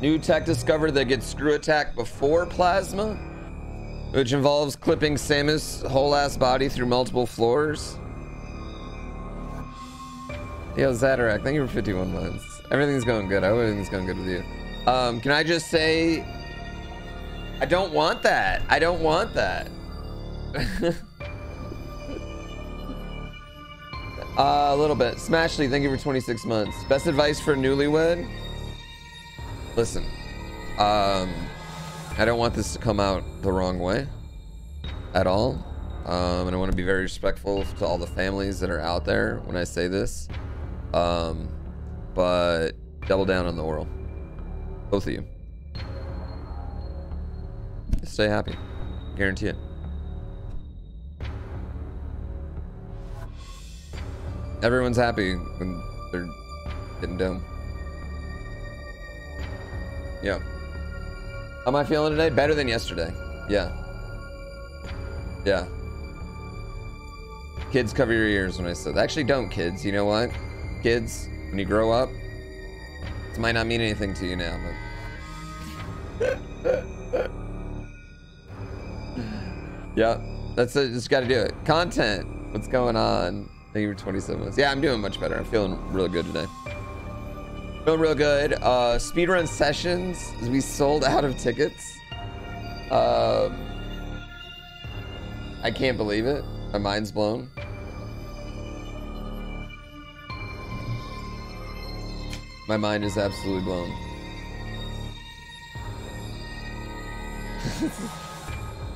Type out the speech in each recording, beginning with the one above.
New tech discovered that gets screw attack before plasma, which involves clipping Samus' whole ass body through multiple floors. Yo, Zatarak, thank you for 51 months. Everything's going good. I hope everything's going good with you. Can I just say, I don't want that. I don't want that. A little bit. Smashly, thank you for 26 months. Best advice for a newlywed? Listen, I don't want this to come out the wrong way at all. And I want to be very respectful to all the families that are out there when I say this. But double down on the oral. Both of you. Stay happy. Guarantee it. Everyone's happy when they're getting down. Yeah. How am I feeling today? Better than yesterday. Yeah. Yeah. Kids, cover your ears when I said that. Actually, don't, kids. You know what? Kids, when you grow up, this might not mean anything to you now, but... yeah. That's it. Just gotta do it. Content. What's going on? Thank you for 27 months. Yeah, I'm doing much better. I'm feeling real good today. Feeling real good. Speedrun sessions. We sold out of tickets. I can't believe it. My mind's blown. My mind is absolutely blown.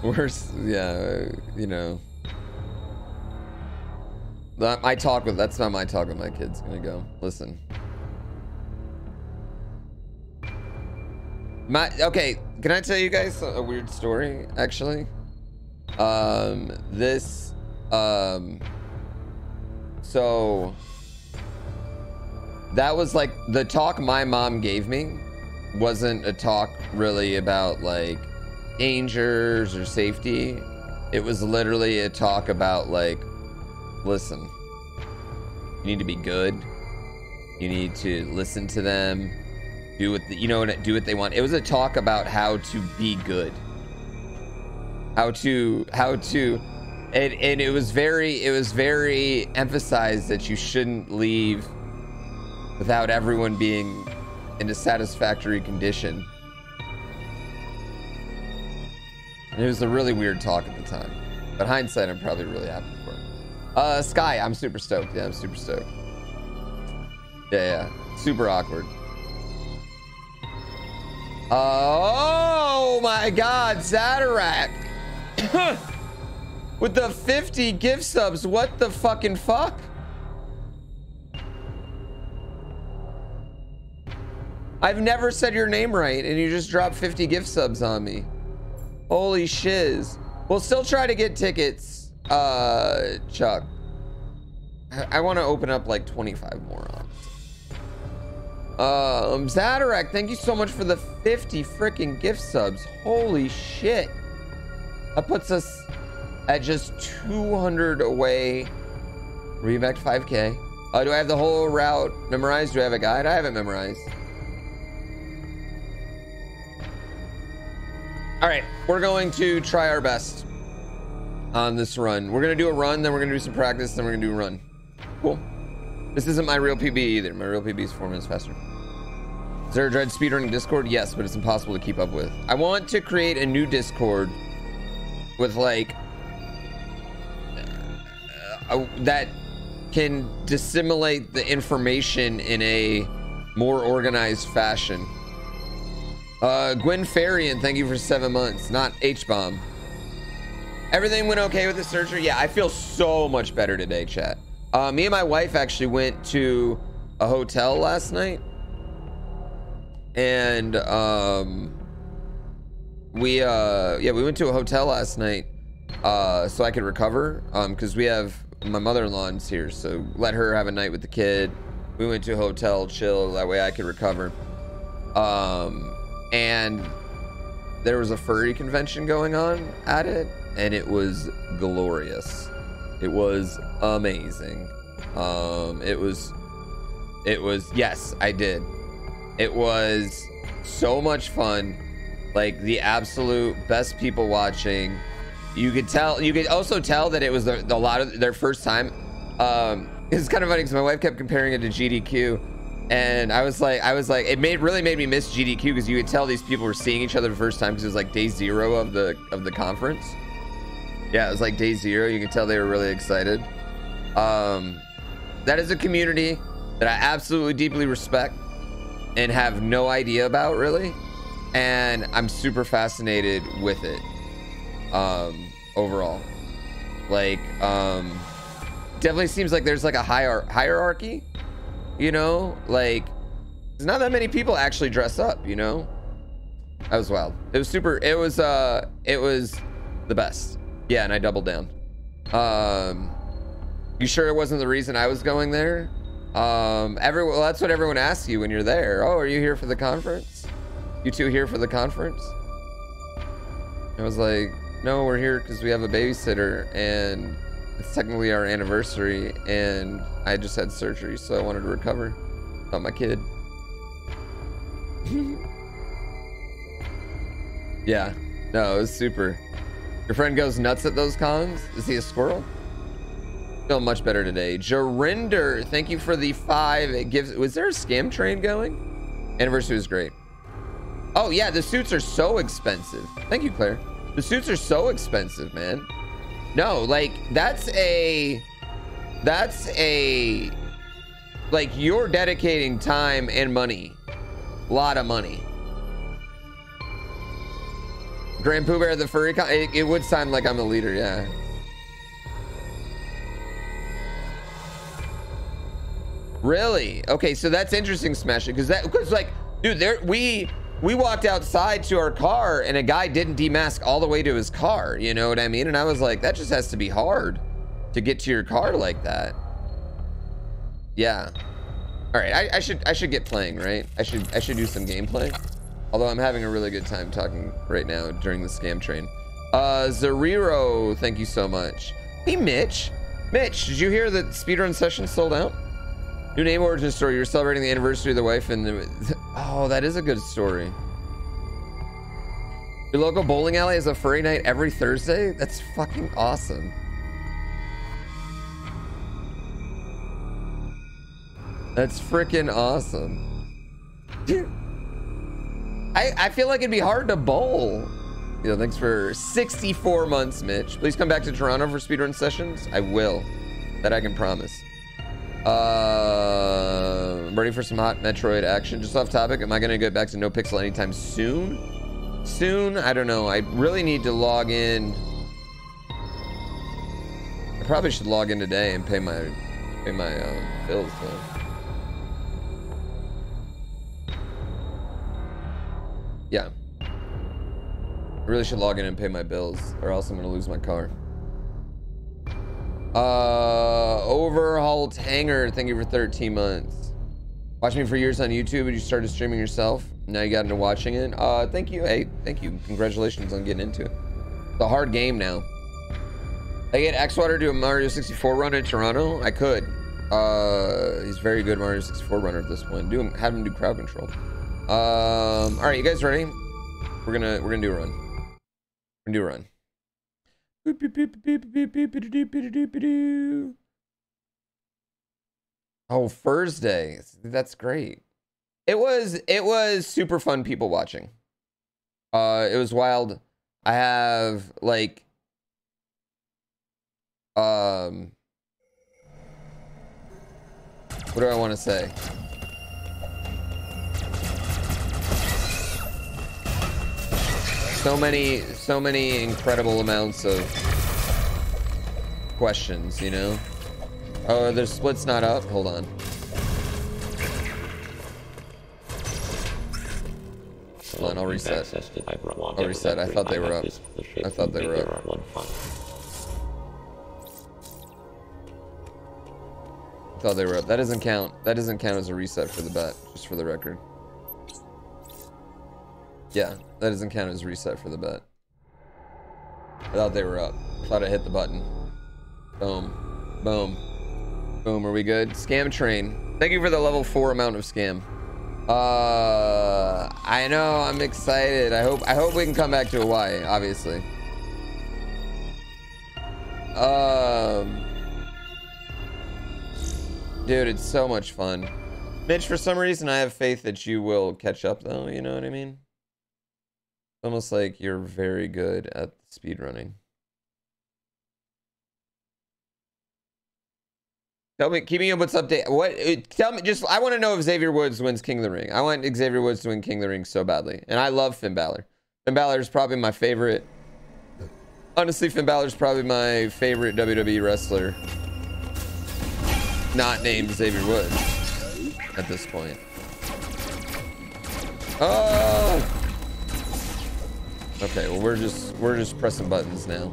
Worse, yeah, you know. That's not my talk with my kids. Gonna go listen. Okay, can I tell you guys a weird story? Actually, so that was like the talk my mom gave me wasn't a talk really about like dangers or safety. It was literally a talk about like, listen, you need to be good. You need to listen to them. Do what the, you know, do what they want. It was a talk about how to be good. And it was very emphasized that you shouldn't leave without everyone being in a satisfactory condition. And it was a really weird talk at the time. But hindsight, I'm probably really happy for it. Sky, I'm super stoked. Yeah, I'm super stoked. Yeah, yeah. Super awkward. Oh my god, Zatarak! With the 50 gift subs, what the fucking fuck? I've never said your name right, and you just dropped 50 gift subs on me. Holy shiz. We'll still try to get tickets. Chuck, I want to open up like 25 more on. Zatarak, thank you so much for the 50 freaking gift subs. Holy shit. That puts us at just 200 away. We're back to 5K. Do I have the whole route memorized? Do I have a guide? I have it memorized. All right, we're going to try our best on this run. We're gonna do a run, then we're gonna do some practice, then we're gonna do a run. Cool. This isn't my real PB either. My real PB is 4 minutes faster. Is there a Dread speedrunning Discord? Yes, but it's impossible to keep up with. I want to create a new Discord with like that can disseminate the information in a more organized fashion. Gwen Farian, thank you for 7 months. Not H-bomb. Everything went okay with the surgery? Yeah, I feel so much better today, chat. Me and my wife actually went to a hotel last night. And we went to a hotel last night so I could recover. Because we have my mother-in-law's here, so let her have a night with the kid. We went to a hotel, chill, that way I could recover. And there was a furry convention going on at it. And it was glorious. It was amazing. It was yes, I did. It was so much fun. Like the absolute best people watching. You could tell, you could also tell that it was a lot of their first time. It's kind of funny because my wife kept comparing it to GDQ, and I was like, it really made me miss GDQ because you could tell these people were seeing each other the first time because it was like day 0 of the conference. Yeah, it was like day 0. You could tell they were really excited. That is a community that I absolutely deeply respect and have no idea about really, and I'm super fascinated with it. Overall, like, definitely seems like there's like a hierarchy, you know, like there's not that many people actually dress up, you know. That was wild. It was super, it was the best. Yeah, and I doubled down. You sure it wasn't the reason I was going there? Well, that's what everyone asks you when you're there. Oh, are you here for the conference? You two here for the conference? I was like, no, we're here because we have a babysitter and it's technically our anniversary and I just had surgery, so I wanted to recover. Not my kid. Yeah, no, it was super. Your friend goes nuts at those cons? Is he a squirrel? Feel much better today. Jarinder, thank you for the 5. It gives. Was there a scam train going? Anniversary was great. Oh yeah, the suits are so expensive. Thank you, Claire. The suits are so expensive, man. No, like that's a like you're dedicating time and money. A lot of money. Grand Pooh Bear, the furry con, it would sound like I'm a leader, yeah. Really? Okay, so that's interesting, Smashly, because like, dude, we walked outside to our car and a guy didn't demask all the way to his car, you know what I mean? And I was like, that just has to be hard to get to your car like that. Yeah. All right, I should get playing, right? I should do some gameplay. Although I'm having a really good time talking right now during the scam train. Zeriro, thank you so much. Hey, Mitch. Mitch, did you hear that speedrun sessions sold out? New name origin story. You're celebrating the anniversary of the wife and the... Oh, that is a good story. Your local bowling alley has a furry night every Thursday? That's fucking awesome. That's freaking awesome. I feel like it'd be hard to bowl. You know, thanks for 64 months, Mitch. Please come back to Toronto for speedrun sessions. I will. That I can promise. I'm ready for some hot Metroid action. Just off topic, am I gonna get back to no pixel anytime soon? Soon? I don't know. I really need to log in. I probably should log in today and pay my bills though. Yeah. I really should log in and pay my bills, or else I'm gonna lose my car. Overhauled Hanger, thank you for 13 months. Watched me for years on YouTube and you started streaming yourself. Now you got into watching it. Thank you. Hey, thank you. Congratulations on getting into it. It's a hard game now. I get Xwater to a Mario 64 run in Toronto. I could. He's a very good Mario 64 runner at this point. Have him do crowd control. All right, you guys ready? We're gonna do a run. We're gonna do a run. Oh, Thursday. That's great. It was super fun people watching. It was wild. I have like what do I want to say? So many incredible amounts of questions, you know? Oh, their split's not up? Hold on. Hold on, I'll reset. I'll reset. I thought they were up. I thought they were up. I thought they were up. That doesn't count. That doesn't count as a reset for the bet, just for the record. Yeah, that doesn't count as reset for the bet. I thought they were up. Thought I hit the button. Boom. Boom. Boom, are we good? Scam train. Thank you for the level 4 amount of scam. I know, I'm excited. I hope we can come back to Hawaii, obviously. Dude, it's so much fun. Mitch, for some reason, I have faith that you will catch up, though. You know what I mean? It's almost like you're very good at speedrunning. Tell me, keep me up with update. Tell me, just, I want to know if Xavier Woods wins King of the Ring. I want Xavier Woods to win King of the Ring so badly. And I love Finn Balor. Finn Balor is probably my favorite. Honestly, Finn Balor is probably my favorite WWE wrestler. Not named Xavier Woods at this point. Oh! Okay, well, we're just pressing buttons now.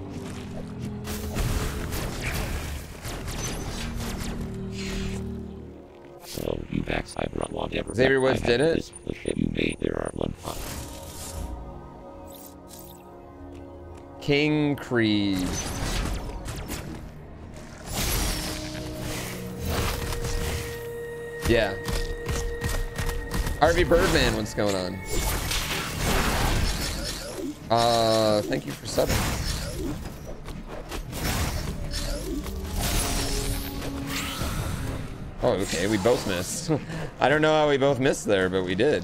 So you backside run whatever. Xavier Woods did it. The shit you made, there are one pot. King Creed. Yeah. RV Birdman, what's going on? Thank you for subbing. Oh, okay, we both missed. I don't know how we both missed there, but we did.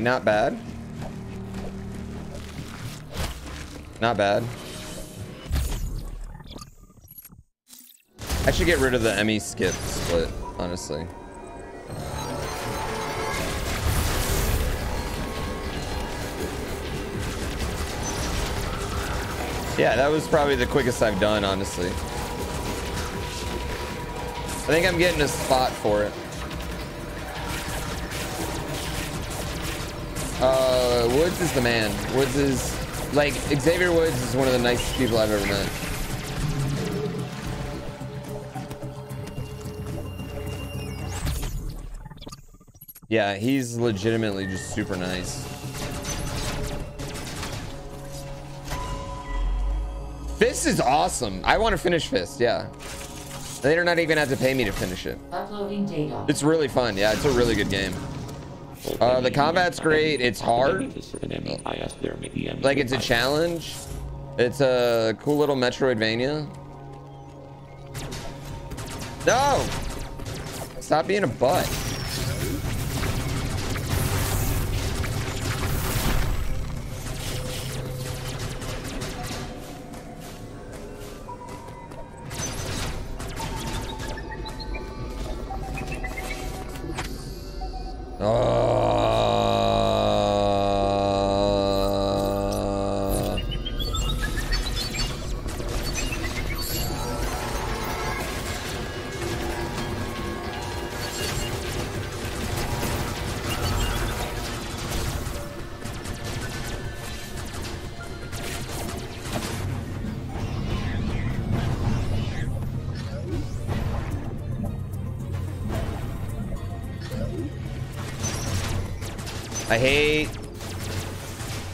Not bad. Not bad. I should get rid of the Emmy skip split, honestly. Yeah, that was probably the quickest I've done, honestly. I think I'm getting a spot for it. Woods is the man. Woods is, like, Xavier Woods is one of the nicest people I've ever met. Yeah, he's legitimately just super nice. Fist is awesome. I want to finish Fist, yeah. They don't not even have to pay me to finish it. Uploading data. It's really fun, yeah, it's a really good game. The combat's great. It's hard. Like, it's a challenge. It's a cool little Metroidvania. No! Stop being a butt.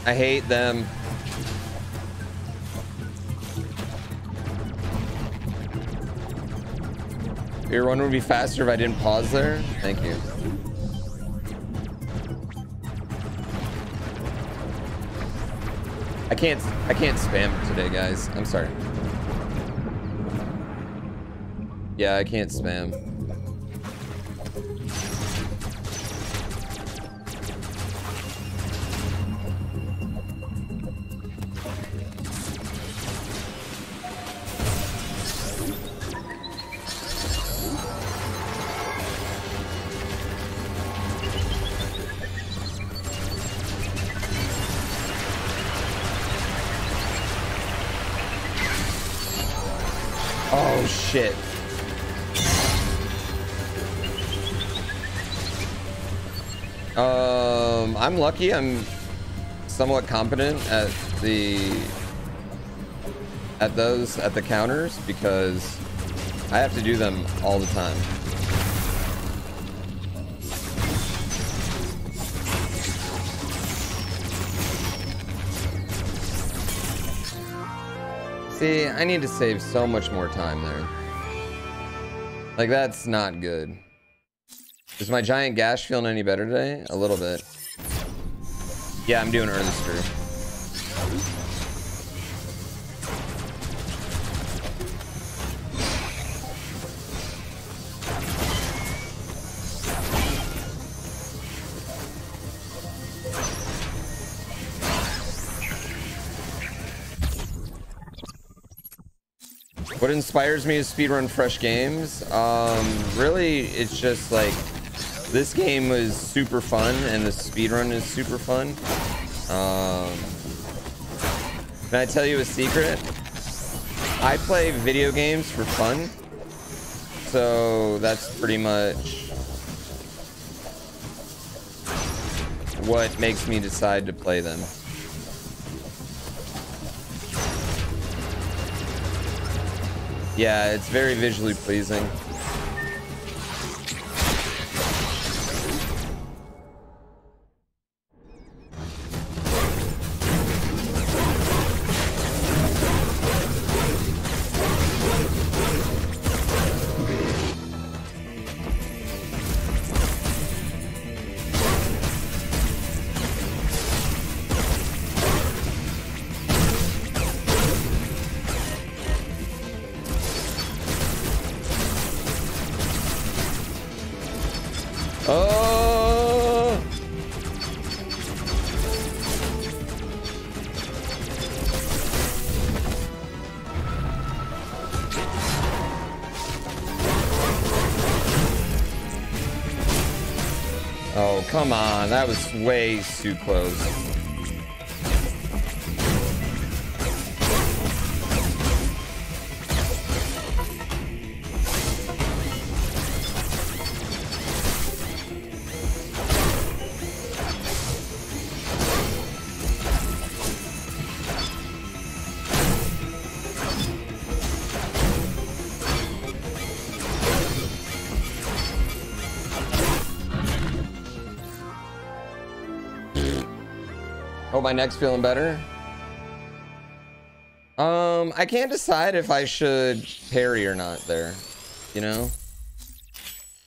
I hate them. Your run would be faster if I didn't pause there. Thank you. I can't spam today, guys. I'm sorry. Yeah, I can't spam. I'm lucky. I'm somewhat competent at the counters because I have to do them all the time. See, I need to save so much more time there. Like, that's not good. Is my giant gash feeling any better today? A little bit. Yeah, I'm doing Earnester. What inspires me to speedrun fresh games? Really, it's just like, this game was super fun and the speedrun is super fun. Can I tell you a secret? I play video games for fun. So that's pretty much what makes me decide to play them. Yeah, it's very visually pleasing. Come on, that was way too close. My neck's feeling better. I can't decide if I should parry or not there, you know?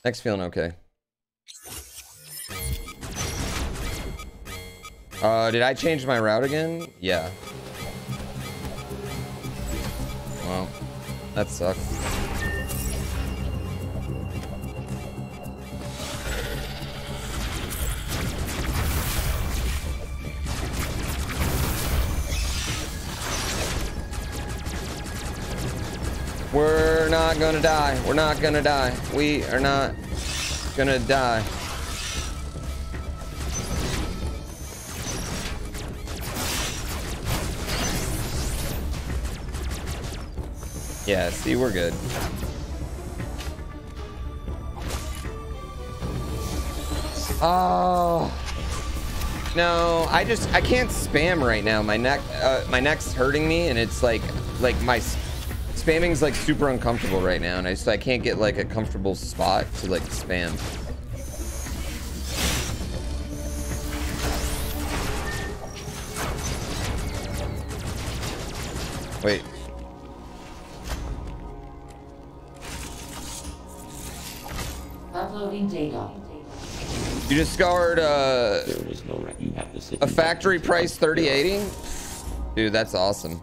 Neck's feeling okay. Did I change my route again? Yeah. Well, that sucks. We're not gonna die. We're not gonna die. We are not gonna die. Yeah, see, we're good. Oh. No, I can't spam right now. My neck's hurting me, and it's like my spamming's like super uncomfortable right now, and I can't get like a comfortable spot to like spam. Wait. Uploading data. You discovered a factory price 3080? Dude, that's awesome.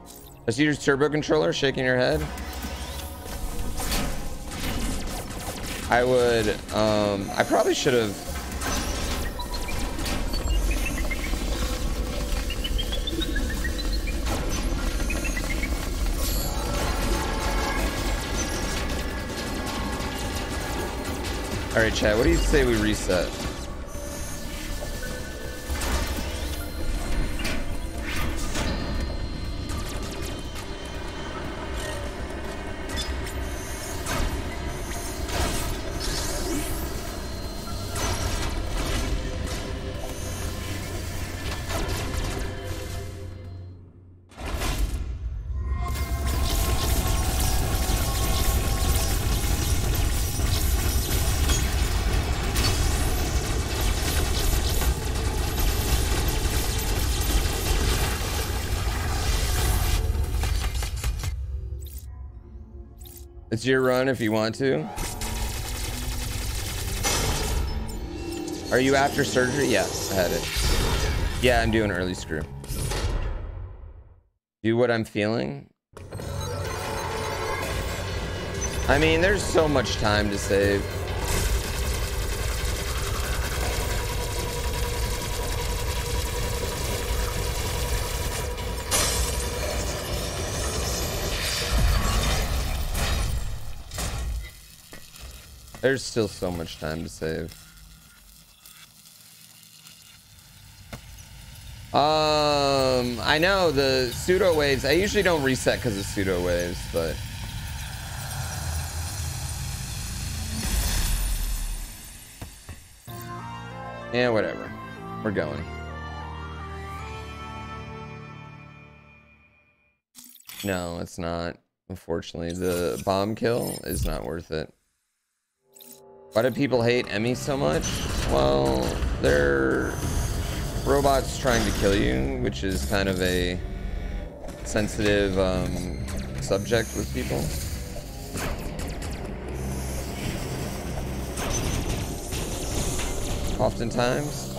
Let's use your turbo controller, shaking your head. I would, I probably should have. All right, chat, what do you say we reset? It's your run if you want to. Are you after surgery? Yes, I had it. Yeah, I'm doing early screw. Do what I'm feeling. I mean, there's so much time to save. There's still so much time to save. I know the pseudo waves. I usually don't reset because of pseudo waves, but yeah, whatever. We're going. No, it's not. Unfortunately, the bomb kill is not worth it. Why do people hate Emmy so much? Well, they're robots trying to kill you, which is kind of a sensitive subject with people. Oftentimes.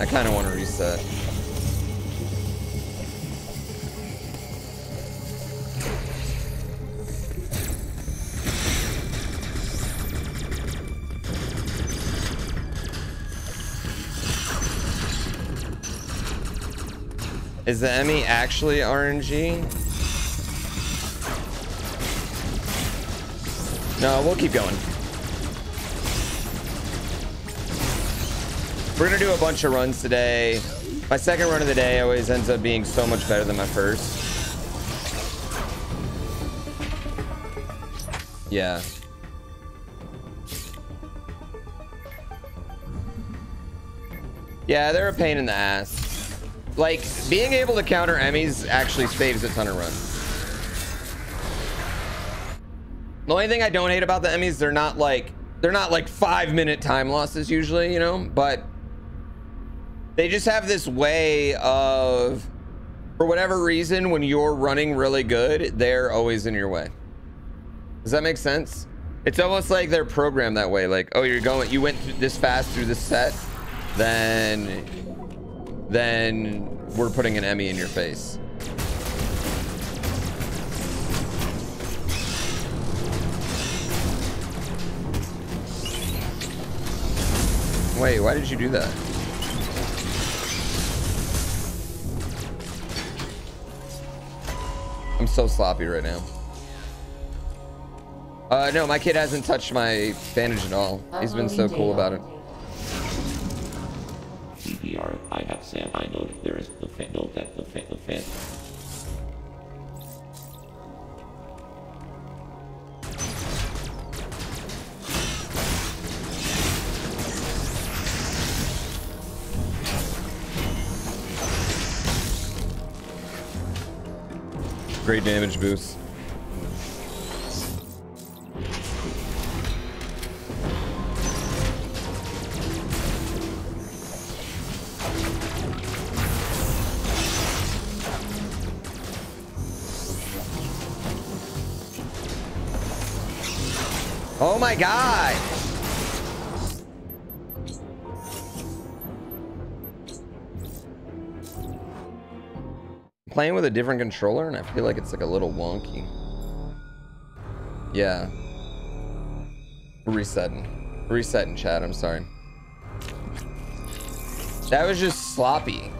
I kind of want to reset. Is the Emmy actually RNG? No, we'll keep going. We're gonna do a bunch of runs today. My second run of the day always ends up being so much better than my first. Yeah. Yeah, they're a pain in the ass. Like, being able to counter Emmys actually saves a ton of runs. The only thing I don't hate about the Emmys, they're not like 5-minute time losses usually, you know, but they just have this way of, for whatever reason, when you're running really good, they're always in your way. Does that make sense? It's almost like they're programmed that way. Like, oh, you went this fast through this set, then we're putting an Emmy in your face. Wait, why did you do that? I'm so sloppy right now. No, my kid hasn't touched my bandage at all. He's been so cool about it. CPR, I have Sam. I know that there is the fatal, that the fan. Great damage boost. Oh my God. Playing with a different controller and I feel like it's like a little wonky. Yeah. Resetting. Resetting, chat, I'm sorry. That was just sloppy.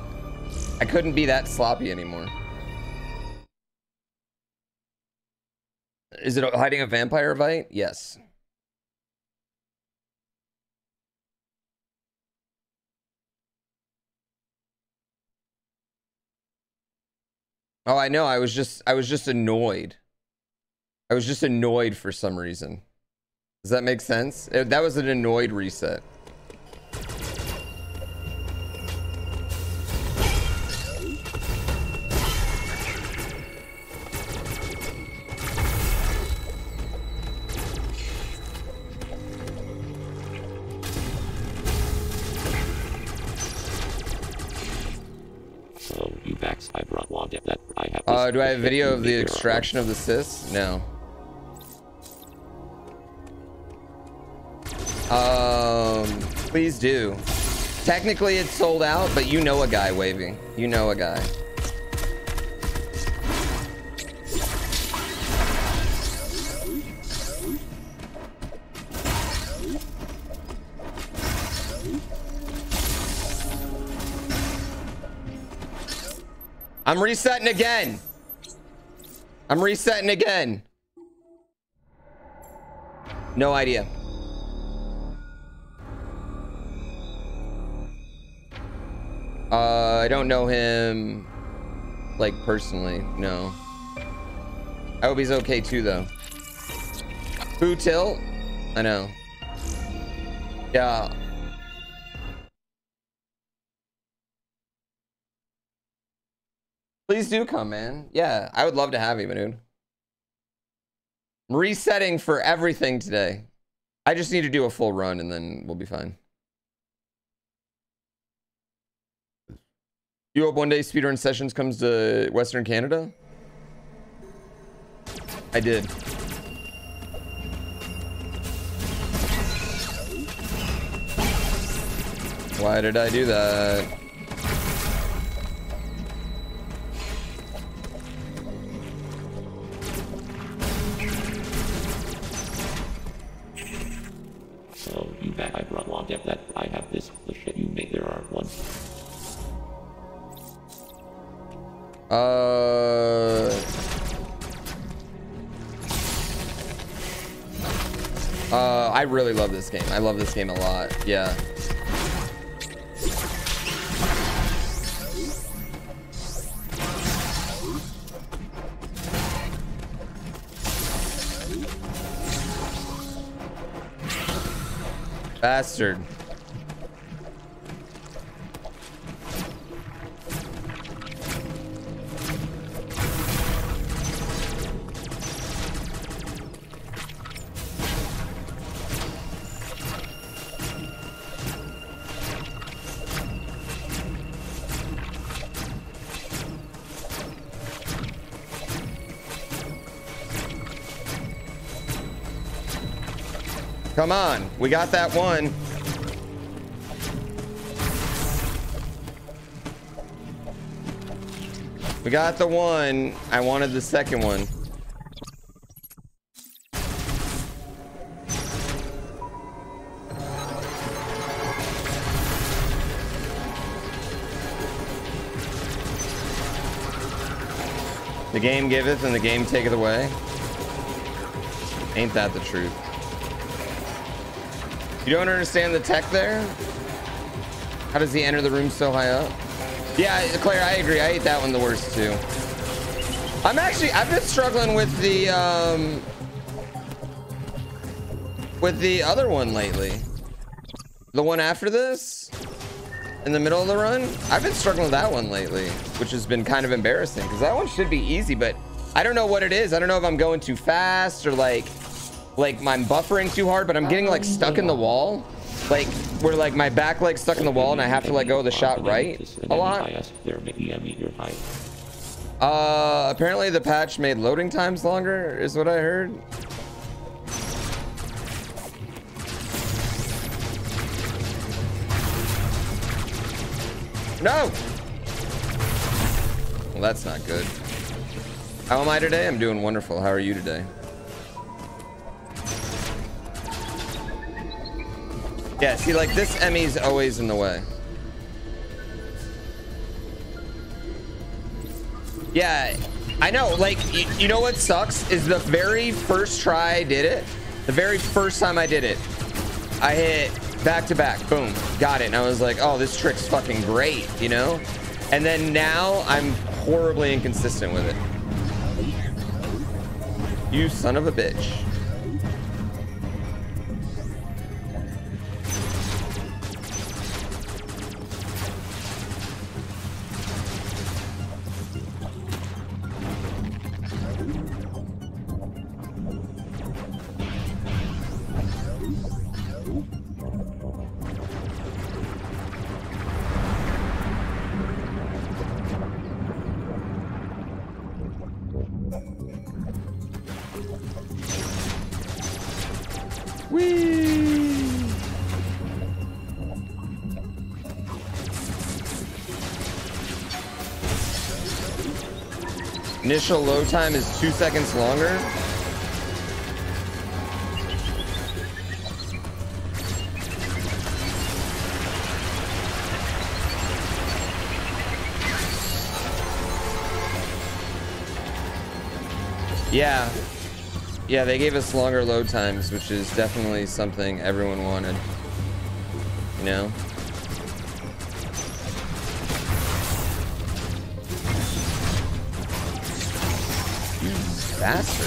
I couldn't be that sloppy anymore. Is it hiding a vampire bite? Yes. Oh, I know. I was just annoyed. I was just annoyed for some reason. Does that make sense? That was an annoyed reset. Do I have video of the extraction of the cysts? No. Please do. Technically it's sold out, but you know a guy waving. You know a guy. I'm resetting again. I'm resetting again. No idea. I don't know him, like, personally. No. I hope he's okay too, though. Who tilt? I know. Yeah. Please do come, man. Yeah, I would love to have you, dude. I'm resetting for everything today. I just need to do a full run and then we'll be fine. You hope one day Speedrun Sessions comes to Western Canada? I did. Why did I do that? So you bet I've run long enough that I have this bullshit you make there are one. I really love this game. I love this game a lot. Yeah. Bastard. Come on, we got that one. We got the one. I wanted the second one. The game giveth and the game taketh away. Ain't that the truth? You don't understand the tech there? How does he enter the room so high up? Yeah, Claire, I agree. I hate that one the worst too. I've been struggling with the other one lately. The one after this, in the middle of the run. I've been struggling with that one lately, which has been kind of embarrassing because that one should be easy, but I don't know what it is. I don't know if I'm going too fast or like I'm buffering too hard, but I'm getting like stuck in the wall, like where like my back leg's stuck in the wall and I have to let go of the shot right a lot. Apparently the patch made loading times longer is what I heard. No, well, that's not good. How am I today? I'm doing wonderful. How are you today? Yeah, see, like, this Emmy's always in the way. Yeah, I know, like, you know what sucks? Is the very first try I did it, the very first time I did it, I hit back-to-back, boom, got it. And I was like, oh, this trick's fucking great, you know? And then now I'm horribly inconsistent with it. You son of a bitch. Whee! Initial load time is 2 seconds longer. Yeah. Yeah, they gave us longer load times, which is definitely something everyone wanted. You know? You bastard.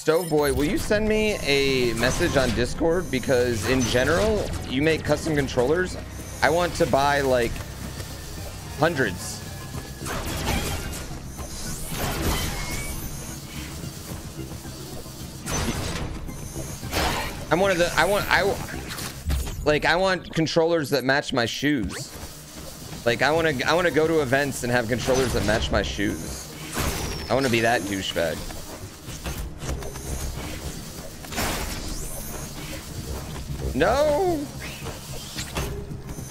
Stoveboy, will you send me a message on Discord? Because in general, you make custom controllers. I want to buy like hundreds. I'm one of the, I want controllers that match my shoes. Like I want to go to events and have controllers that match my shoes. I want to be that douchebag. No!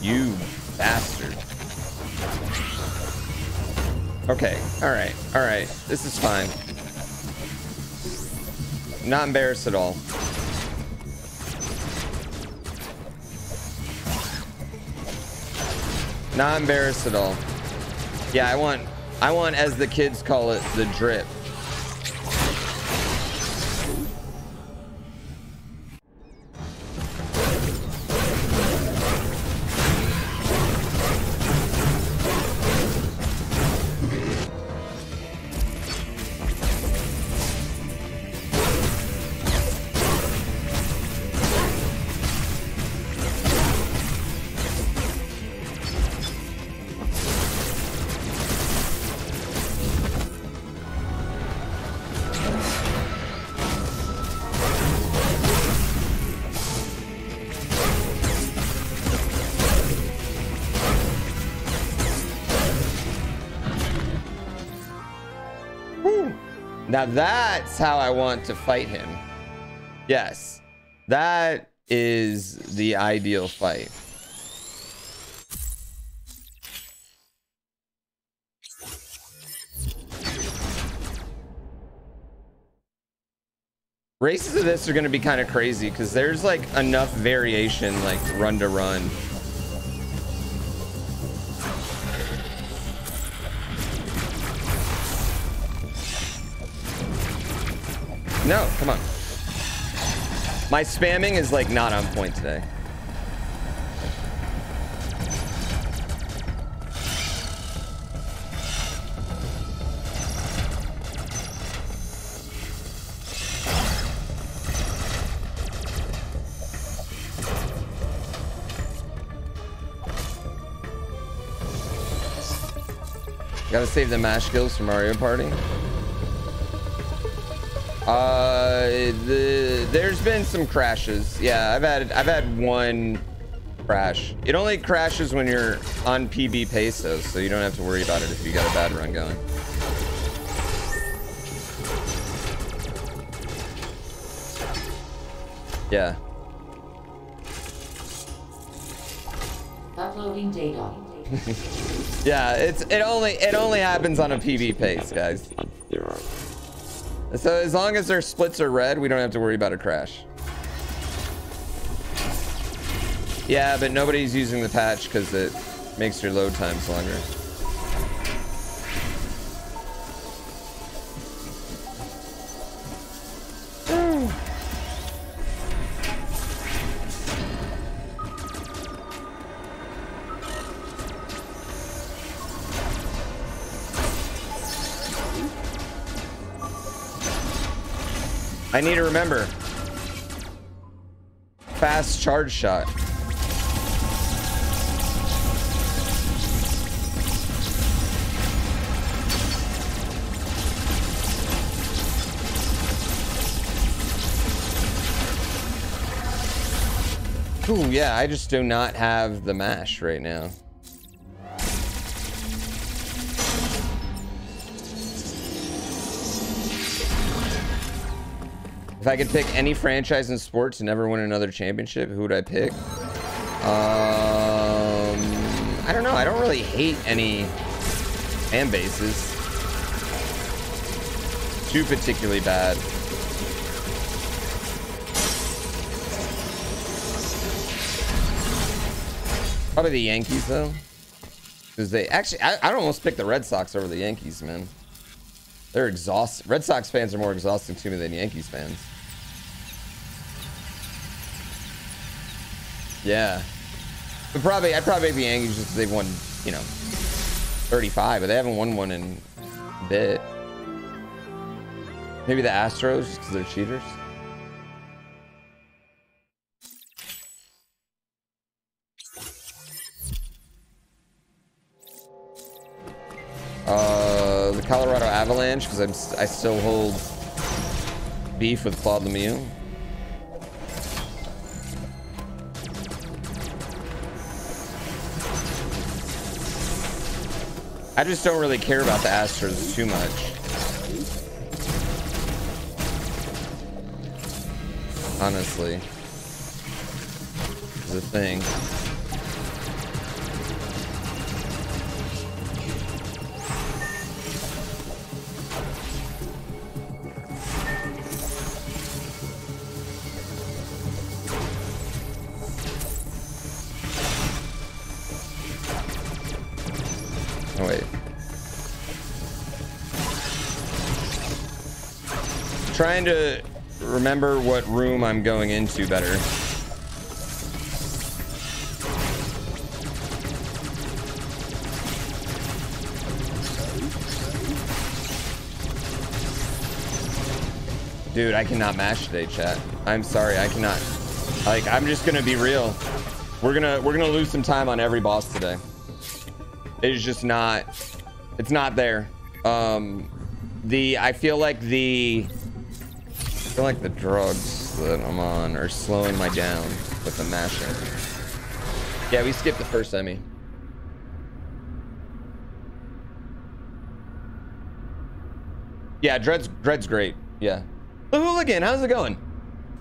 You bastard. Okay, alright, alright. This is fine. I'm not embarrassed at all. Not embarrassed at all. Yeah, I want, as the kids call it, the drip. Now that's how I want to fight him. Yes, that is the ideal fight. Races of this are going to be kind of crazy because there's like enough variation, like run to run. No, come on. My spamming is like not on point today. Gotta save the mash skills for Mario Party. There's been some crashes. Yeah, I've had one crash. It only crashes when you're on PB pesos, so you don't have to worry about it if you got a bad run going. Yeah. Uploading data. Yeah, it only happens on a PB pace, guys. So as long as their splits are red, we don't have to worry about a crash. Yeah, but nobody's using the patch because it makes your load times longer. I need to remember. Fast charge shot. Cool, yeah, I just do not have the mash right now. If I could pick any franchise in sports to never win another championship, who would I pick? I don't know. I don't really hate any fan bases too particularly bad. Probably the Yankees though, because they actually, I'd almost pick the Red Sox over the Yankees, man. They're exhausted. Red Sox fans are more exhausting to me than Yankees fans. Yeah. But probably, I'd probably be Yankees just because they've won, you know, 35, but they haven't won one in a bit. Maybe the Astros just because they're cheaters. The Colorado Avalanche, because I still hold beef with Claude Lemieux. I just don't really care about the Astros too much, honestly. It's a thing. Trying to remember what room I'm going into better. Dude, I cannot mash today, chat. I'm sorry, I cannot. Like, I'm just gonna be real. We're gonna lose some time on every boss today. It's just not. It's not there. I feel like the drugs that I'm on are slowing my down with the mashing. Yeah, we skipped the first Emmy. Yeah, Dread's great. Yeah. The Hooligan, how's it going?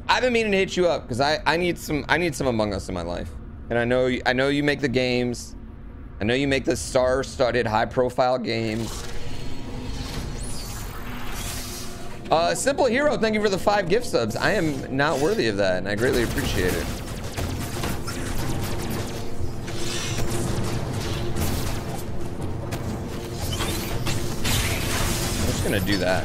I've been meaning to hit you up because I need some Among Us in my life, and I know you make the games. I know you make the star-studded, high-profile games. Simple Hero, thank you for the 5 gift subs. I am not worthy of that, and I greatly appreciate it. I'm just gonna do that.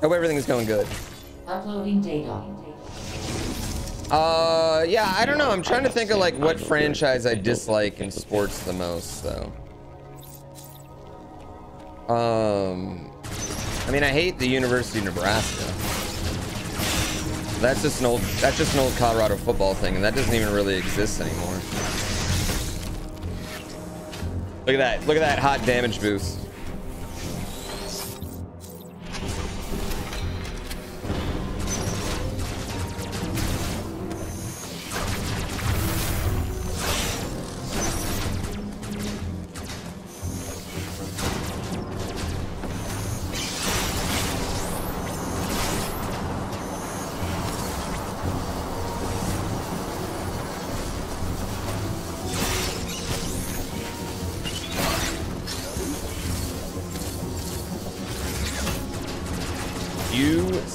Hope everything's going good. Uploading data. Yeah, I don't know. I'm trying to think of like what franchise I dislike in sports the most, though. I mean, I hate the University of Nebraska. That's just an old Colorado football thing, and that doesn't even really exist anymore. Look at that! Look at that hot damage boost.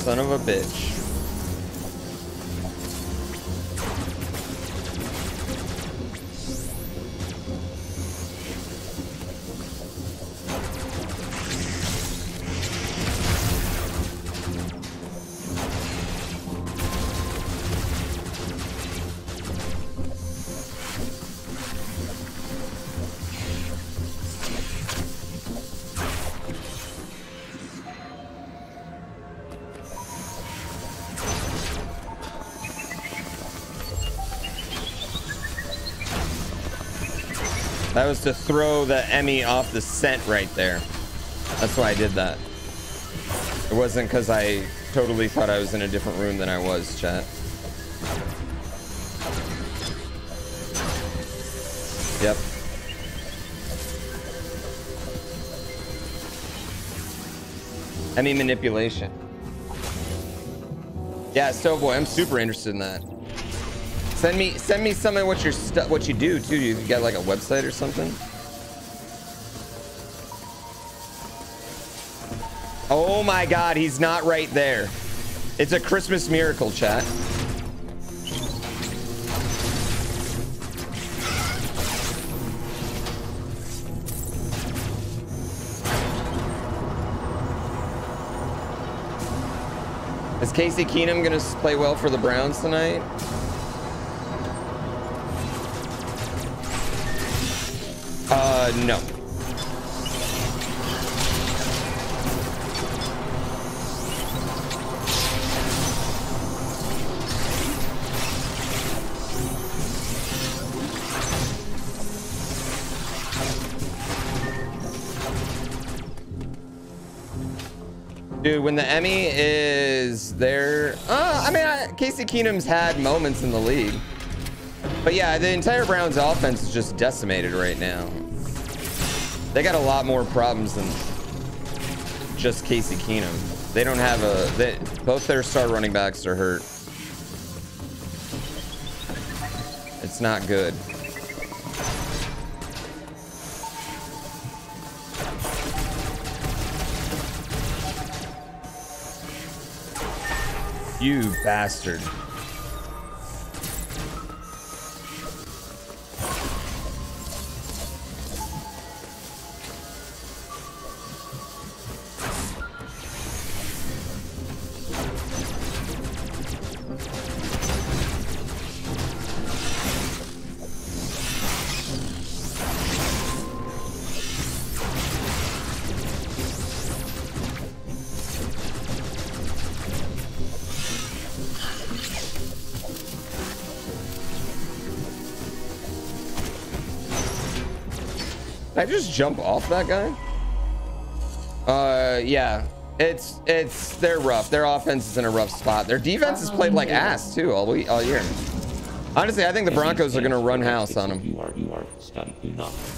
Son of a bitch. That was to throw the Emmy off the scent right there. That's why I did that. It wasn't because I totally thought I was in a different room than I was, chat. Yep. Emmy manipulation. Yeah, Stoveboy, I'm super interested in that. Send me some of what your stuff, what you do too. You got like a website or something? Oh my God, he's not right there. It's a Christmas miracle, chat. Is Casey Keenum gonna play well for the Browns tonight? No. Dude, when the Emmy is there, I mean, Casey Keenum's had moments in the league, but yeah, the entire Browns offense is just decimated right now. They got a lot more problems than just Casey Keenum. They don't have a, both their star running backs are hurt. It's not good. You bastard. I just jump off that guy. Yeah, it's they're rough. Their offense is in a rough spot. Their defense has played like ass too all year. Honestly, I think the Broncos are gonna run house on them. You are stunned enough.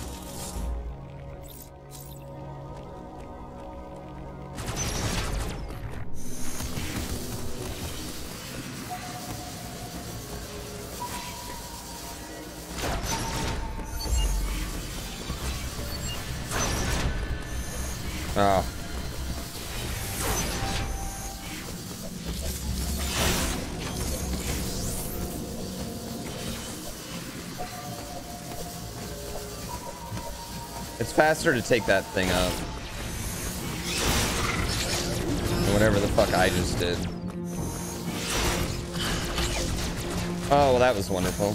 Oh. It's faster to take that thing up. Whatever the fuck I just did. Oh, well, that was wonderful.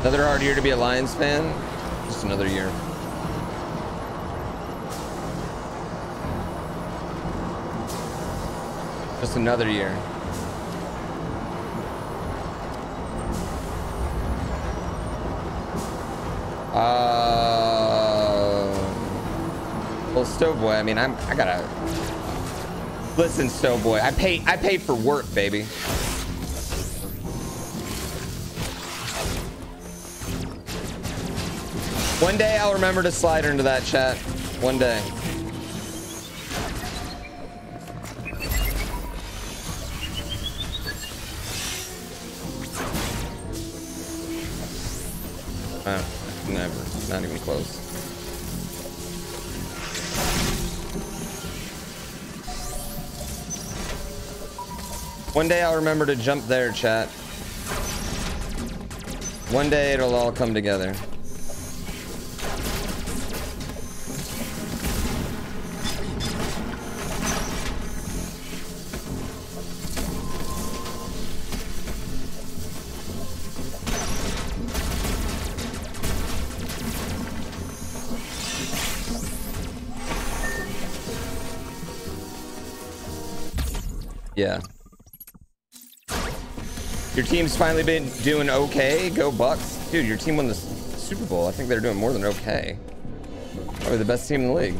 Another hard year to be a Lions fan. Just another year. Just another year. Well, Stoveboy, I mean, I gotta listen, Stoveboy. I pay for work, baby. One day I'll remember to slide into that, chat. One day. Never. Not even close. One day I'll remember to jump there, chat. One day it'll all come together. Your team's finally been doing okay. Go Bucks. Dude, your team won the Super Bowl. I think they're doing more than okay. Probably the best team in the league.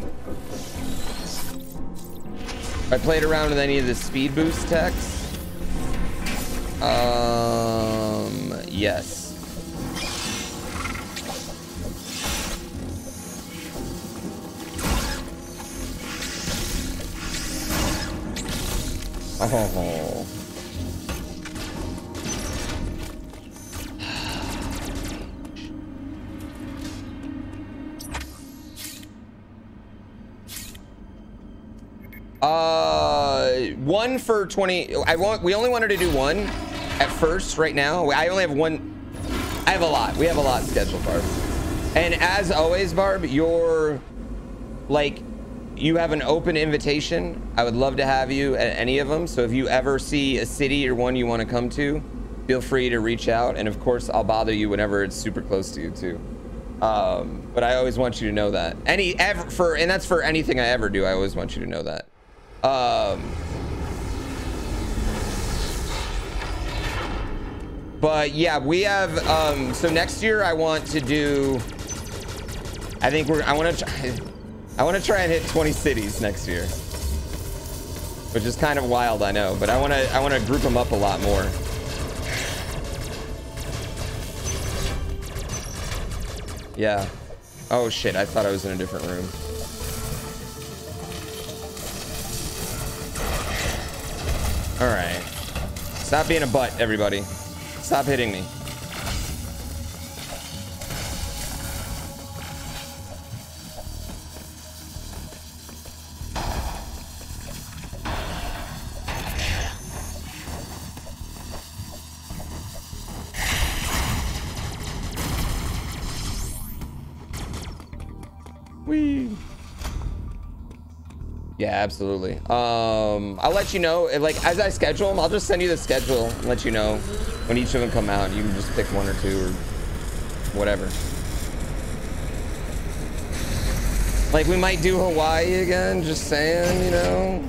I played around with any of the speed boost techs. Yes. Oh. One for 20. We only wanted to do one at first right now. I only have one. I have a lot. We have a lot scheduled, Barb. And as always, Barb, you're like, you have an open invitation. I would love to have you at any of them. So if you ever see a city or one you want to come to, feel free to reach out. And of course, I'll bother you whenever it's super close to you too. But I always want you to know that. And that's for anything I ever do. I always want you to know that. But yeah, we have, so next year I want to do, I want to try and hit 20 cities next year, which is kind of wild, I know, but I want to group them up a lot more. Yeah. Oh shit, I thought I was in a different room. All right. Stop being a butt, everybody. Stop hitting me. Yeah, absolutely. I'll let you know, like as I schedule them, I'll just send you the schedule and let you know when each of them come out. You can just pick one or two or whatever. Like we might do Hawaii again, just saying, you know.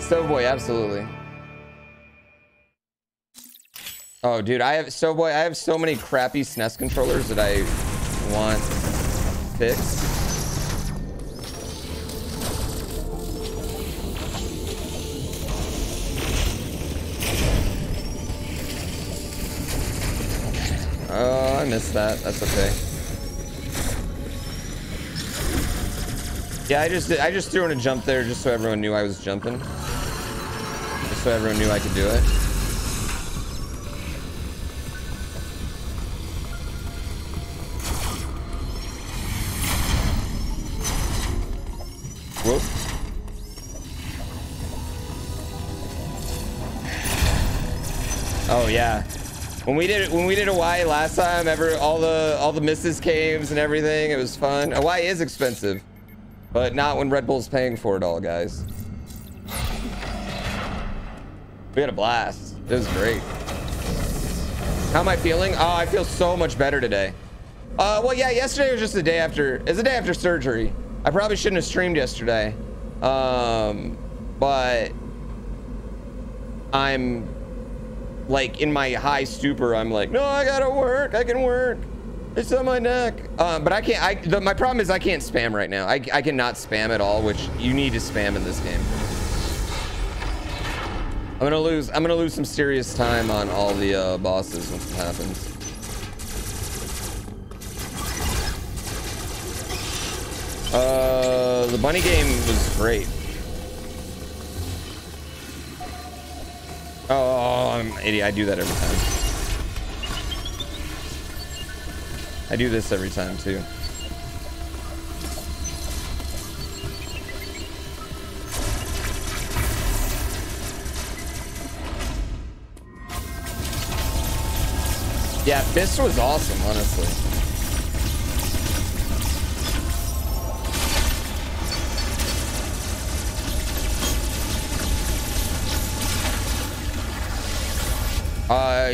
Stoveboy, absolutely. Oh, dude, I have so many crappy SNES controllers that I want fixed. Oh, I missed that. That's okay. Yeah, I just threw in a jump there just so everyone knew I was jumping. Just so everyone knew I could do it. Whoop. Oh yeah, when we did Hawaii last time, all the misses caves and everything, it was fun. Hawaii is expensive, but not when Red Bull's paying for it all, guys. We had a blast. It was great. How am I feeling? Oh, I feel so much better today. Well, yeah, yesterday was just the day after. It's the day after surgery. I probably shouldn't have streamed yesterday, but I'm like in my high stupor. I'm like, no, I gotta work. I can work. It's on my neck. But I can't. My problem is I can't spam right now. I cannot spam at all, which you need to spam in this game. I'm gonna lose some serious time on all the bosses when this happens. The bunny game was great. Oh, I'm an idiot. I do that every time. I do this every time too. Yeah, this was awesome, honestly.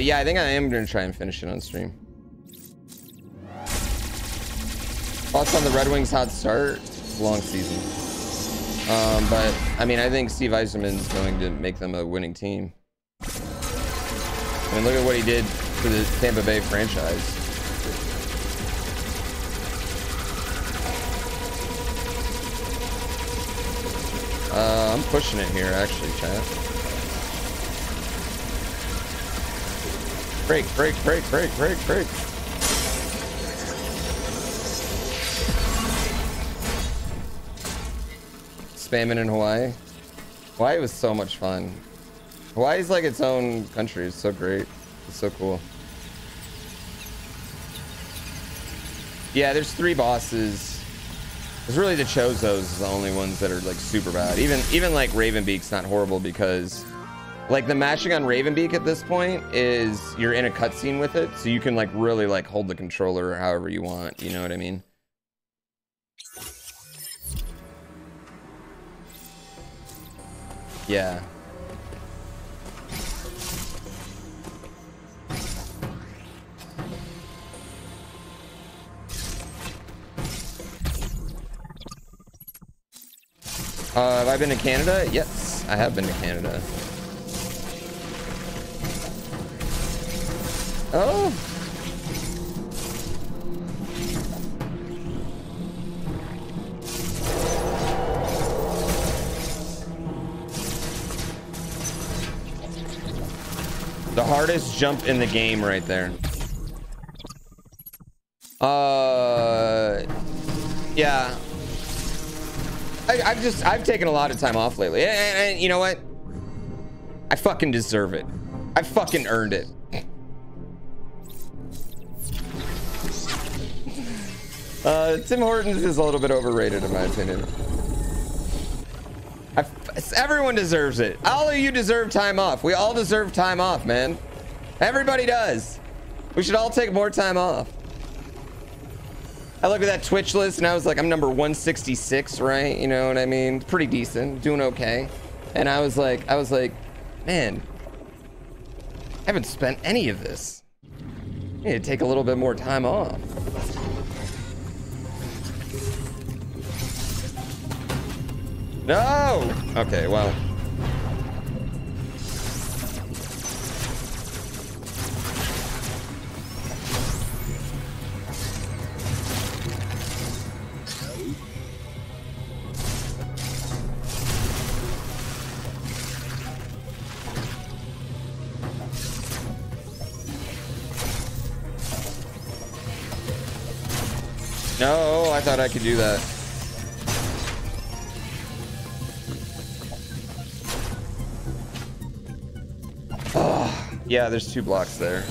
Yeah, I think I am gonna try and finish it on stream. Thoughts on the Red Wings hot start? Long season. But I mean, I think Steve Eiserman's going to make them a winning team. I mean, look at what he did for the Tampa Bay franchise. I'm pushing it here, actually, chat. Break, break, break, break, break, break. Spamming in Hawaii. Hawaii was so much fun. Hawaii's like its own country. It's so great. It's so cool. Yeah, there's three bosses. It's really the Chozos, the only ones that are like super bad. Even like Raven Beak's not horrible because like the mashing on Raven Beak at this point is you're in a cutscene with it, so you can like really like hold the controller however you want. You know what I mean? Yeah. Have I been to Canada? Yes, I have been to Canada. Oh! The hardest jump in the game right there. Yeah. I've taken a lot of time off lately, and you know what? I fucking deserve it. I fucking earned it. Tim Hortons is a little bit overrated in my opinion. Everyone deserves it. All of you deserve time off. We all deserve time off, man. Everybody does. We should all take more time off. I look at that Twitch list and I was like, I'm number 166, right? You know what I mean? Pretty decent, doing okay. And I was like, man, I haven't spent any of this. I need to take a little bit more time off. No! Okay, well. No, I thought I could do that. Oh, yeah, there's two blocks there.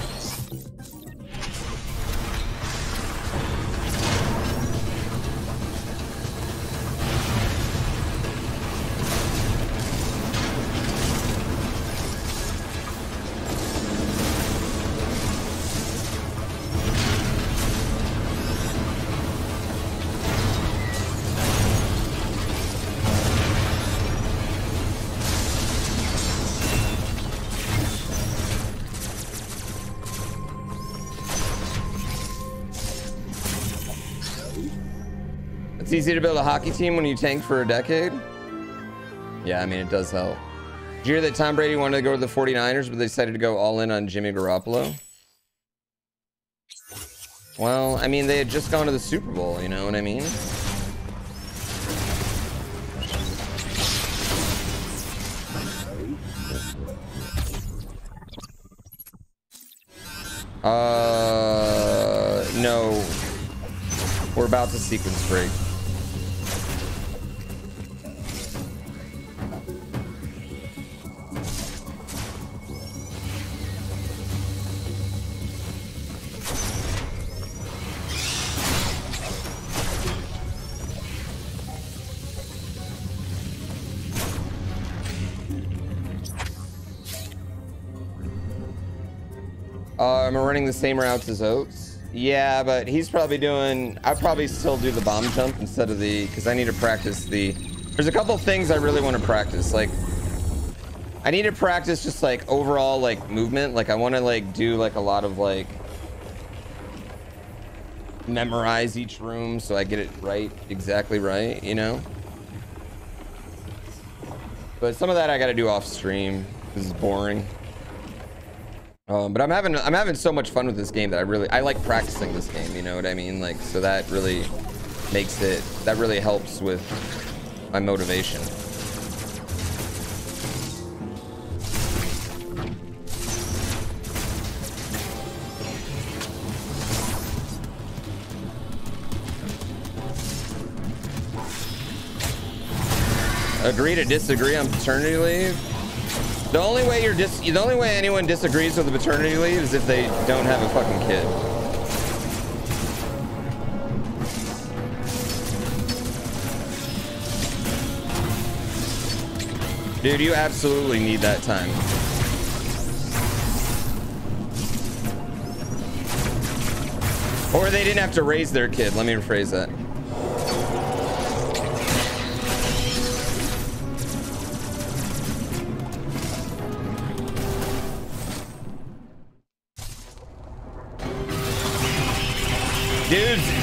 Easy to build a hockey team when you tank for a decade. Yeah, I mean, it does help. Did you hear that Tom Brady wanted to go to the 49ers, but they decided to go all in on Jimmy Garoppolo? Well, I mean, they had just gone to the Super Bowl, you know what I mean? No. We're about to sequence break. Am I running the same routes as Oates? Yeah, but he's probably doing... I'll probably still do the bomb jump instead of the... Because I need to practice the... There's a couple things I really want to practice. Like, I need to practice just, like, overall, like, movement. Like, I want to, like, do, like, a lot of, like... memorize each room so I get it right, exactly right, you know? But some of that I gotta do off stream. This is boring. But I'm having so much fun with this game that I like practicing this game, you know what I mean? Like, so that really makes it, that really helps with my motivation. Agree to disagree on paternity leave? The only way anyone disagrees with the paternity leave is if they don't have a fucking kid. Dude, you absolutely need that time. Or they didn't have to raise their kid. Let me rephrase that.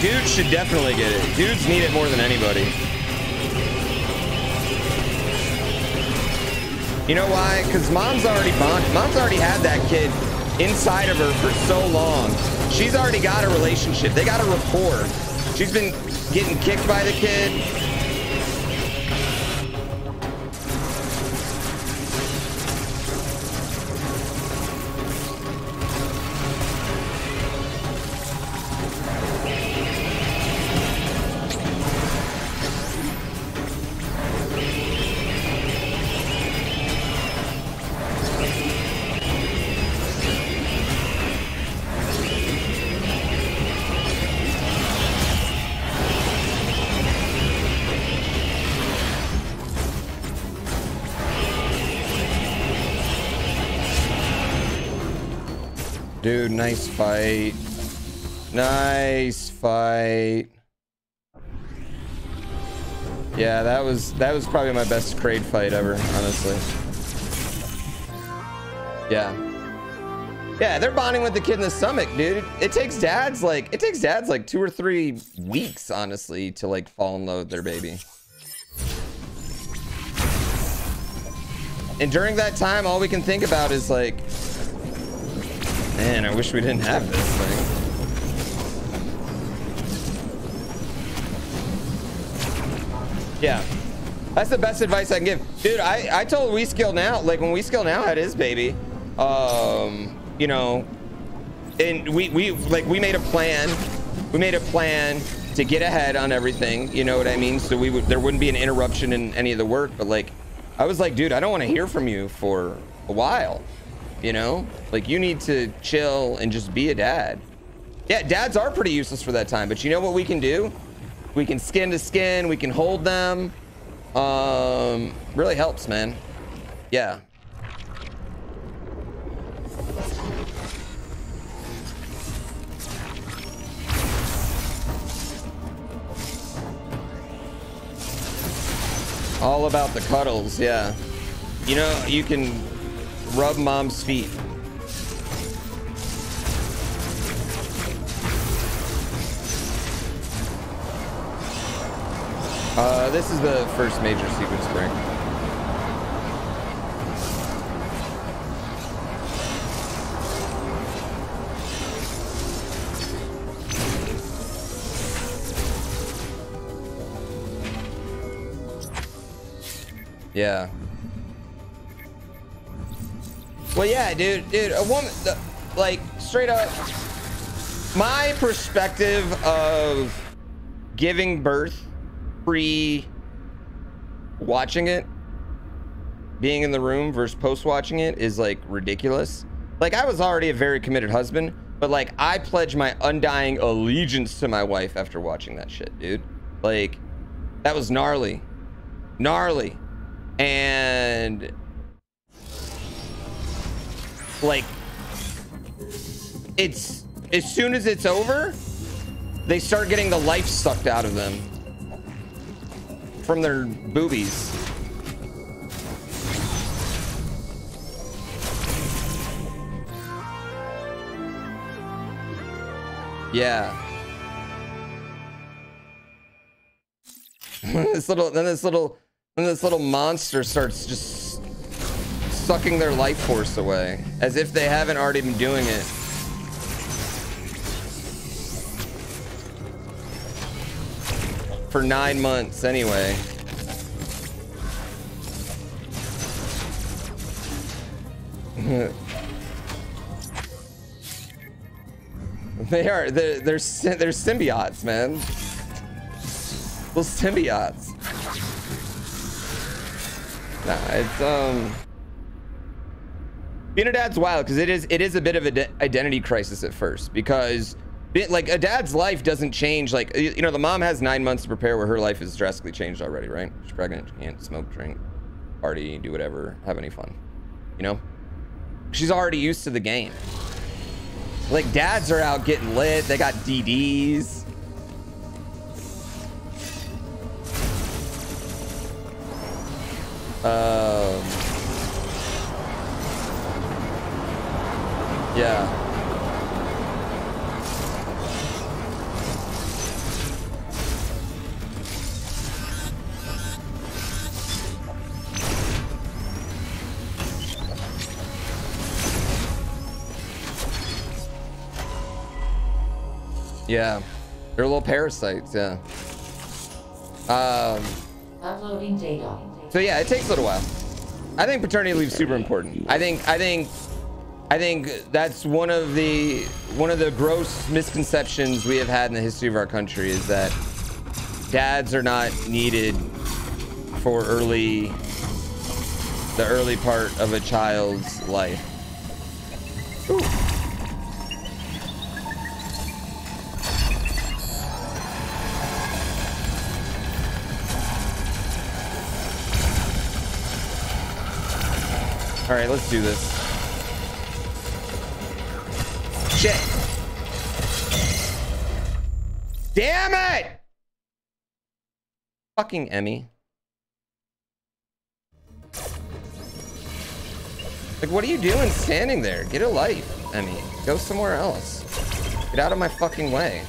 Dudes should definitely get it. Dudes need it more than anybody. You know why? Because mom's already bonded. Mom's already had that kid inside of her for so long. She's already got a relationship. They got a rapport. She's been getting kicked by the kid. Dude, nice fight. Nice fight. Yeah, that was probably my best Craig fight ever, honestly. Yeah. Yeah, they're bonding with the kid in the stomach, dude. It takes dads like 2 or 3 weeks, honestly, to like fall in love with their baby. And during that time, all we can think about is like, man, I wish we didn't have this thing. Yeah. That's the best advice I can give. Dude, I told We Skill Now, like when We Skill Now had his baby, you know, and we made a plan. We made a plan to get ahead on everything, you know what I mean? So there wouldn't be an interruption in any of the work, but like, I was like, dude, I don't want to hear from you for a while. You know, like you need to chill and just be a dad. Yeah, dads are pretty useless for that time, but you know what we can do? We can skin to skin, we can hold them. Really helps, man. Yeah. All about the cuddles, yeah. You know, you can rub mom's feet. This is the first major sequence break. Yeah. Well, yeah, dude, a woman, like, straight up, my perspective of giving birth pre-watching it, being in the room versus post-watching it is, like, ridiculous. Like, I was already a very committed husband, but, like, I pledged my undying allegiance to my wife after watching that shit, dude. Like, that was gnarly. Gnarly. And like, it's as soon as it's over, they start getting the life sucked out of them from their boobies. Yeah, Then this little monster starts just sucking their life force away, as if they haven't already been doing it. For 9 months, anyway. They're symbiotes, man. Those symbiotes. Nah, it's being a dad's wild, because it is a bit of an identity crisis at first, because like a dad's life doesn't change. Like, you know, the mom has 9 months to prepare, where her life is drastically changed already, right? She's pregnant, she can't smoke, drink, party, do whatever, have any fun. You know, she's already used to the game. Like, dads are out getting lit. They got DDs. Yeah. Yeah, they're little parasites. Yeah. Uploading data. So yeah, it takes a little while. I think paternity leave is super important. I think that's one of the gross misconceptions we have had in the history of our country, is that dads are not needed for the early part of a child's life. Ooh. All right, let's do this. Shit. Damn it! Fucking Emmy. Like, what are you doing standing there? Get a life, Emmy. Go somewhere else. Get out of my fucking way.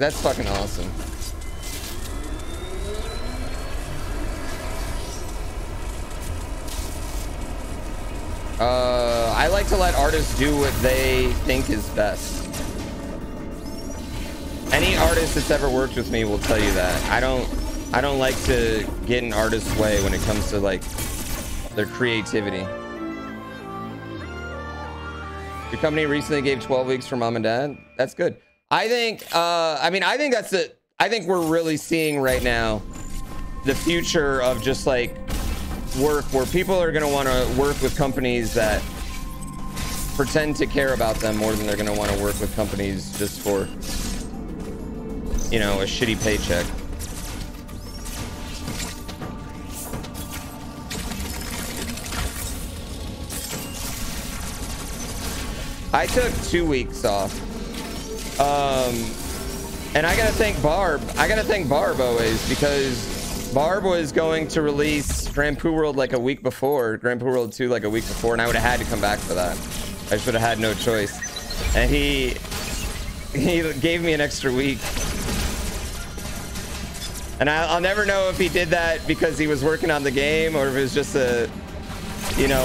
That's fucking awesome. I like to let artists do what they think is best. Any artist that's ever worked with me will tell you that. I don't like to get in artist's way when it comes to like their creativity. Your company recently gave 12 weeks for mom and dad. That's good. I think that's it. I think we're really seeing right now the future of just like work, where people are going to want to work with companies that pretend to care about them more than they're going to want to work with companies just for, you know, a shitty paycheck. I took 2 weeks off. And I gotta thank Barb always, because Barb was going to release Grand Poo World like a week before, Grand Poo World 2 like a week before, and I would have had to come back for that. I just would have had no choice. And he gave me an extra week. And I'll never know if he did that because he was working on the game, or if it was just a, you know,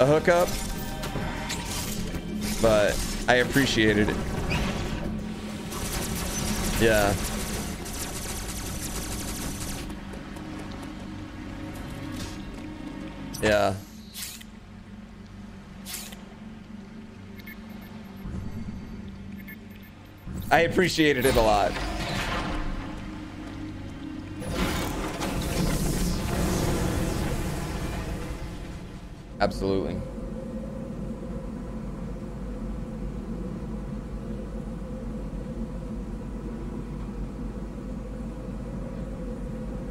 a hookup. But I appreciated it. Yeah. Yeah. I appreciated it a lot. Absolutely.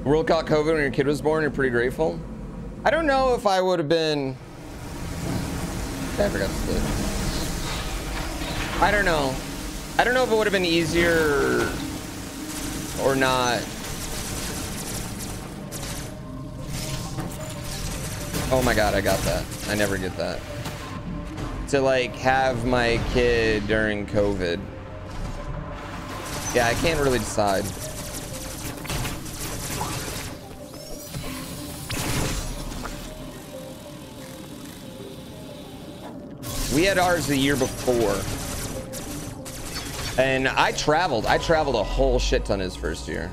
world caught COVID when your kid was born, you're pretty grateful. I don't know if I would have been... I forgot to split. I don't know. I don't know if it would have been easier or not. Oh my god, I got that. I never get that. To like have my kid during COVID. Yeah, I can't really decide. We had ours the year before. And I traveled a whole shit ton his first year.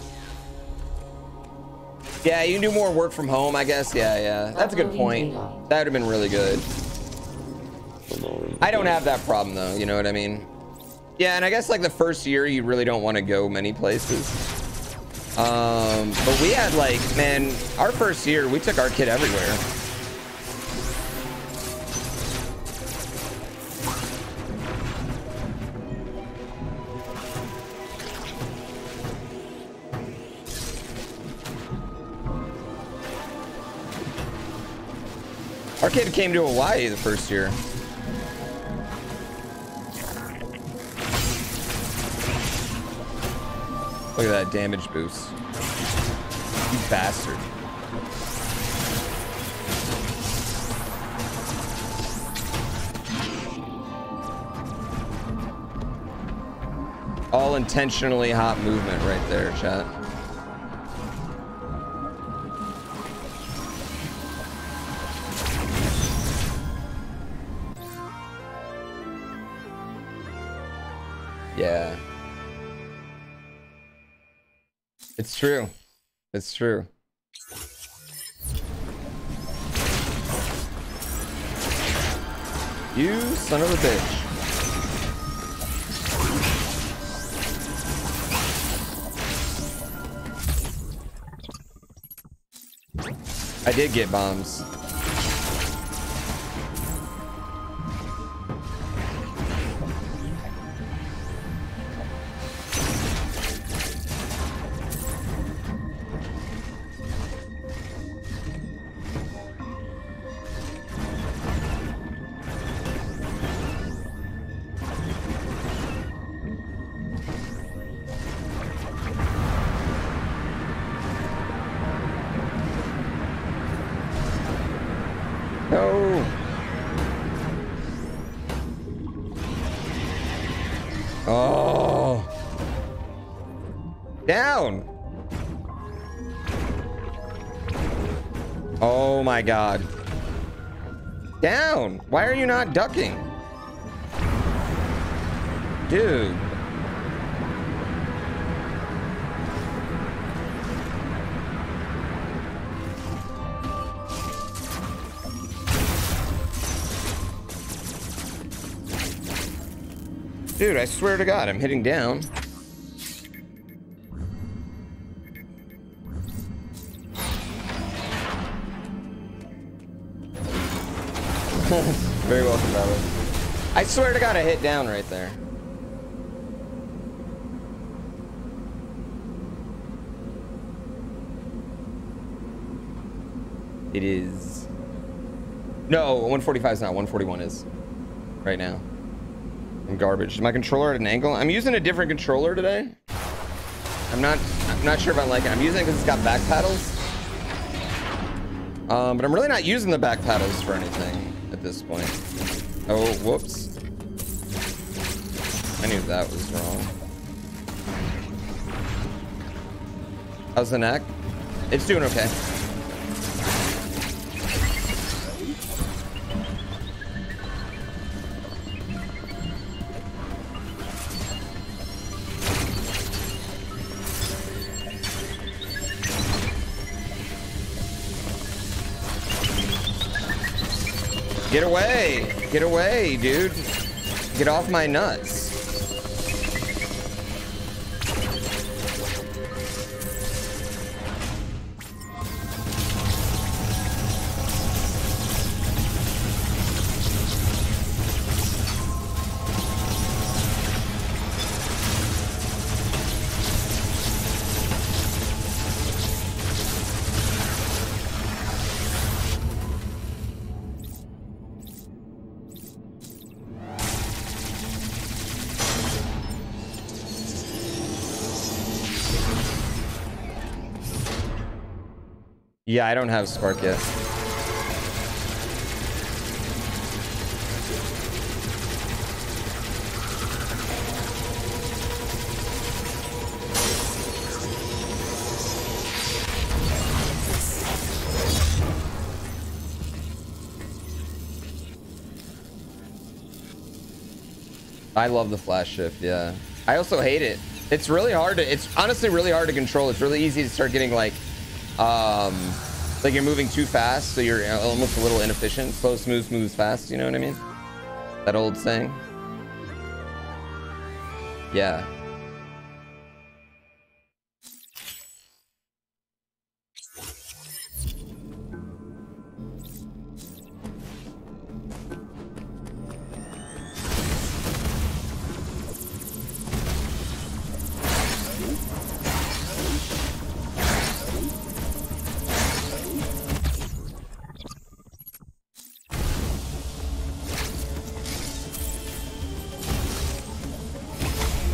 Yeah, you can do more work from home, I guess. Yeah. That's a good point. That would have been really good. I don't have that problem though, you know what I mean? Yeah, and I guess like the first year you really don't want to go many places. But we had like, man, our first year we took our kid everywhere. Our kid came to Hawaii the first year. Look at that damage boost. You bastard. All intentionally hot movement right there, chat. Yeah. It's true. It's true. You son of a bitch. I did get bombs. My god. Down! Why are you not ducking? Dude. Dude, I swear to god, I'm hitting down. Very welcome, Bobby. I swear to god I hit down right there. It is... No, 145 is not, 141 is. Right now. I'm garbage. Is my controller at an angle? I'm using a different controller today. I'm not sure if I like it. I'm using it because it's got back paddles. But I'm really not using the back paddles for anything at this point. Oh, whoops. I knew that was wrong. How's the neck? It's doing okay. Get away, dude. Get off my nuts. Yeah, I don't have Spark yet. I love the flash shift, yeah. I also hate it. It's really hard to, it's honestly really hard to control. It's really easy to start getting like you're moving too fast, so you're almost a little inefficient. Slow, smooth, smooth is fast, you know what I mean? That old saying. Yeah.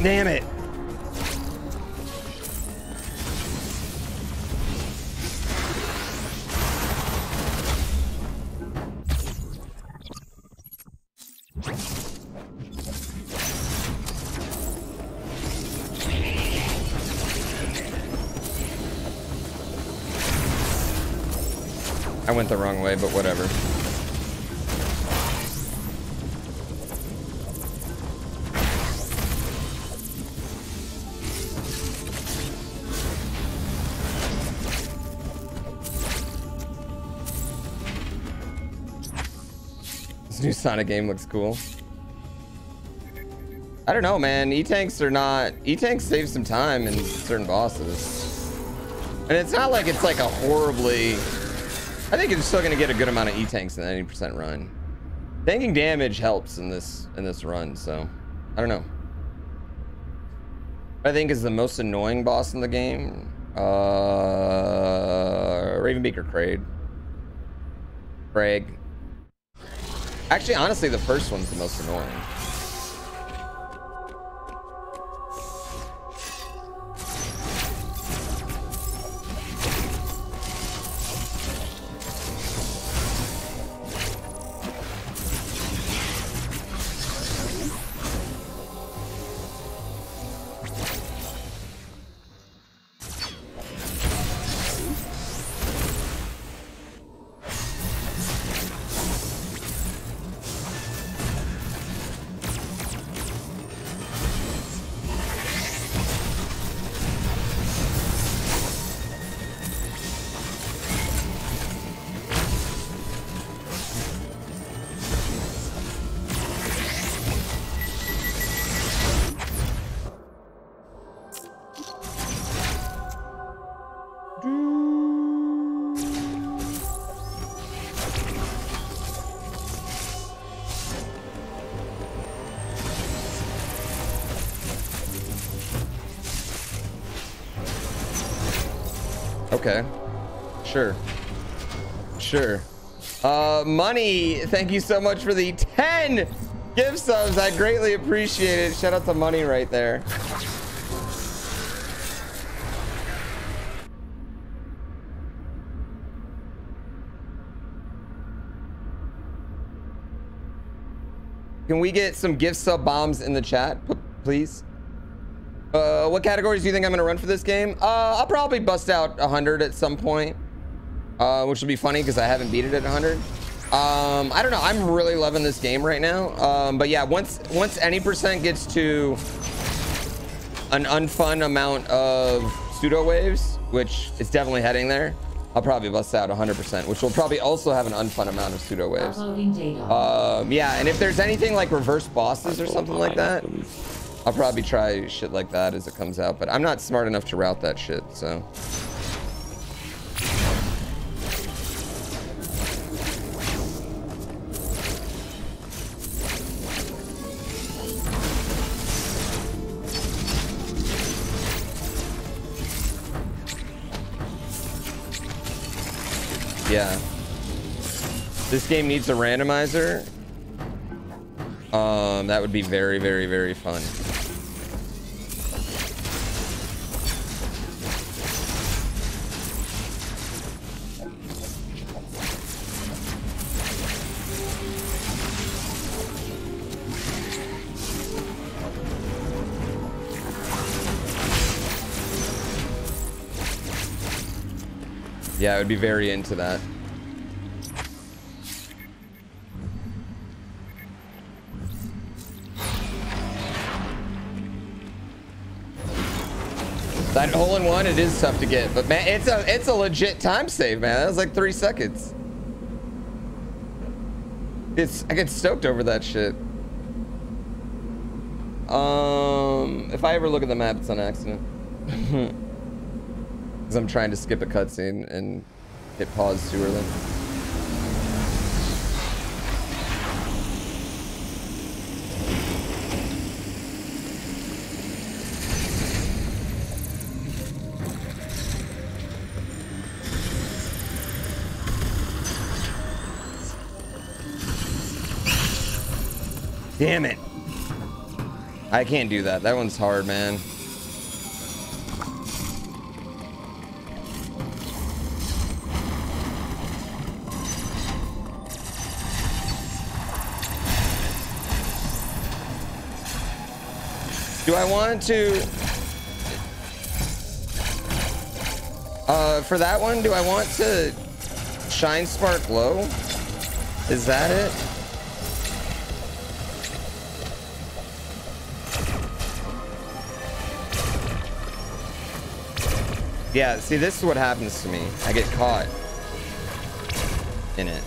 Damn it. I went the wrong way, but whatever. New Sonic game looks cool. I don't know, man. E-tanks are not... E-tanks save some time in certain bosses. And it's not like it's like a horribly... I think it's still going to get a good amount of E-tanks in the 90% run. Tanking damage helps in this run, so... I don't know. What I think is the most annoying boss in the game... Raven Beak or Craig. Craig. Actually, honestly, the first one's the most annoying. Okay, sure. Money, thank you so much for the 10 gift subs. I greatly appreciate it. Shout out to Money right there. Can we get some gift sub bombs in the chat, please? What categories do you think I'm gonna run for this game? I'll probably bust out 100 at some point, which will be funny because I haven't beat it at 100. I don't know. I'm really loving this game right now. But yeah, once any percent gets to an unfun amount of pseudo waves, which it's definitely heading there, I'll probably bust out 100%, which will probably also have an unfun amount of pseudo waves. Yeah, and if there's anything like reverse bosses or something like that, I'll probably try shit like that as it comes out, but I'm not smart enough to route that shit, so. Yeah. This game needs a randomizer. That would be very, very, very fun. Yeah, I would be very into that. That hole-in-one, it is tough to get, but man, it's a legit time save, man. That was like 3 seconds. I get stoked over that shit. If I ever look at the map, it's on accident. Because I'm trying to skip a cutscene and hit pause too early. Damn it. I can't do that. That one's hard, man. Do I want to... for that one, do I want to shine spark low? Is that it? Yeah, see, this is what happens to me. I get caught in it.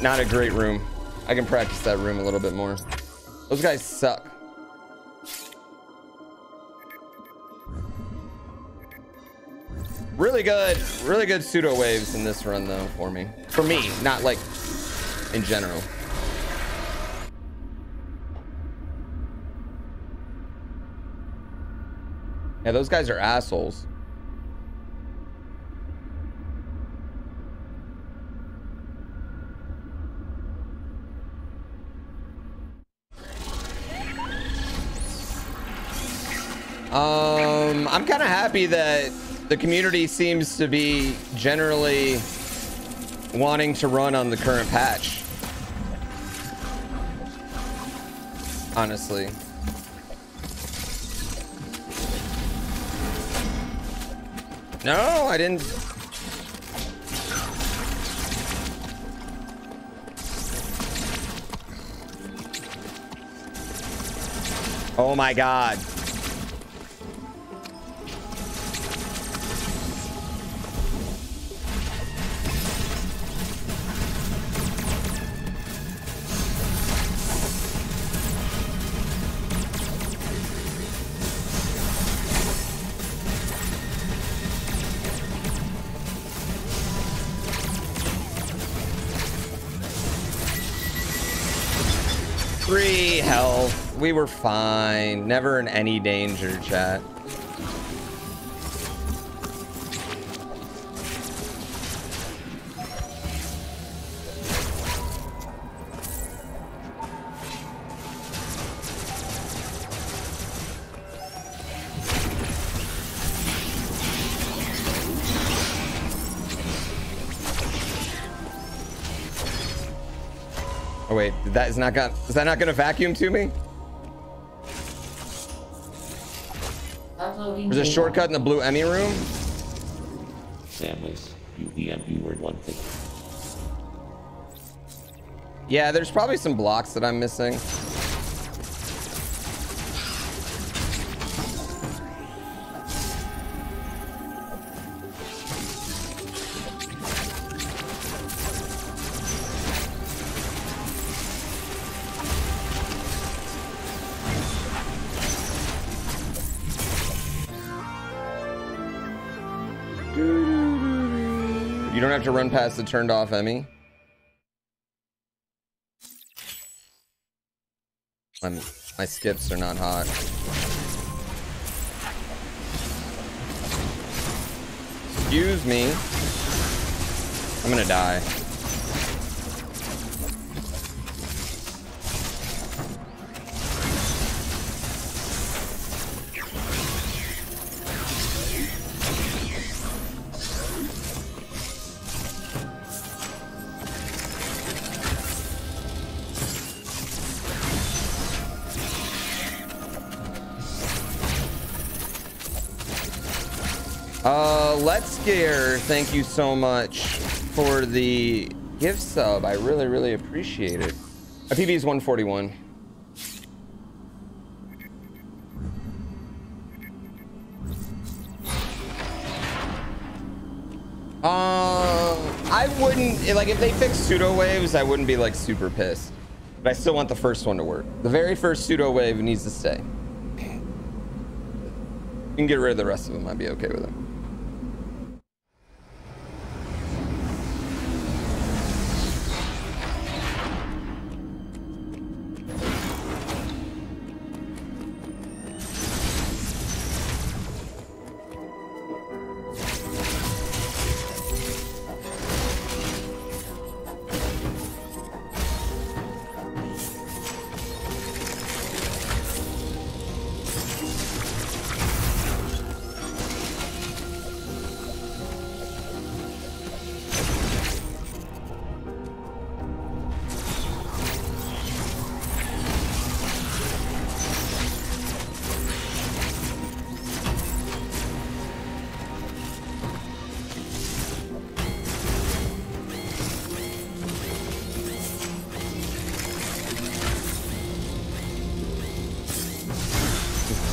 Not a great room. I can practice that room a little bit more. Those guys suck. Really good pseudo waves in this run though for me. For me, not like in general. Yeah, those guys are assholes. I'm kind of happy that the community seems to be generally wanting to run on the current patch. Honestly. No, I didn't. Oh my God. Health. We were fine. Never in any danger, chat. Wait, is that not gonna vacuum to me? There's a shortcut in the blue Emmy room. Samus, you were one thing. Yeah, there's probably some blocks that I'm missing. To run past the turned off Emmy. My skips are not hot. Excuse me. I'm gonna die. Let's Gear, thank you so much for the gift sub. I really, really appreciate it. My PB is 141. I wouldn't, like, if they fix pseudo waves, I wouldn't be like super pissed. But I still want the first one to work. The very first pseudo wave needs to stay. You can get rid of the rest of them. I'd be okay with them.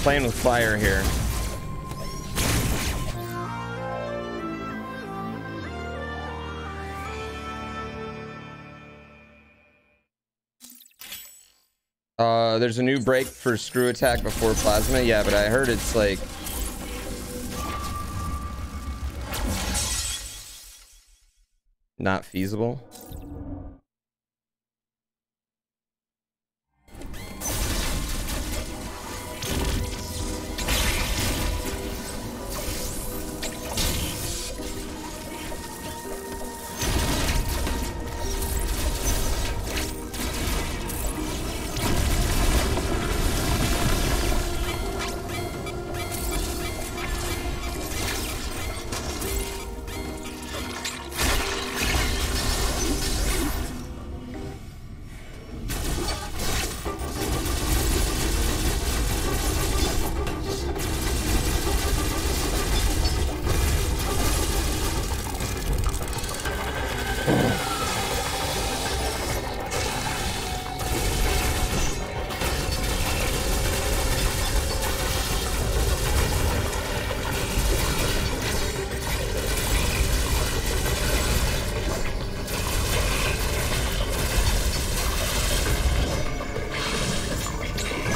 Playing with fire here. There's a new break for screw attack before plasma. Yeah, but I heard it's like not feasible.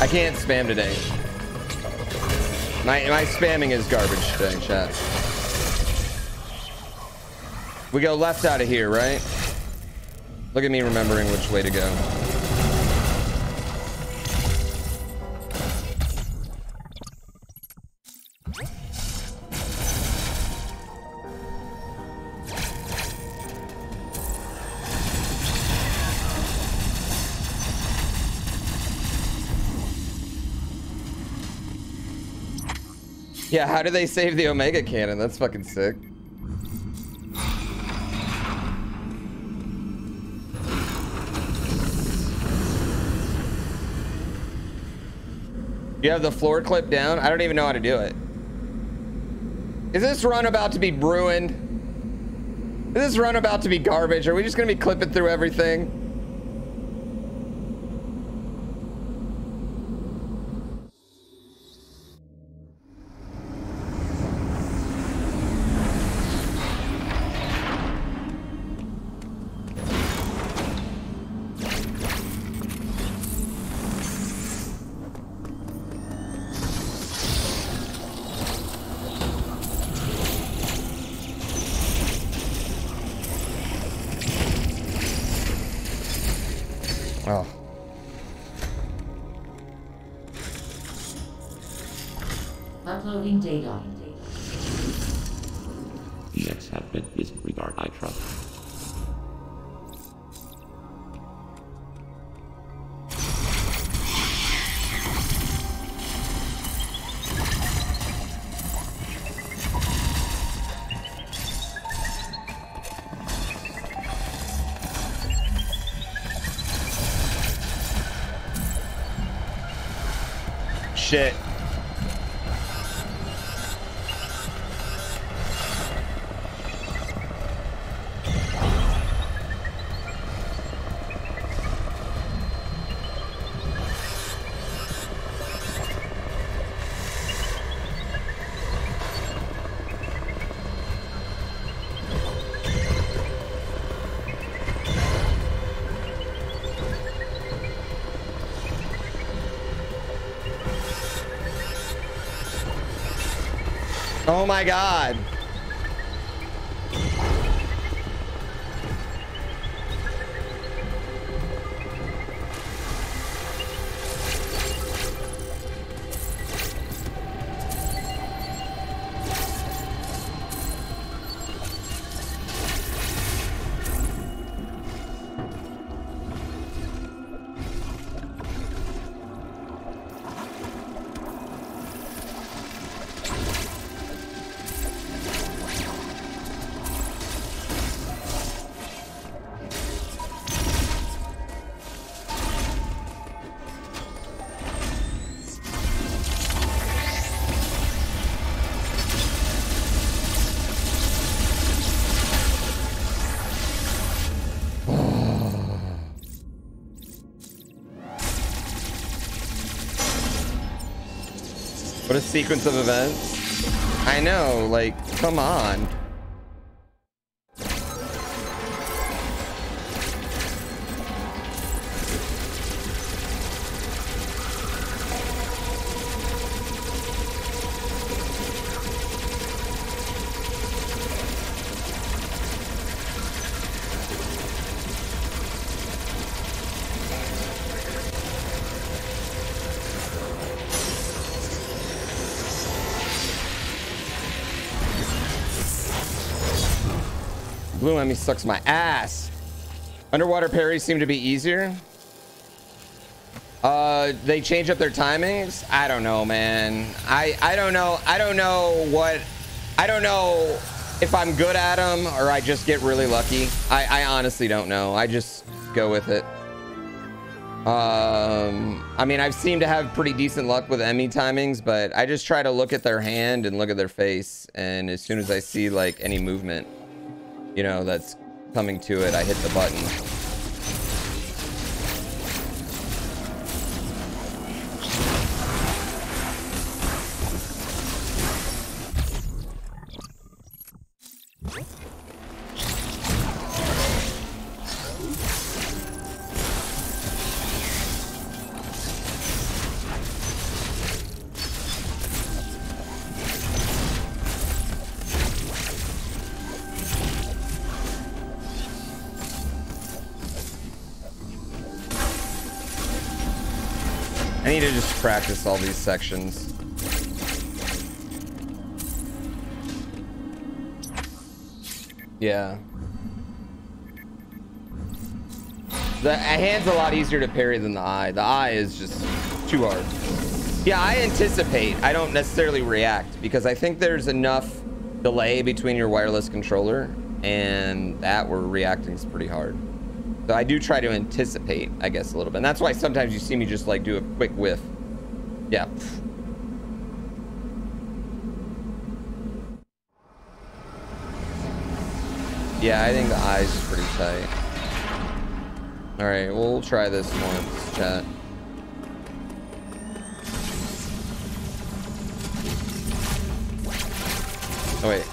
I can't spam today. My spamming is garbage today, chat. We go left out of here, right? Look at me remembering which way to go. Yeah, how do they save the Omega Cannon? That's fucking sick. You have the floor clip down? I don't even know how to do it. Is this run about to be ruined? Is this run about to be garbage? Are we just gonna be clipping through everything? have been disregarded, I trust. Shit. Oh my God. What a sequence of events. I know, like, come on. Blue Emmy sucks my ass. Underwater parries seem to be easier. They change up their timings. I don't know, man. I don't know. I don't know if I'm good at them or I just get really lucky. I honestly don't know. I just go with it. I mean, I've seemed to have pretty decent luck with Emmy timings, but I just try to look at their hand and look at their face. And as soon as I see like any movement, you know, that's coming to it, I hit the button. I need to just practice all these sections. Yeah. The hand's a lot easier to parry than the eye. The eye is just too hard. Yeah, I anticipate. I don't necessarily react because I think there's enough delay between your wireless controller and that where reacting is pretty hard. So I do try to anticipate, I guess, a little bit. And that's why sometimes you see me just like do a quick whiff. Yeah. Yeah, I think the eyes is pretty tight. All right, we'll try this once, chat. Oh, wait.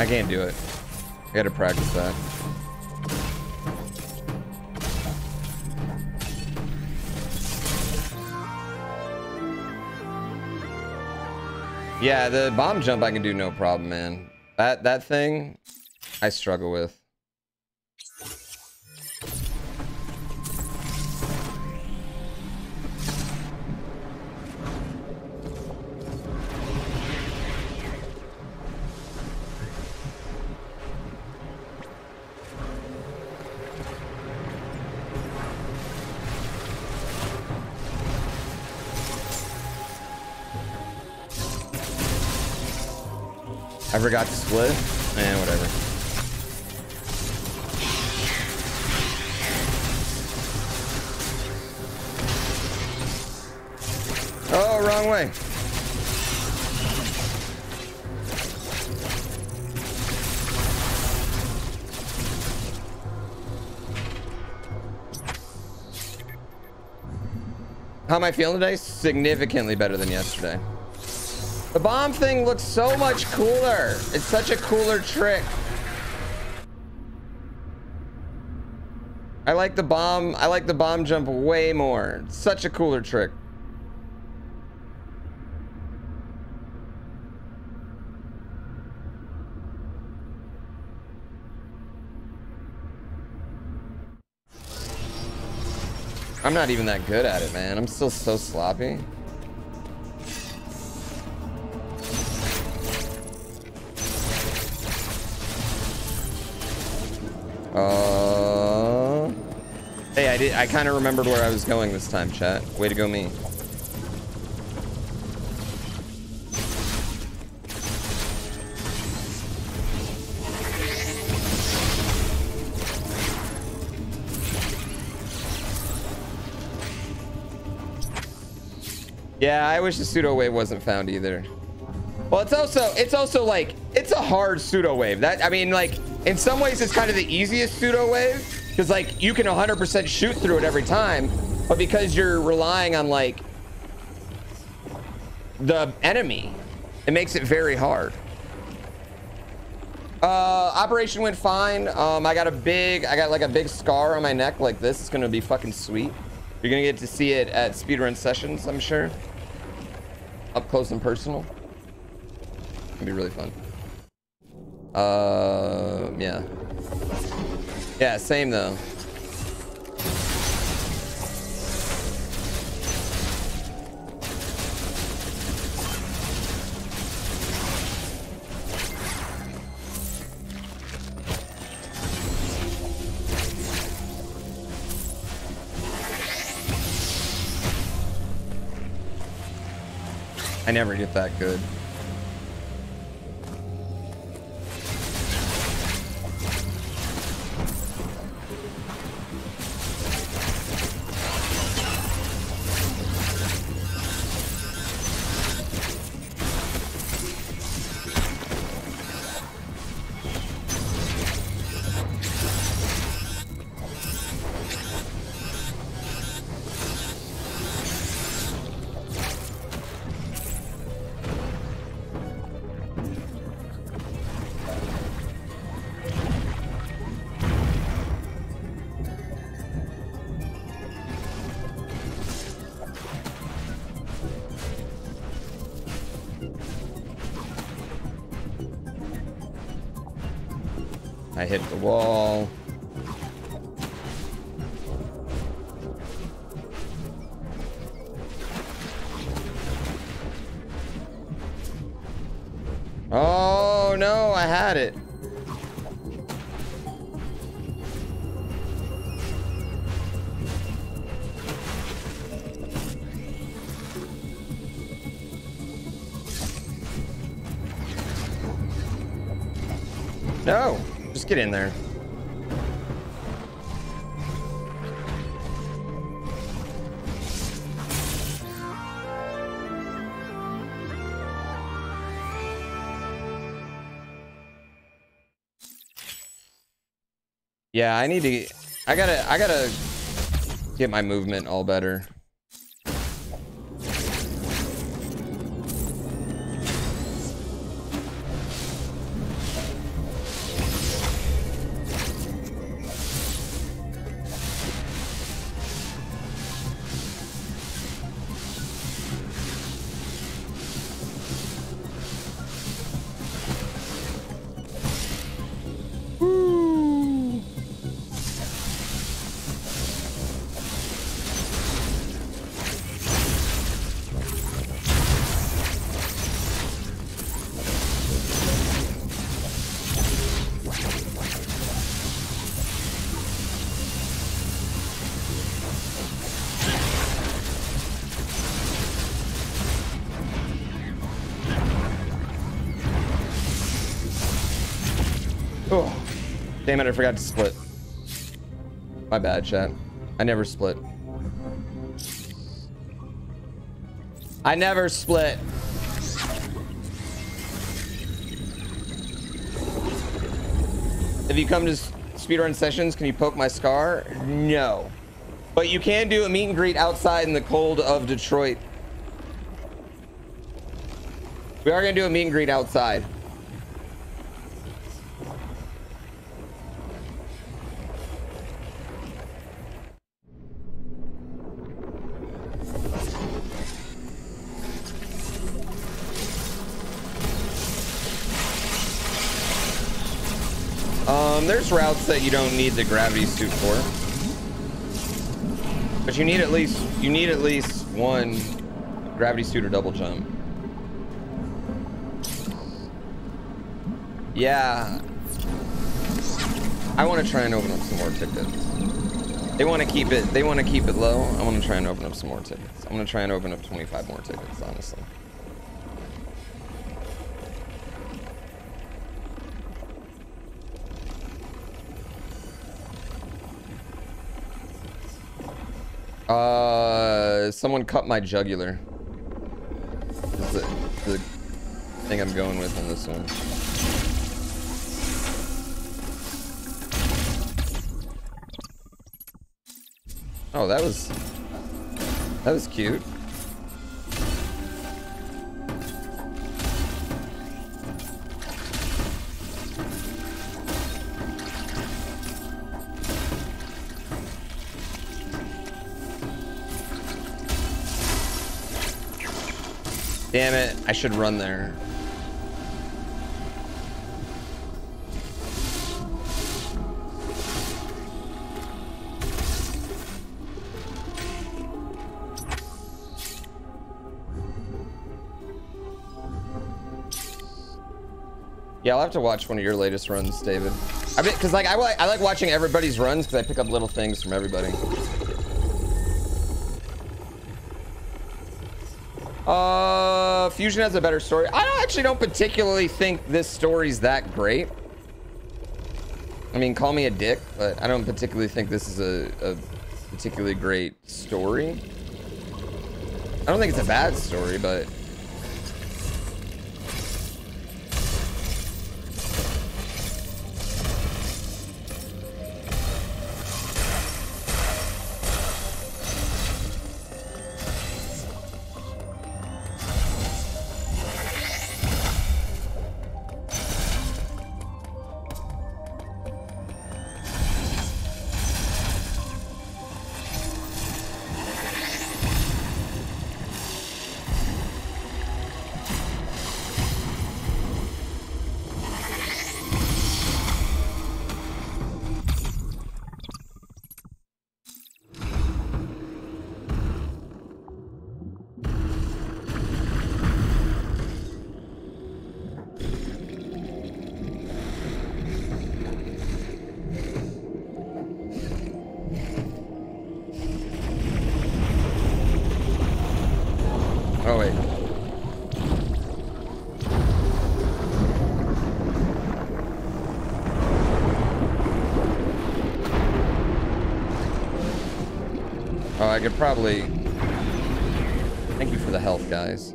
I can't do it. I gotta practice that. Yeah, the bomb jump I can do no problem, man. That thing, I struggle with. I forgot to split, and whatever. Oh, wrong way. How am I feeling today? Significantly better than yesterday. The bomb thing looks so much cooler. It's such a cooler trick. I like the bomb. I like the bomb jump way more. It's such a cooler trick. I'm not even that good at it, man. I'm still so sloppy. Hey, I kind of remembered where I was going this time, chat. Way to go, me. Yeah, I wish the pseudo wave wasn't found either. Well, it's also like, it's a hard pseudo wave. That, I mean, like, in some ways it's kind of the easiest pseudo wave, because like you can 100% shoot through it every time, but because you're relying on like the enemy, it makes it very hard. Operation went fine. I got like a big scar on my neck like this. It's gonna be fucking sweet. You're gonna get to see it at Speedrun Sessions, I'm sure, up close and personal. It'd be really fun. Yeah, same though. I never get that good. I hit the wall. Oh no, I had it. No. Just get in there. Yeah, I gotta get my movement all better. Damn it, I forgot to split. My bad, chat. I never split. I never split. If you come to speedrun sessions, can you poke my scar? No. But you can do a meet and greet outside in the cold of Detroit. We are going to do a meet and greet outside. There's routes that you don't need the gravity suit for, but you need at least one gravity suit or double jump. Yeah, I want to try and open up some more tickets. They want to keep it low. I want to try and open up some more tickets. I'm going to try and open up 25 more tickets, honestly. Someone cut my jugular. That's the thing I'm going with on this one. Oh, that was cute. Damn it, I should run there. Yeah, I'll have to watch one of your latest runs, David. I mean, cause like I like watching everybody's runs because I pick up little things from everybody. Fusion has a better story. I actually don't particularly think this story's that great. I mean, call me a dick, but I don't particularly think this is a particularly great story. I don't think it's a bad story, but I could probably... Thank you for the health, guys.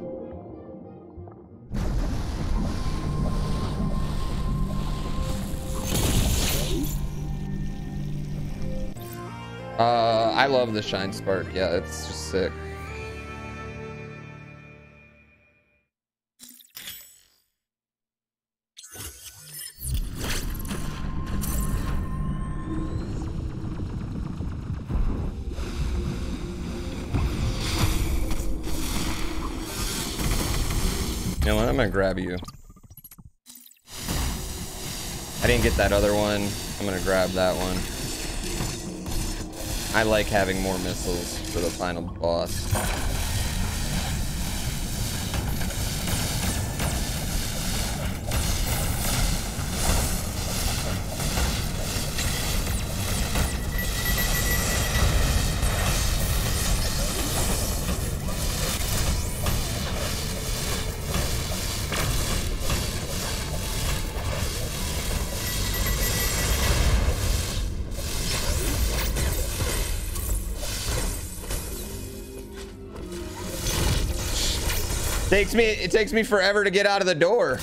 I love the Shine Spark. Yeah, it's just sick. I'm gonna grab you. I didn't get that other one. I'm gonna grab that one. I like having more missiles for the final boss. It takes me forever to get out of the door.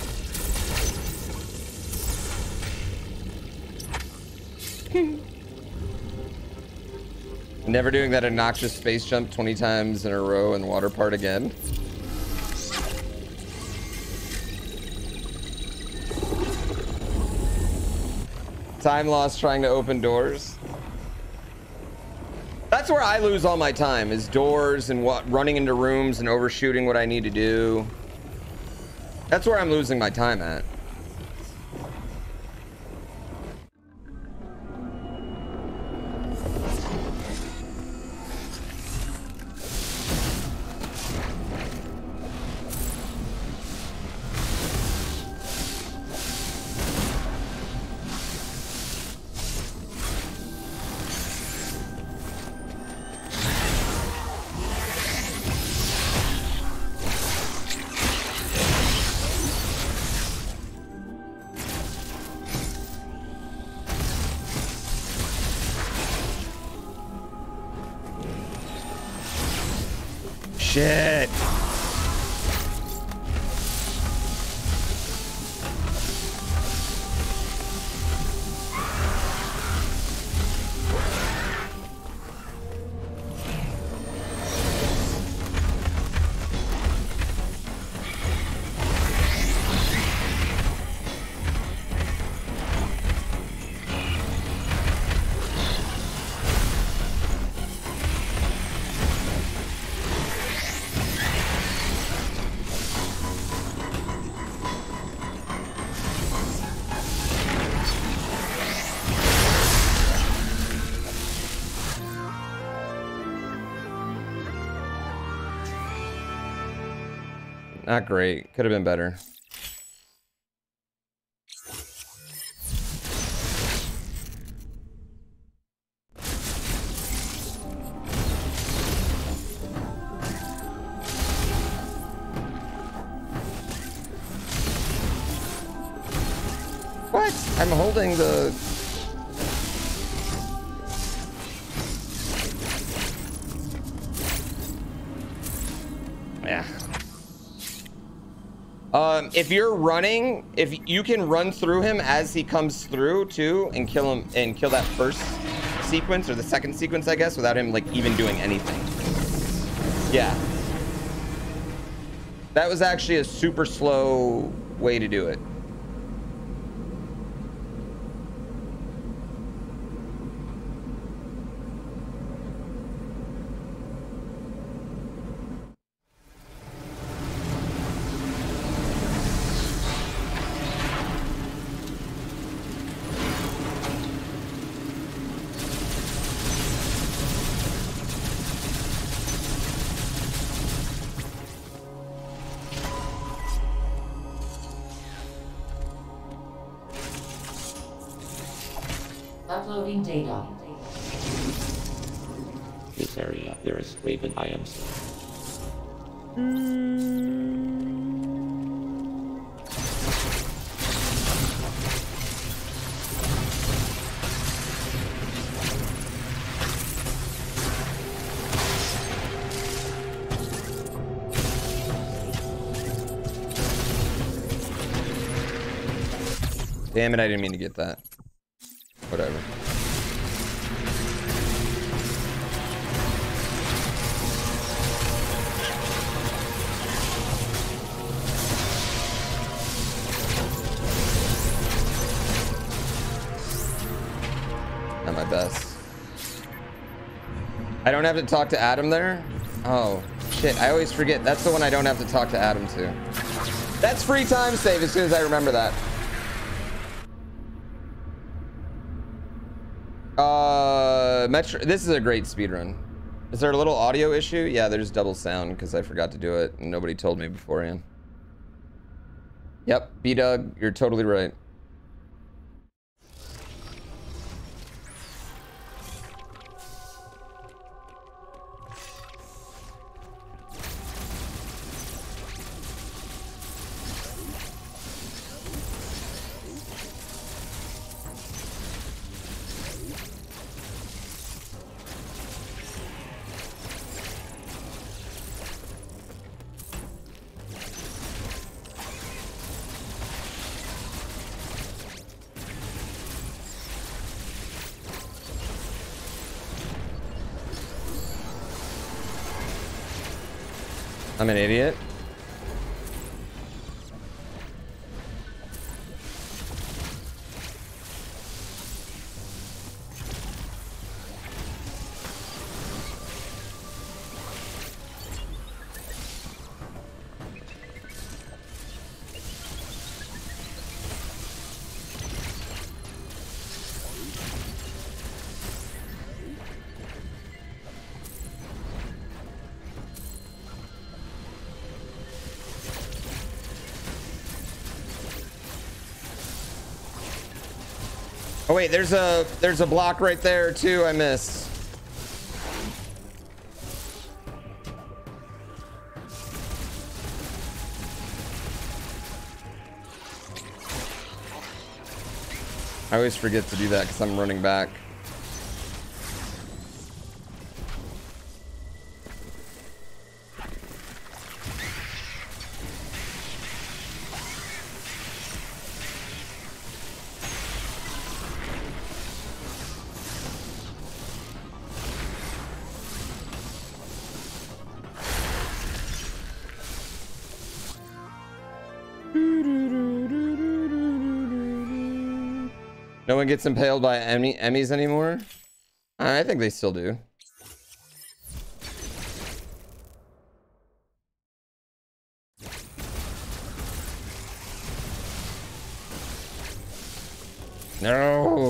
Never doing that obnoxious space jump 20 times in a row in water part again. Time lost trying to open doors. That's where I lose all my time, is doors and running into rooms and overshooting what I need to do. That's where I'm losing my time at. Not great. Could have been better. What? I'm holding the... Yeah. If you're running, if you can run through him as he comes through too and kill him and kill that first sequence or the second sequence, I guess, without him like even doing anything. Yeah. That was actually a super slow way to do it. Damn it, I didn't mean to get that. Whatever. Not my best. I don't have to talk to Adam there? Oh, shit. I always forget. That's the one I don't have to talk to Adam to. That's free time save as soon as I remember that. This is a great speedrun. Is there a little audio issue? Yeah, there's double sound because I forgot to do it and nobody told me beforehand. Yep, B-Dug, you're totally right. I'm an idiot. Oh wait, there's a block right there too. I missed. I always forget to do that because I'm running back. No one gets impaled by Emmys anymore? I think they still do. No.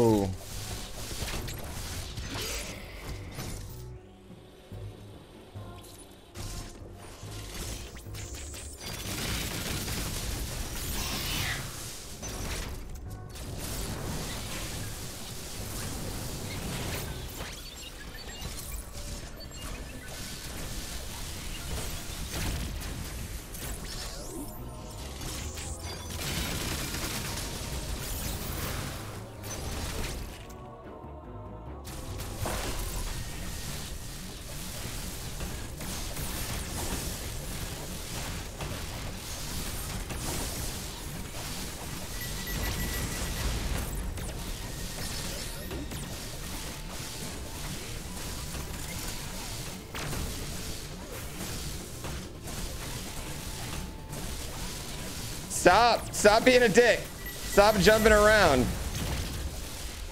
Stop being a dick. Stop jumping around.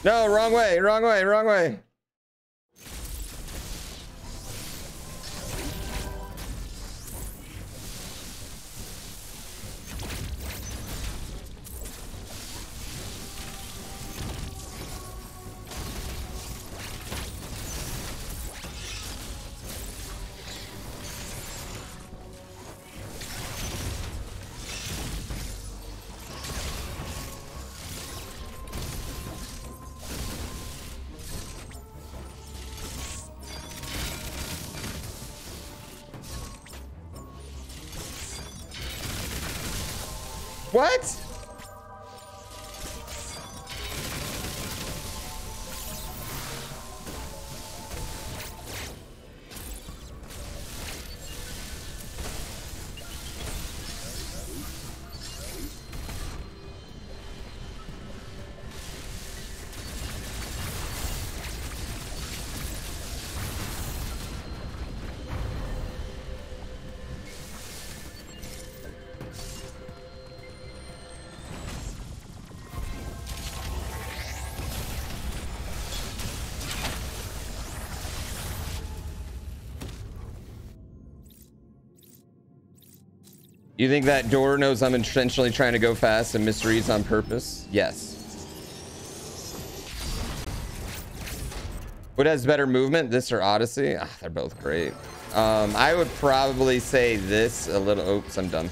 No, wrong way, wrong way, wrong way. What? You think that door knows I'm intentionally trying to go fast and misreads on purpose? Yes. What has better movement, this or Odyssey? Ah, they're both great. I would probably say this a little. Oops, I'm done.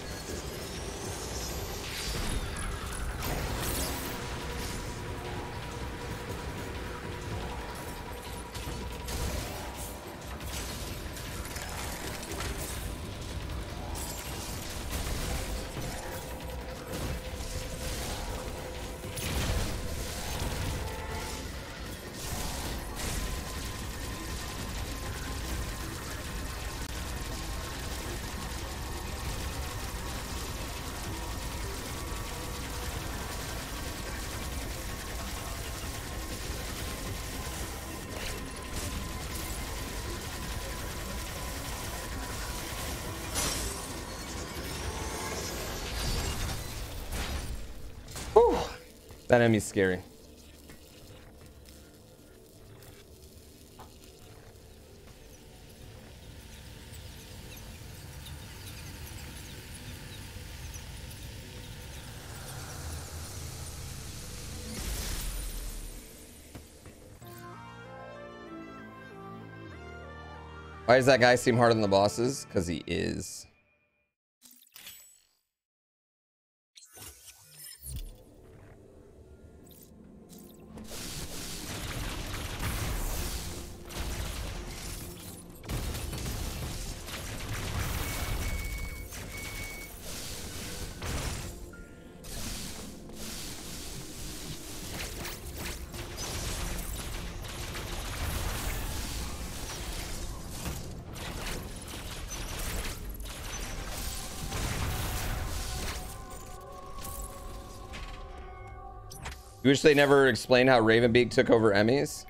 That Emmy's scary. Why does that guy seem harder than the bosses? Because he is. You wish they never explained how Raven Beak took over Emmys?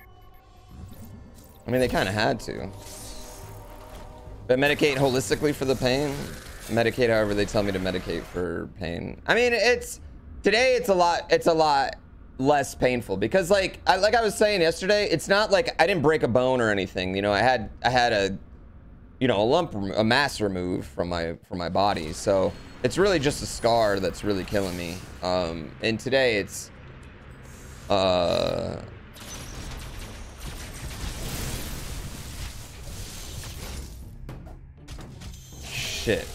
I mean, they kind of had to. But medicate holistically for the pain? Medicate however they tell me to medicate for pain. I mean, it's... Today, it's a lot less painful. Because, like I was saying yesterday, it's not like I didn't break a bone or anything. You know, I had a... You know, a lump, a mass removed from my body. So, it's really just a scar that's really killing me. And today, it's... Shit.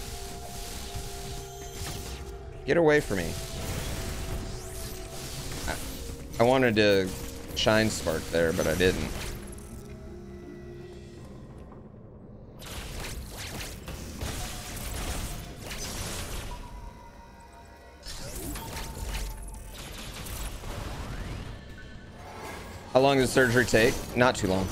Get away from me. I wanted to shine spark there, but I didn't. How long does surgery take? Not too long.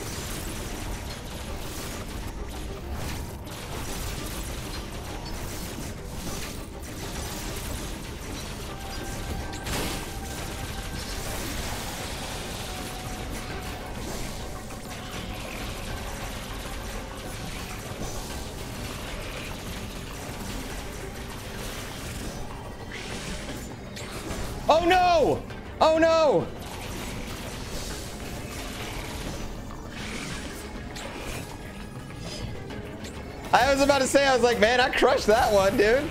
Oh no! Oh no! I was about to say, I was like, man, I crushed that one, dude.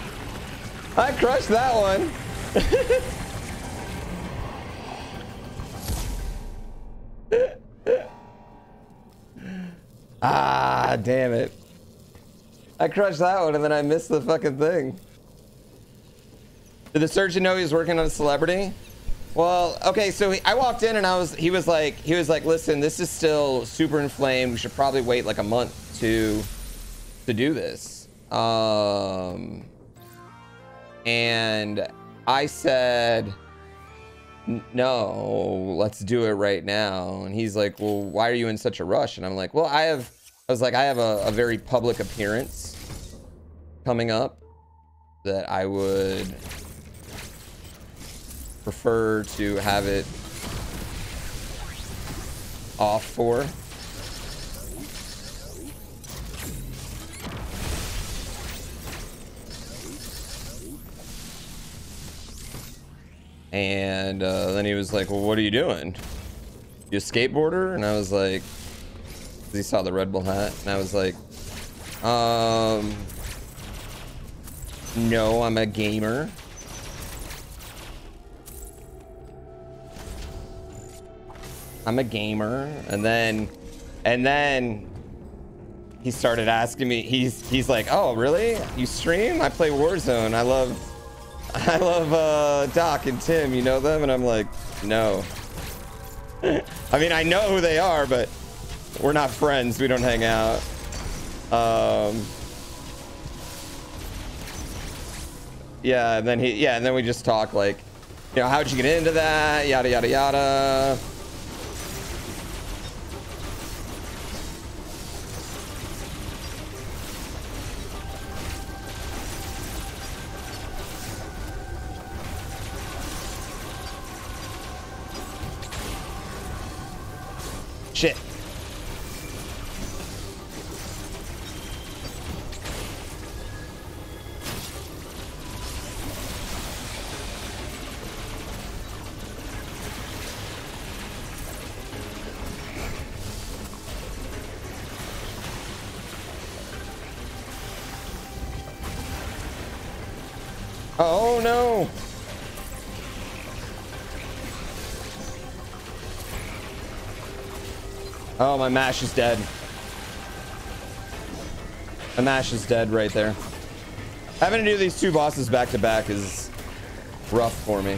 I crushed that one. Ah, damn it. I crushed that one and then I missed the fucking thing. Did the surgeon know he was working on a celebrity? Well, okay, so I walked in and he was like, listen, this is still super inflamed. We should probably wait like a month to do this, and I said no, let's do it right now. And he's like, well, why are you in such a rush? And I'm like, well, I have a very public appearance coming up that I would prefer to have it off for. And then he was like, well, what are you doing? You a skateboarder? And I was like, he saw the Red Bull hat. And I was like, no, I'm a gamer. I'm a gamer. And then he started asking me, he's like, oh, really? You stream? I play Warzone. I love Doc and Tim, you know them? And I'm like, no. I mean, I know who they are, but we're not friends. We don't hang out. Yeah, and then we just talk like, you know, how'd you get into that? Yada, yada, yada. Shit. Oh no! Oh, my mash is dead. My mash is dead right there. Having to do these two bosses back to back is rough for me.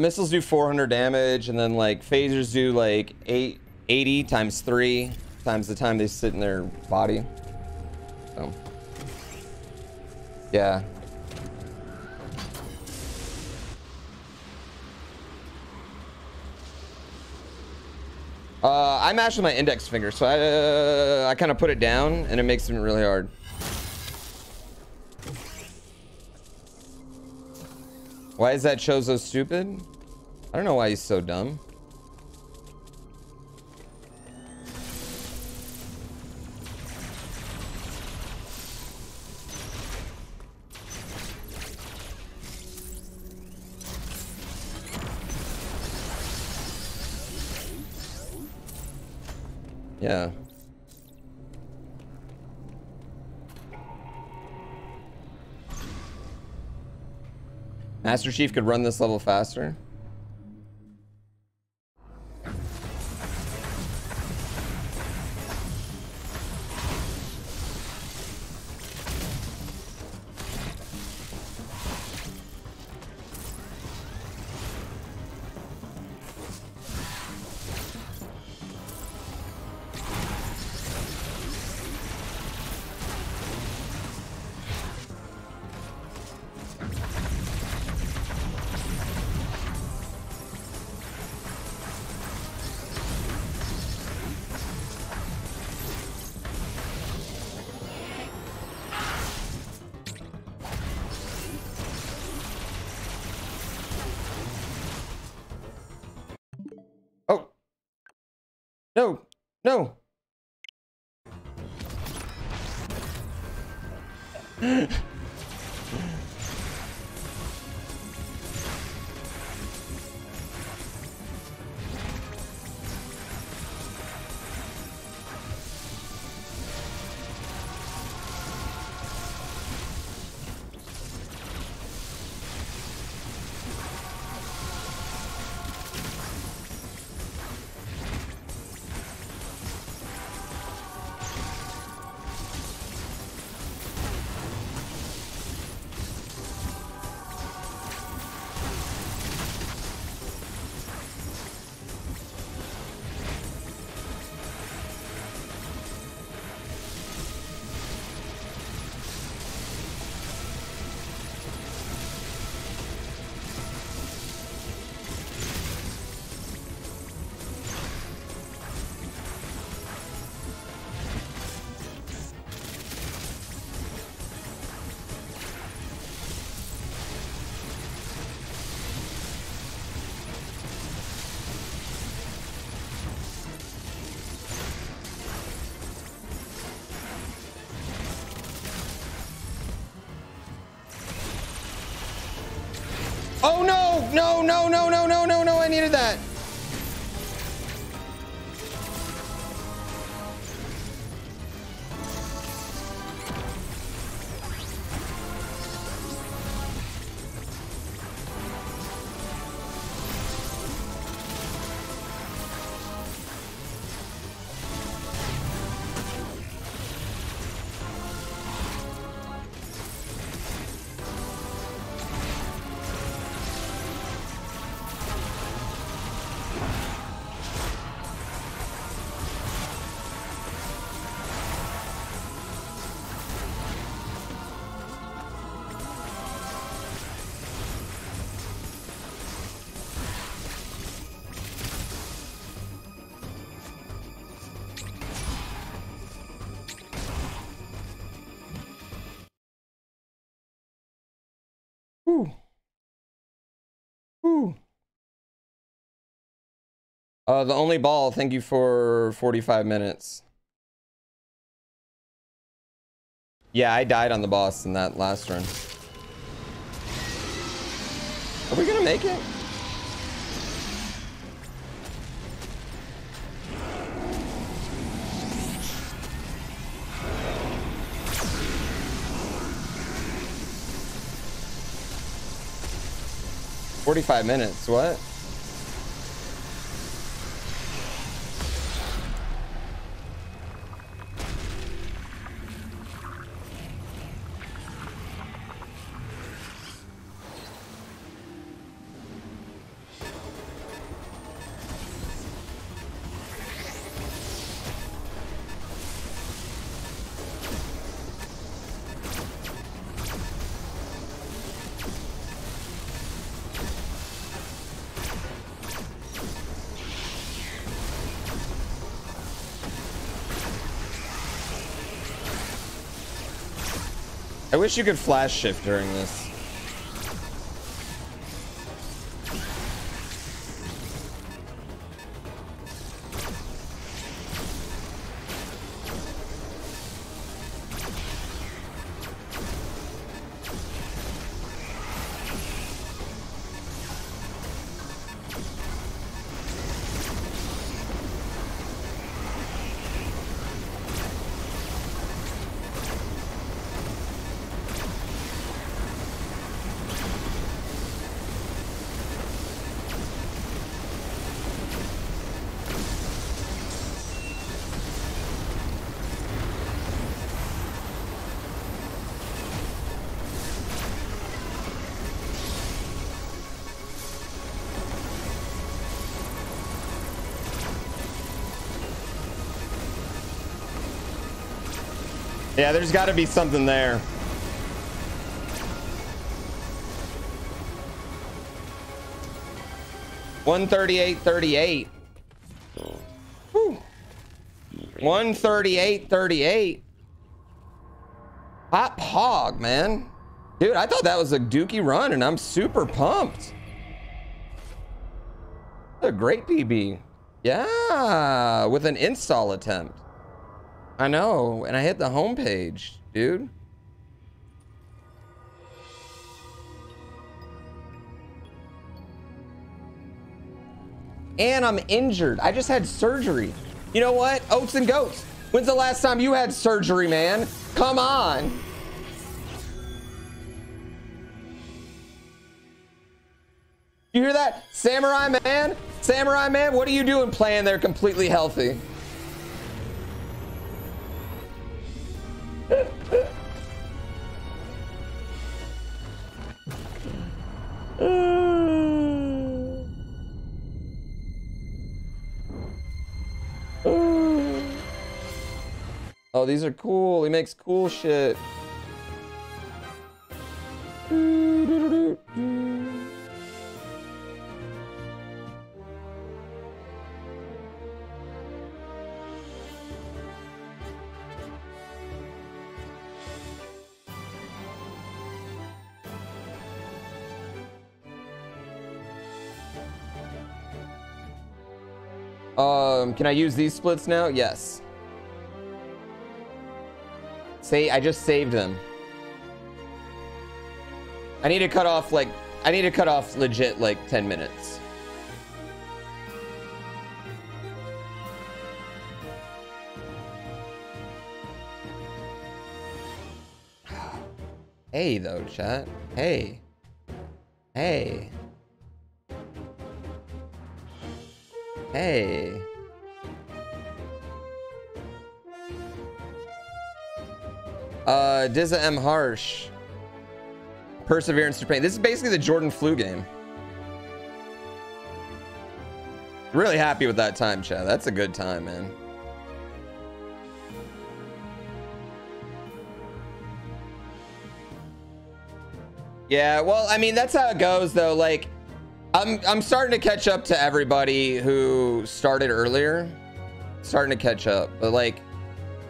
Missiles do 400 damage, and then like phasers do like 80 times 3 times the time they sit in their body. So yeah. I mash with my index finger, so I kind of put it down, and it makes it really hard. Why is that Chozo stupid? I don't know why he's so dumb. Yeah. Master Chief could run this level faster. No. Oh no! No! No! No! No! No! No! No! I needed that. The only ball, thank you for 45 minutes. Yeah, I died on the boss in that last run. Are we gonna make it? $45 minutes, what? I wish you could flash shift during this. Yeah, there's got to be something there. $138.38. 138.38. Hot hog, man. Dude, I thought that was a dookie run, and I'm super pumped. That's a great PB. Yeah, with an install attempt. I know, and I hit the homepage, dude. And I'm injured. I just had surgery. You know what? Oats and goats. When's the last time you had surgery, man? Come on. You hear that? Samurai man? Samurai man, what are you doing playing there completely healthy? Oh, these are cool. He makes cool shit. Can I use these splits now? Yes. Say, I just saved them. I need to cut off like, I need to cut off legit like 10 minutes. Hey though, chat. Hey. Hey. Hey. Dizza M. Harsh. Perseverance through pain. This is basically the Jordan Flu game. Really happy with that time, chat. That's a good time, man. Yeah, well, I mean, that's how it goes, though. Like, I'm starting to catch up to everybody who started earlier. Starting to catch up. But, like,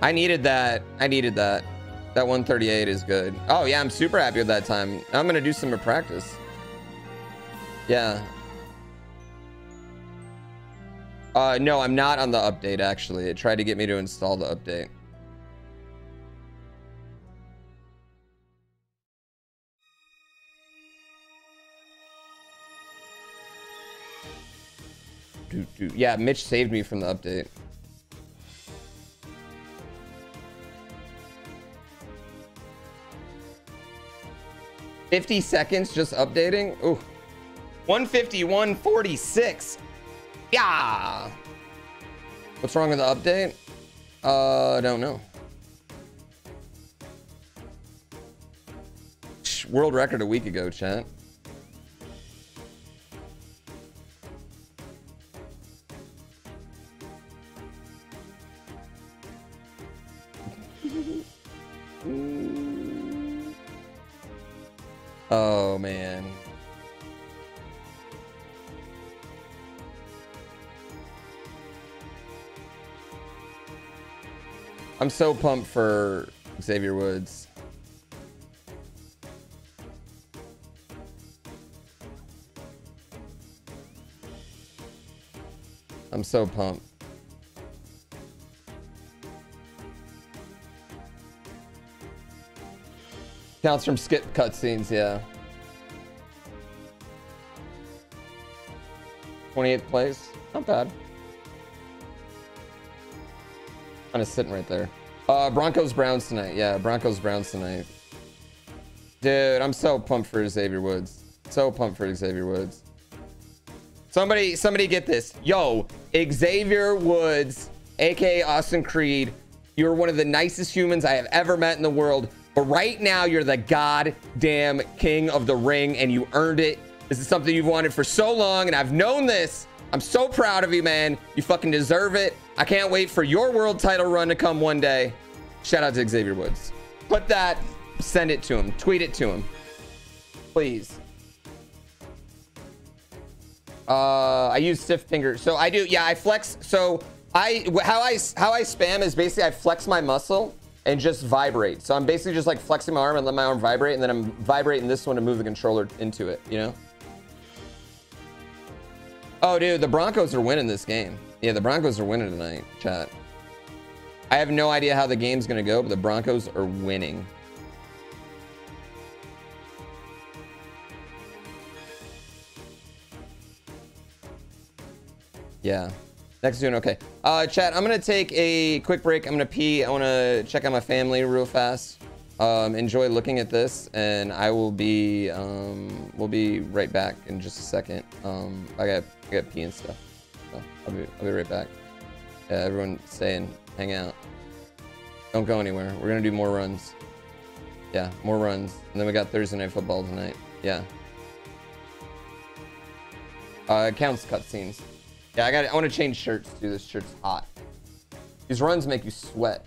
I needed that. I needed that. That 138 is good. Oh, yeah, I'm super happy with that time. I'm going to do some more practice. Yeah. No, I'm not on the update, actually. It tried to get me to install the update. Yeah, Mitch saved me from the update. $50 seconds just updating. Ooh. 151.46. Yeah. What's wrong with the update? Don't know. World record a week ago, chat. Oh, man. I'm so pumped for Xavier Woods. I'm so pumped. Counts from skip cutscenes, yeah. 28th place, not bad. Kind of sitting right there. Broncos-Browns tonight, yeah, Broncos-Browns tonight. Dude, I'm so pumped for Xavier Woods. So pumped for Xavier Woods. Somebody get this. Yo, Xavier Woods, aka Austin Creed, you're one of the nicest humans I have ever met in the world, but right now you're the goddamn king of the ring and you earned it. This is something you've wanted for so long and I've known this. I'm so proud of you, man. You fucking deserve it. I can't wait for your world title run to come one day. Shout out to Xavier Woods. Put that, send it to him, tweet it to him, please. I use stiff fingers, so I do. Yeah, I flex. So how I spam is basically I flex my muscle and just vibrate. So I'm basically just like flexing my arm and let my arm vibrate, and then I'm vibrating this one to move the controller into it, you know? Oh, dude, the Broncos are winning this game. Yeah, the Broncos are winning tonight, chat. I have no idea how the game's gonna go, but the Broncos are winning. Yeah, next doing okay. Chat, I'm gonna take a quick break. I'm gonna pee. I wanna check on my family real fast. Enjoy looking at this, and I will be, we'll be right back in just a second. I got pee and stuff, so I'll be right back. Yeah, everyone stay and hang out. Don't go anywhere. We're gonna do more runs. Yeah, more runs, and then we got Thursday Night Football tonight. Yeah. Counts cutscenes. Yeah, I want to change shirts, dude. This shirt's hot. These runs make you sweat.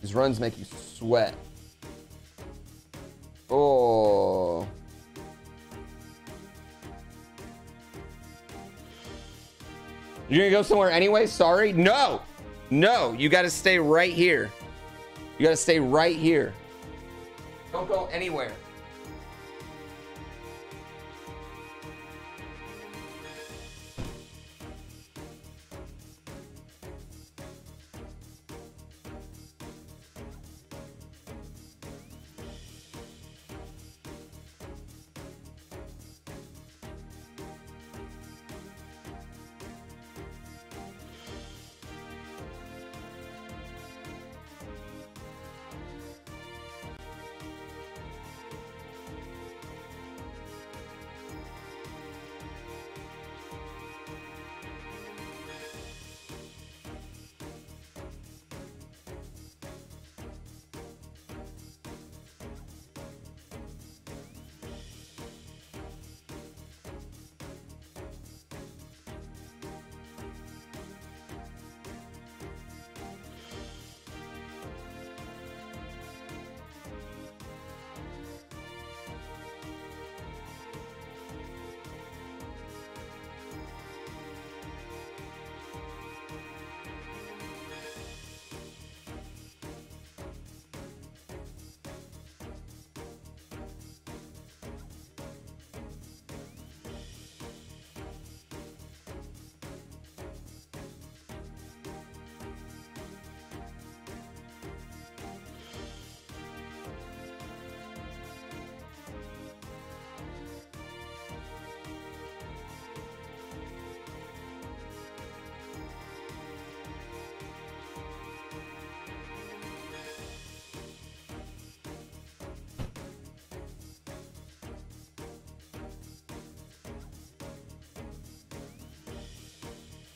These runs make you sweat. Oh. You're gonna go somewhere anyway? Sorry? No! No, you gotta stay right here. You gotta stay right here. Don't go anywhere.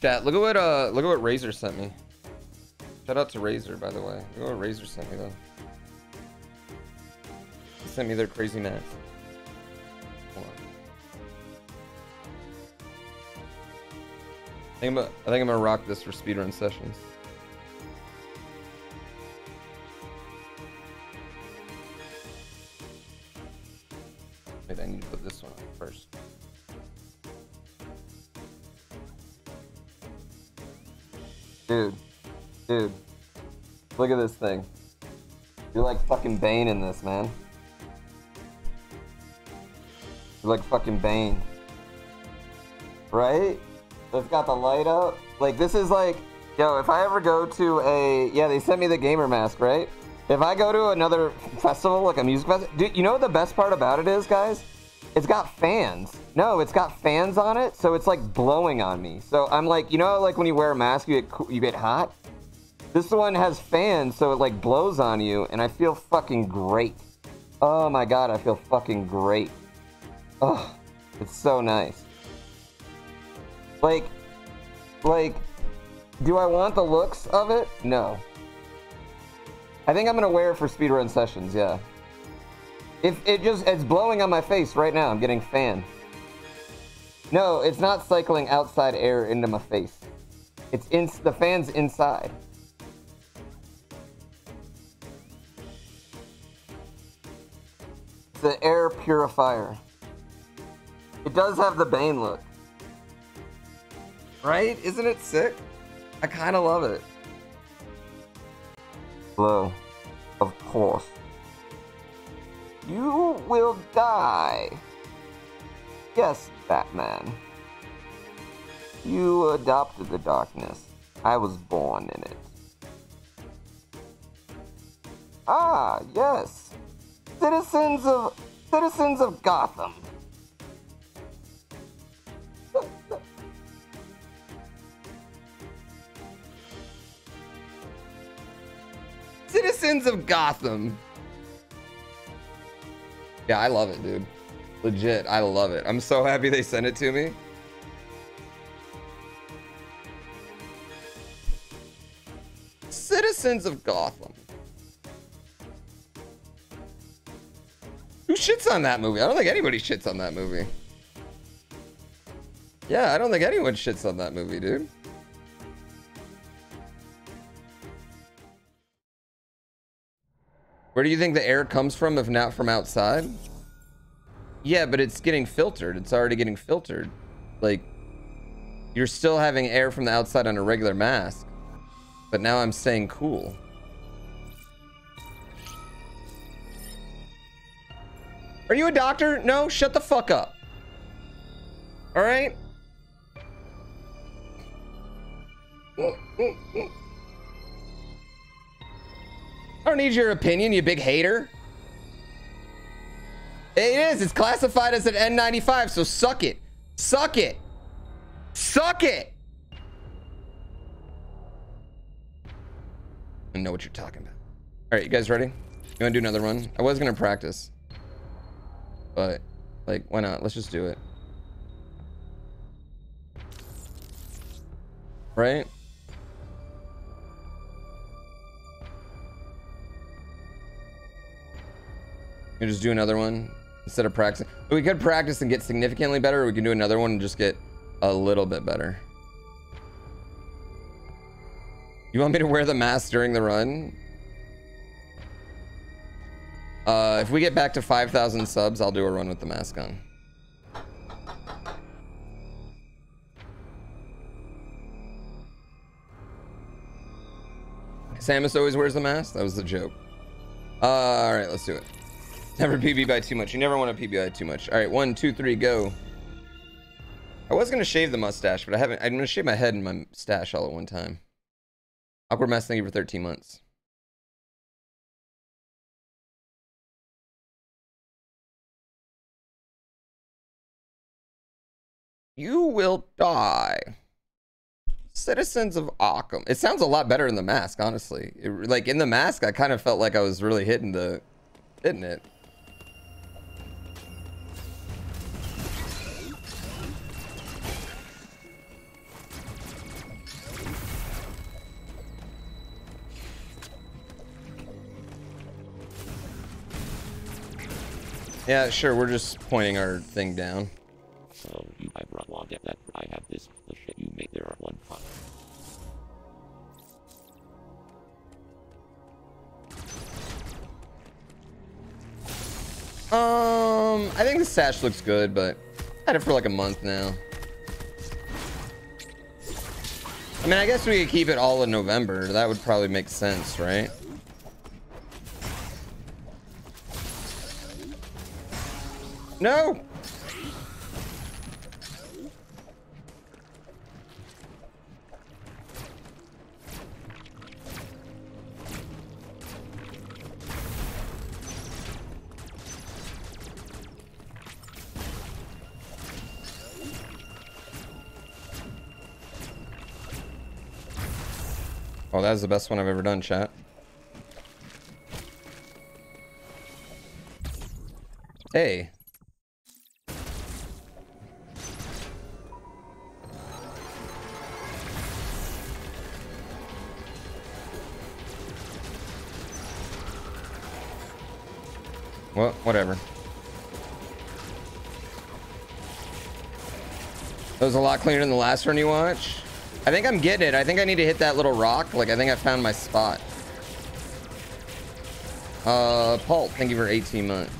Chat, look at what Razer sent me. Shout out to Razer, by the way. Look at what Razer sent me though. They sent me their crazy knife. I think I'm gonna rock this for speedrun sessions. Wait, I need to put this one on first. Dude, look at this thing. You're like fucking Bane in this, man. You're like fucking Bane, right? It's got the light up. Like, this is like, yo, if I ever go to a, yeah, they sent me the gamer mask, right? If I go to another festival, like a music festival, dude, you know what the best part about it is, guys? It's got fans. No, it's got fans on it, so it's like blowing on me. So I'm like, you know, like when you wear a mask, you get hot? This one has fans, so it like blows on you, and I feel fucking great. Oh my God, I feel fucking great. Oh, it's so nice. Like, do I want the looks of it? No. I think I'm gonna wear it for speedrun sessions, yeah. If it just, it's blowing on my face right now, I'm getting fan. No, it's not cycling outside air into my face. It's in, the fan's inside. It's an air purifier. It does have the Bane look. Right? Isn't it sick? I kind of love it. Blow. Of course. You will die. Yes, Batman. You adopted the darkness. I was born in it. Ah, yes. Citizens of Gotham. Citizens of Gotham. Yeah, I love it, dude. Legit, I love it. I'm so happy they sent it to me. Citizens of Gotham. Who shits on that movie? I don't think anybody shits on that movie. Yeah, I don't think anyone shits on that movie, dude. Where do you think the air comes from if not from outside? Yeah, but it's getting filtered. It's already getting filtered. Like, you're still having air from the outside on a regular mask. But now I'm staying cool. Are you a doctor? No, shut the fuck up. All right? I don't need your opinion, you big hater. It is. It's classified as an N95, so suck it. Suck it. Suck it. I know what you're talking about. All right, you guys ready? You want to do another run? I was going to practice. But, like, why not? Let's just do it. Right? We just do another one instead of practicing. We could practice and get significantly better, or we can do another one and just get a little bit better. You want me to wear the mask during the run? If we get back to 5,000 subs, I'll do a run with the mask on. Samus always wears the mask? That was the joke. All right, let's do it. Never PB by too much. You never want to PB by too much. All right, 1, 2, 3, go. I was gonna shave the mustache, but I haven't. I'm gonna shave my head and my mustache all at one time. Awkward mess. Thank you for 13 months. You will die. Citizens of Arkham. It sounds a lot better in the mask, honestly. It, like in the mask, I kind of felt like I was really hitting it. Yeah, sure, we're just pointing our thing down. So you might run long at that. I have this shit you make there on one pot. I think the sash looks good, but I had it for like a month now. I mean, I guess we could keep it all in November. That would probably make sense, right? No! Oh, that was the best one I've ever done, chat. Hey. Well, whatever. That was a lot cleaner than the last one you watched. I think I'm getting it. I think I need to hit that little rock. Like, I think I found my spot. Paul, thank you for 18 months.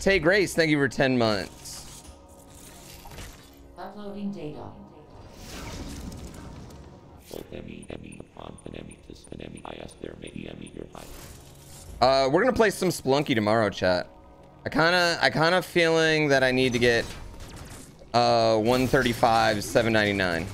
Tay Grace, thank you for 10 months. Uploading data. We're gonna play some Splunky tomorrow, chat. I kinda feeling that I need to get 135, 799.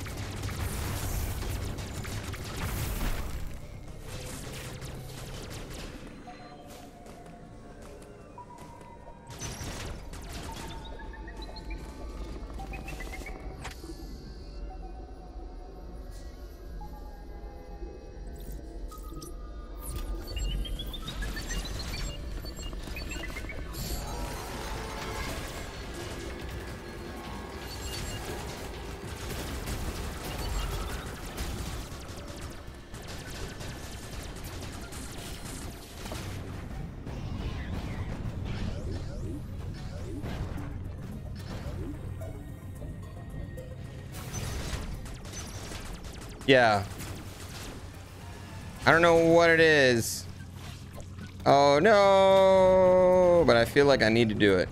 Yeah. I don't know what it is. Oh no, but I feel like I need to do it.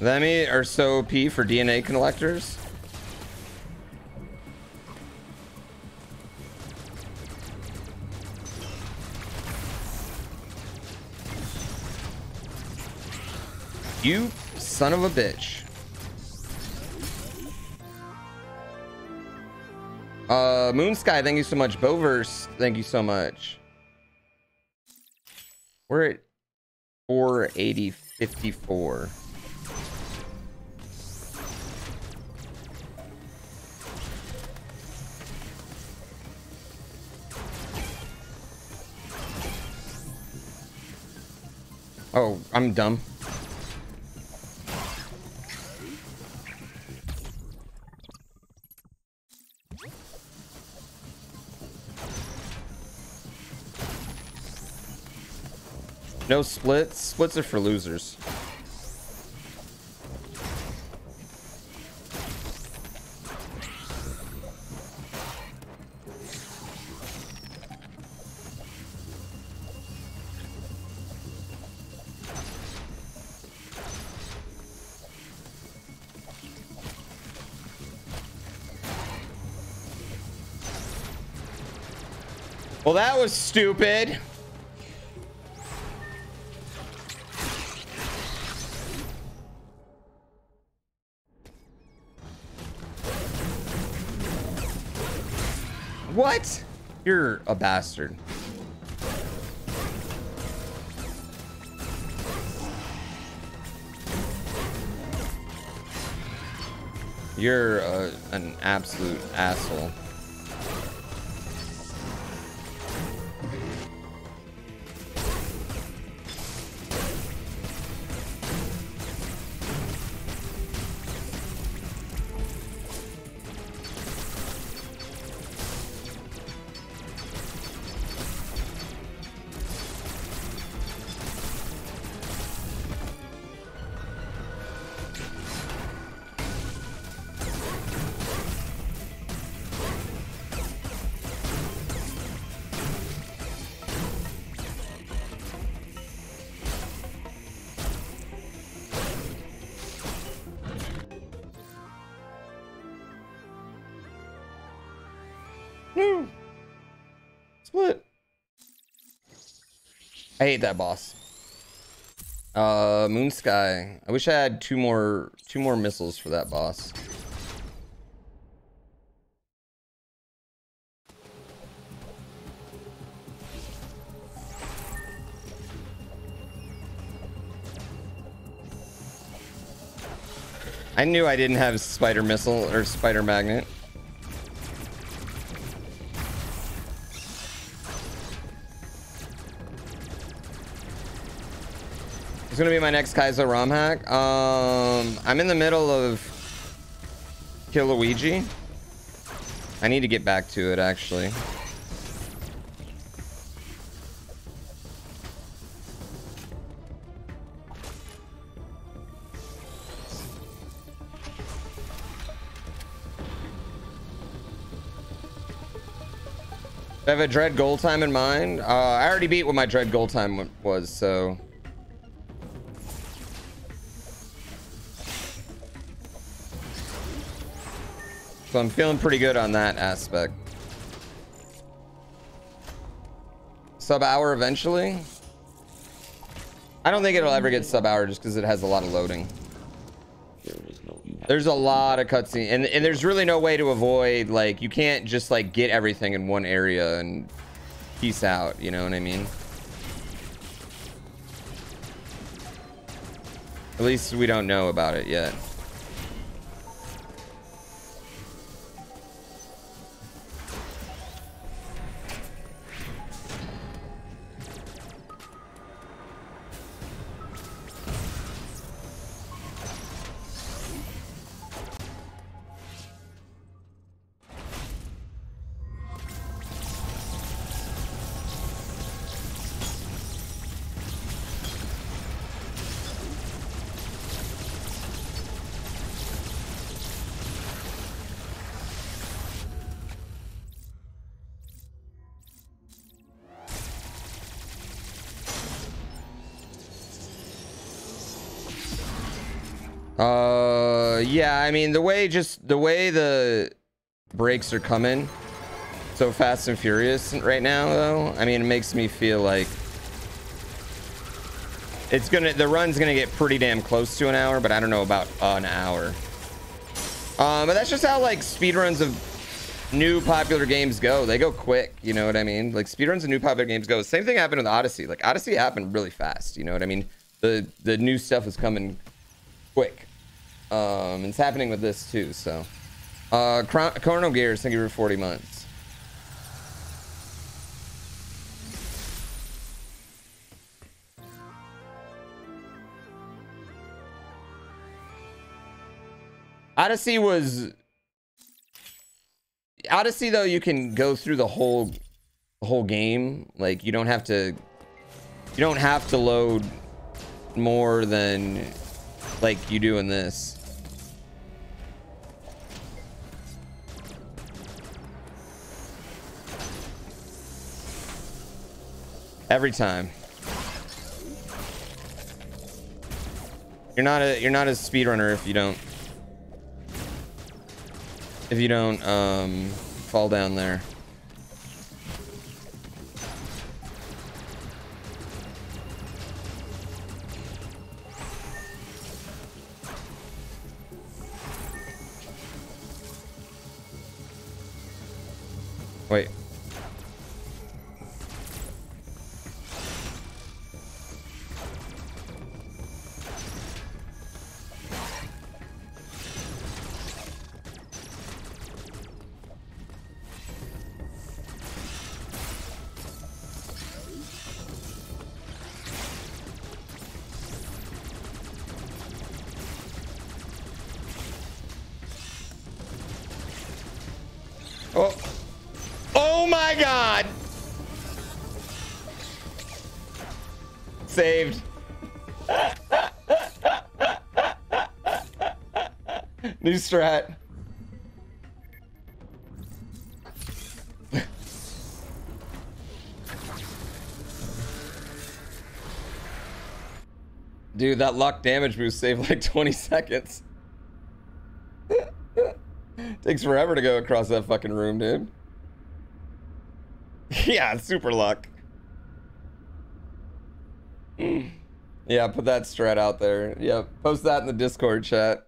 Emmy are so OP for DNA collectors. You son of a bitch. Moonsky, thank you so much. Boverse, thank you so much. We're at 480.54. Oh, I'm dumb. No splits. Splits are for losers. Well, that was stupid. What? You're a bastard. You're an absolute asshole. I hate that boss. Moon Sky. I wish I had two more missiles for that boss. I knew I didn't have spider missile or spider magnet. Gonna be my next Kaizo ROM hack. I'm in the middle of Kiluigi. I need to get back to it actually. I have a dread goal time in mind. I already beat what my dread goal time was, so. So I'm feeling pretty good on that aspect. Sub hour eventually? I don't think it'll ever get sub hour just because it has a lot of loading. There's a lot of cutscenes, and there's really no way to avoid, like, you can't just like get everything in one area and peace out, you know what I mean? At least we don't know about it yet. Yeah, I mean, the way the breaks are coming so fast and furious right now, though, I mean, it makes me feel like it's gonna, the run's gonna get pretty damn close to an hour, but I don't know about an hour. But that's just how, like, speedruns of new popular games go. They go quick, you know what I mean? Like, speedruns of new popular games go. Same thing happened with Odyssey. Like, Odyssey happened really fast, you know what I mean? The new stuff was coming quick. It's happening with this too, so. Chrono Gears, thank you for 40 months. Odyssey though, you can go through the whole game. Like, you don't have to load more than like you do in this. Every time. You're not a speedrunner if you don't fall down there. saved. New strat. Dude, that lock damage move saved like 20 seconds. Takes forever to go across that fucking room, dude. Yeah, super luck. Yeah, put that strat out there. Yeah, post that in the Discord chat.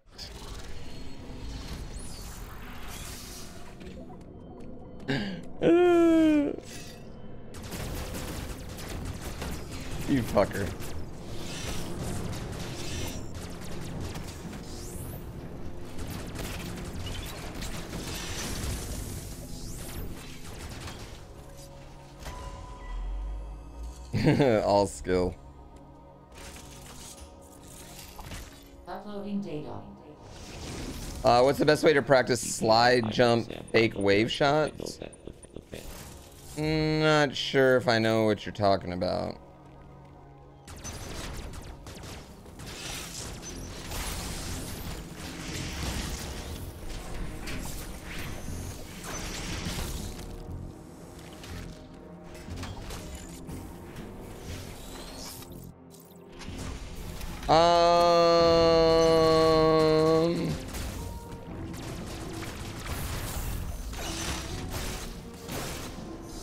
You fucker. All skill. Uploading data. What's the best way to practice slide, jump, fake wave shots? Not sure if I know what you're talking about.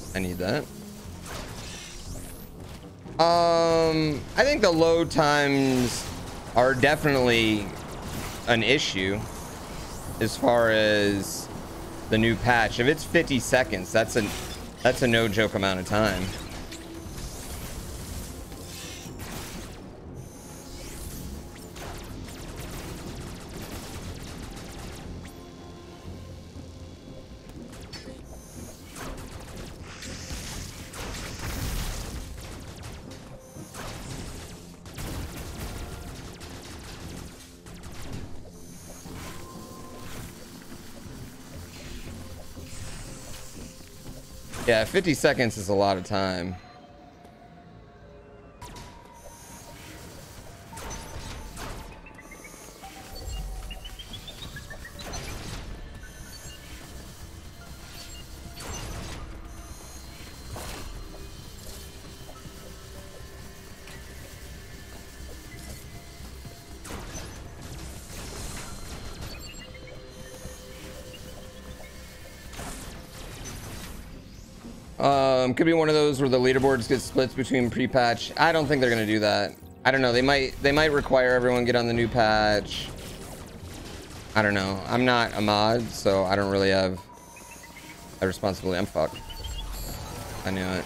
I need that. I think the load times are definitely an issue as far as the new patch. If it's 50 seconds, that's a no joke amount of time. Yeah, 50 seconds is a lot of time. Could be one of those where the leaderboards get split between pre-patch. I don't think they're gonna do that. I don't know. They might require everyone get on the new patch. I don't know. I'm not a mod, so I don't really have a responsibility. I'm fucked. I knew it.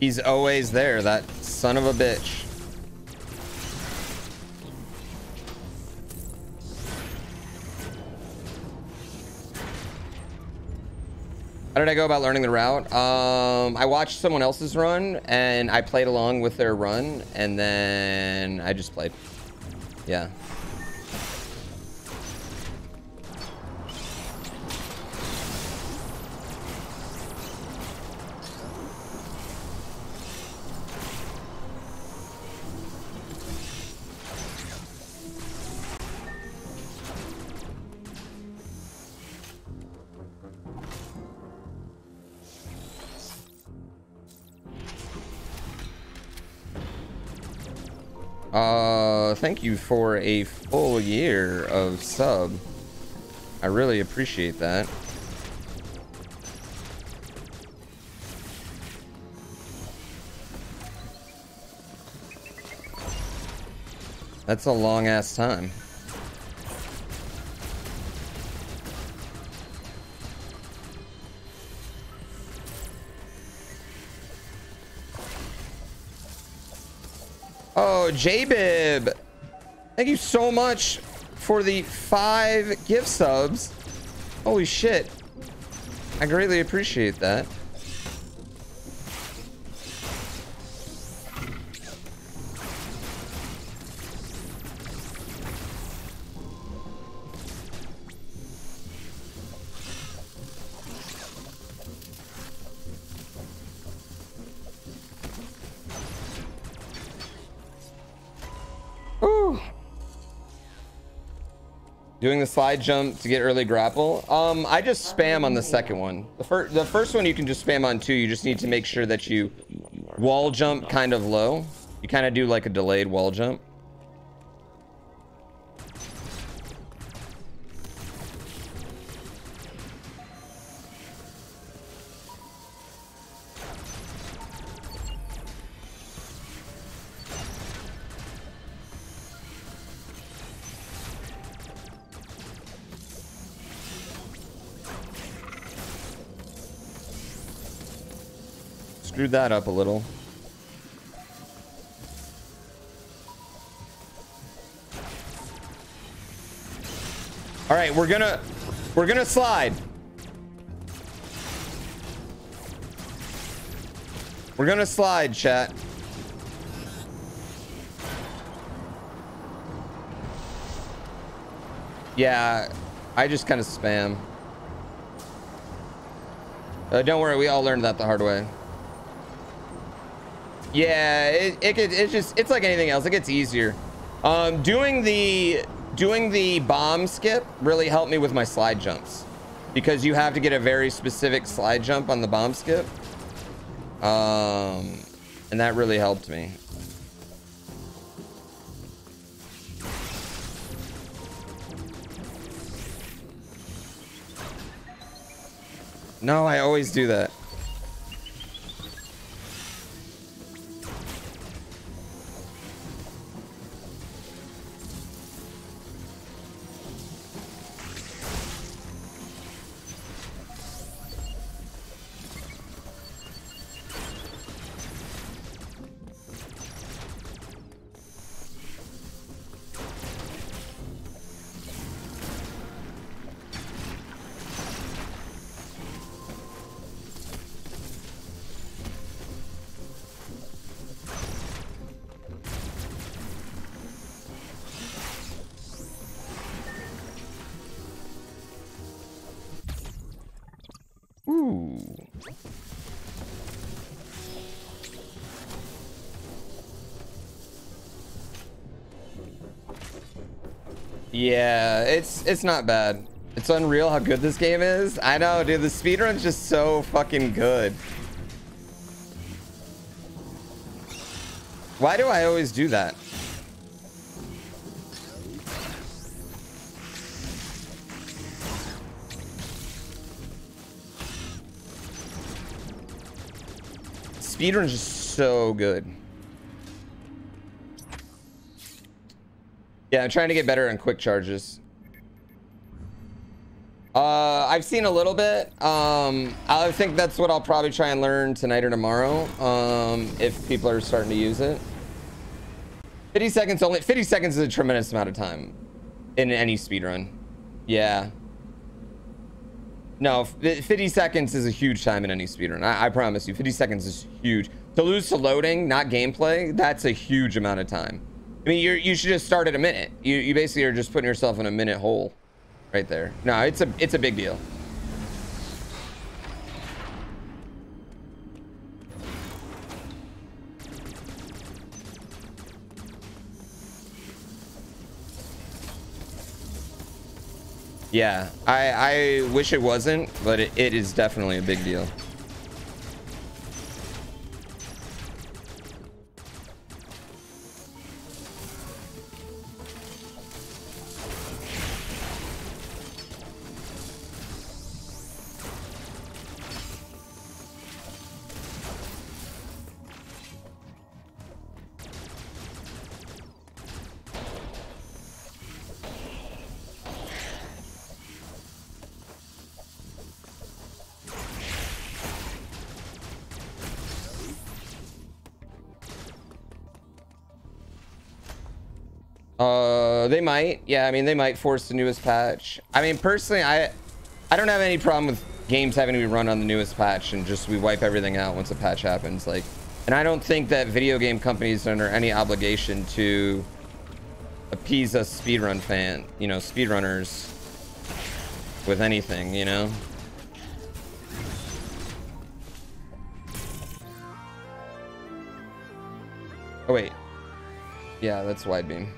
He's always there, that son of a bitch. How did I go about learning the route? I watched someone else's run and I played along with their run and then I just played. Yeah. Thank you for a full year of sub. I really appreciate that. That's a long ass time. Oh, J-Bib, thank you so much for the 5 gift subs. Holy shit. I greatly appreciate that. Doing the slide jump to get early grapple. I just spam on the second one. The first one you can just spam on too. You just need to make sure that you wall jump kind of low. You kind of do like a delayed wall jump. Screwed that up a little. All right, we're gonna slide. We're gonna slide, chat. Yeah, I just kind of spam. Don't worry, we all learned that the hard way. Yeah, it's like anything else. It gets easier. Doing the bomb skip really helped me with my slide jumps, because you have to get a very specific slide jump on the bomb skip, and that really helped me. No, I always do that. Yeah, it's not bad. It's unreal how good this game is. I know, dude, the speedrun's just so fucking good. Why do I always do that? Speedrun's just so good. Yeah, I'm trying to get better on quick charges. I've seen a little bit. I think that's what I'll probably try and learn tonight or tomorrow, if people are starting to use it. 50 seconds only. 50 seconds is a tremendous amount of time in any speedrun. Yeah. No, 50 seconds is a huge time in any speedrun. I promise you, 50 seconds is huge. To lose to loading, not gameplay, that's a huge amount of time. I mean, you should just start at a minute. You basically are just putting yourself in a minute hole right there. No, it's a big deal. Yeah, I wish it wasn't, but it is definitely a big deal. They might. Yeah, I mean, they might force the newest patch. I mean, personally, I don't have any problem with games having to be run on the newest patch, and just we wipe everything out once a patch happens. Like, and I don't think that video game companies are under any obligation to appease us speedrun fan, you know, speedrunners with anything, you know? Oh, wait. Yeah, that's wide beam.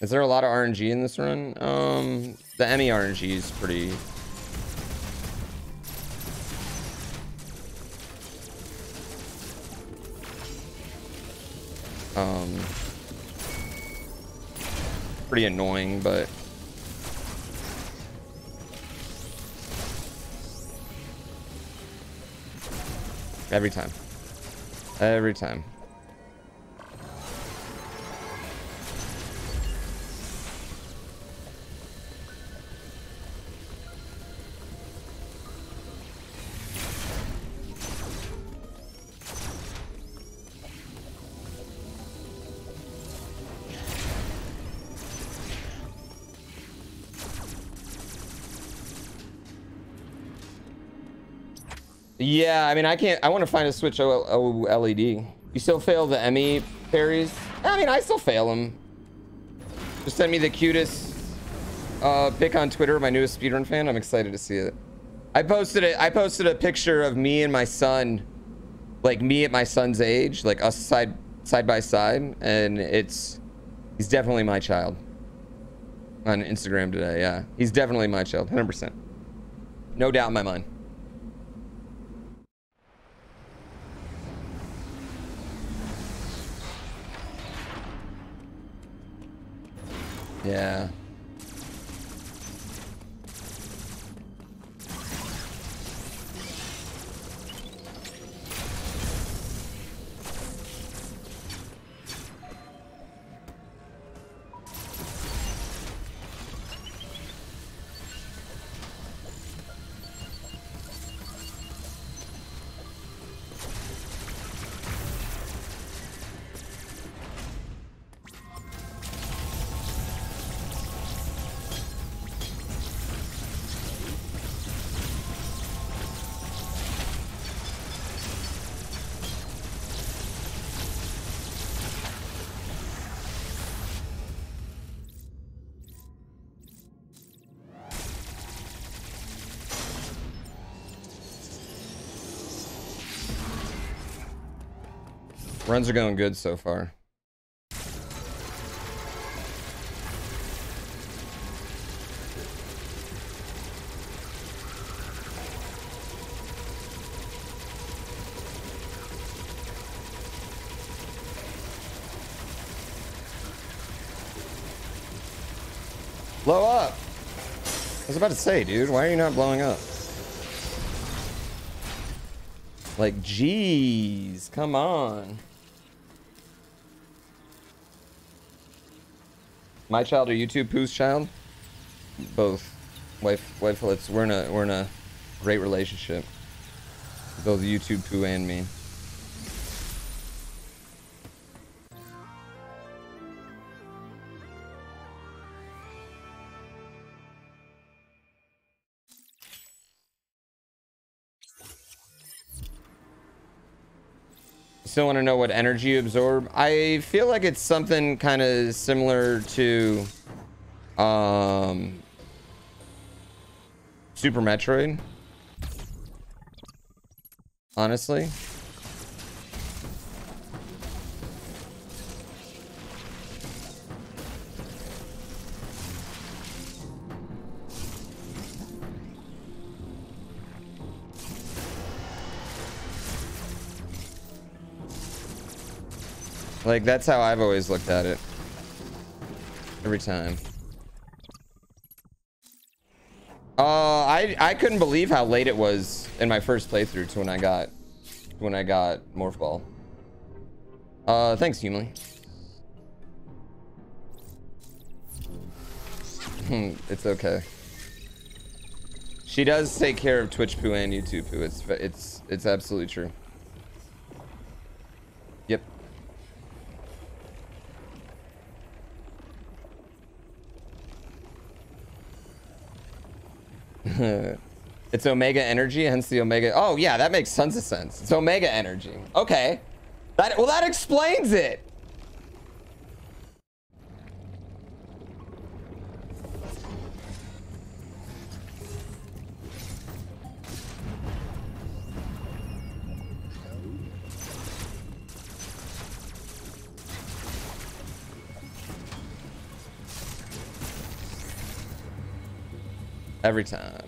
Is there a lot of RNG in this run? The Emmy RNG is pretty... pretty annoying, but... Every time. Every time. Yeah, I mean, I can't. I want to find a Switch OLED. You still fail the Emmy parries? I mean, I still fail them. Just send me the cutest pic on Twitter. My newest speedrun fan. I'm excited to see it. I posted a picture of me and my son, like me at my son's age, like us side by side, and he's definitely my child. On Instagram today, yeah, he's definitely my child, 100%, no doubt in my mind. Yeah. Runs are going good so far. Blow up! I was about to say, dude, why are you not blowing up? Like, geez, come on. My child or YouTube Pooh's child? Both. Wifelets. We're in a great relationship. Both YouTube Pooh and me. Still want to know what energy you absorb. I feel like it's something kind of similar to Super Metroid, honestly. Like, that's how I've always looked at it. Every time. I couldn't believe how late it was in my first playthrough to when I got Morph Ball. Thanks, Humley. It's okay. She does take care of Twitch Pooh and YouTube Pooh. It's absolutely true. Yep. It's Omega Energy, hence the Omega. Oh yeah, that makes tons of sense. It's Omega Energy. Okay, that explains it. Every time.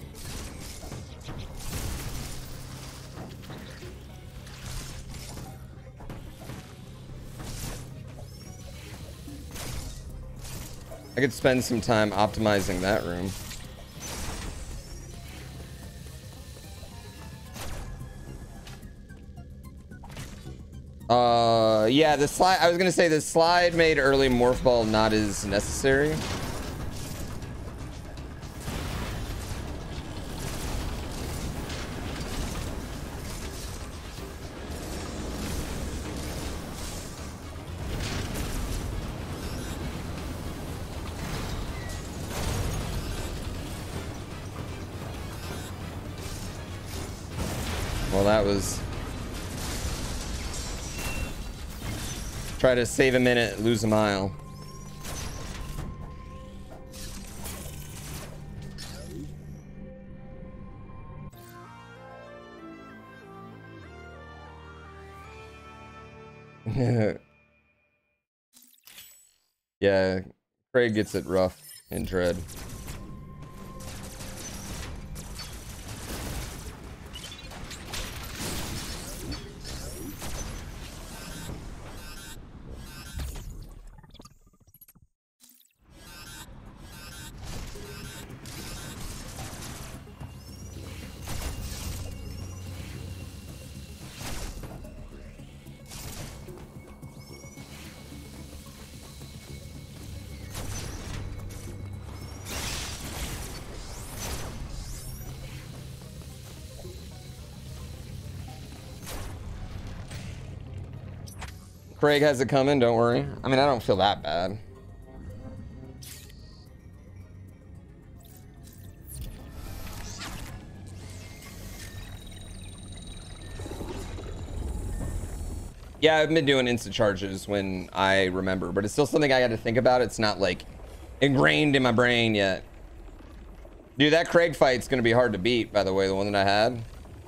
I could spend some time optimizing that room. Yeah, the slide, I was gonna say the slide made early morph ball not as necessary. Well, that was... Try to save a minute, lose a mile. Yeah, Craig gets it rough in Dread. Craig has it coming, don't worry. I mean, I don't feel that bad. Yeah, I've been doing insta charges when I remember, but it's still something I got to think about. It's not like ingrained in my brain yet. Dude, that Craig fight's gonna be hard to beat, by the way, the one that I had.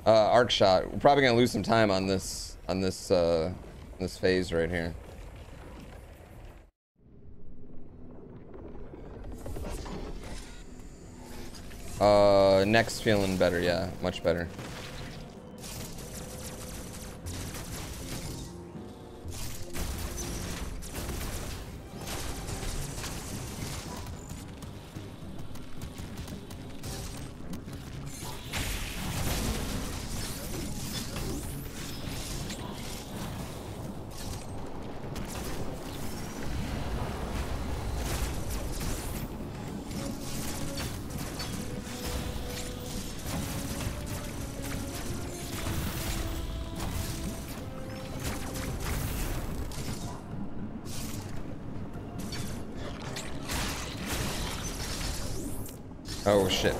Arc shot. We're probably gonna lose some time on this phase right here. Next feeling better, yeah, much better. Oh shit.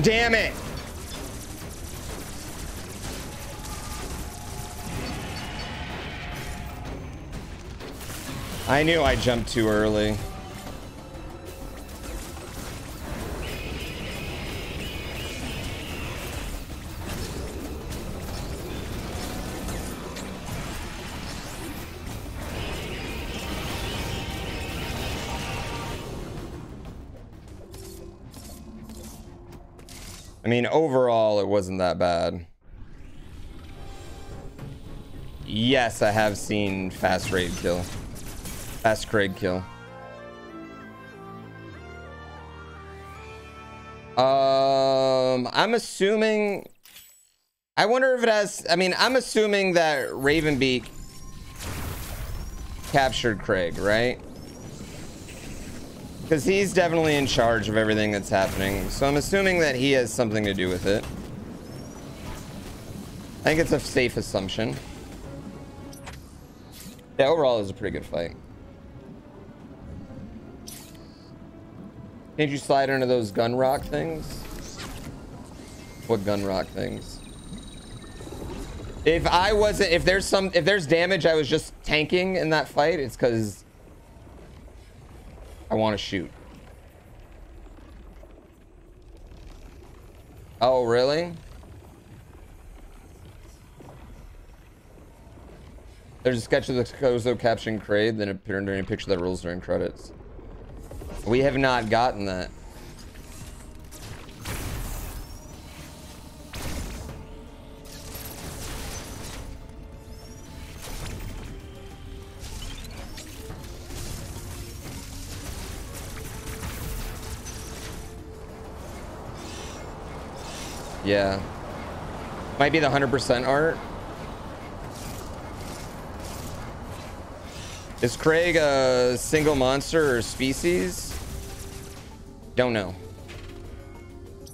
Damn it. I knew I jumped too early. I mean, overall, it wasn't that bad. Yes, I have seen fast raid kill. Fast Craig kill. I'm assuming I wonder if it has, I mean, I'm assuming that Raven Beak captured Craig, right? Because he's definitely in charge of everything that's happening. So I'm assuming that he has something to do with it. I think it's a safe assumption. Yeah, overall, it was a pretty good fight. Can't you slide into those gun rock things? What gun rock things? If I wasn't, if there's damage, I was just tanking in that fight. It's because I want to shoot. Oh, really? There's a sketch of the Chozo capturing Craig, then appeared during a picture that rolls during credits. We have not gotten that. Yeah. Might be the 100% art. Is Craig a single monster or species? Don't know.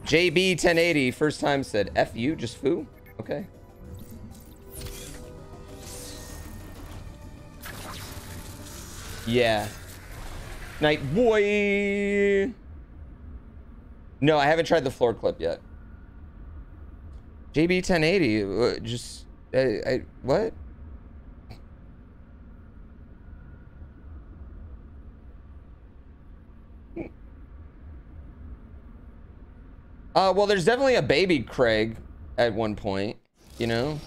JB 1080 first time said F you, just foo. Okay. Yeah. Night boy. No, I haven't tried the floor clip yet. JB 1080 just I what? Well, there's definitely a baby Craig at one point, you know?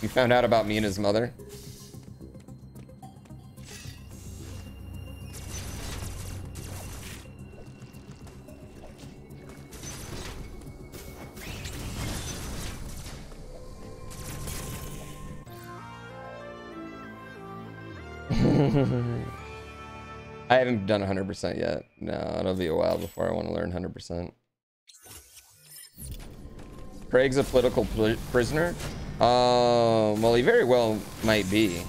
You found out about me and his mother. I haven't done 100% yet. No, it'll be a while before I want to learn 100%. Craig's a political prisoner? Well, he very well might be.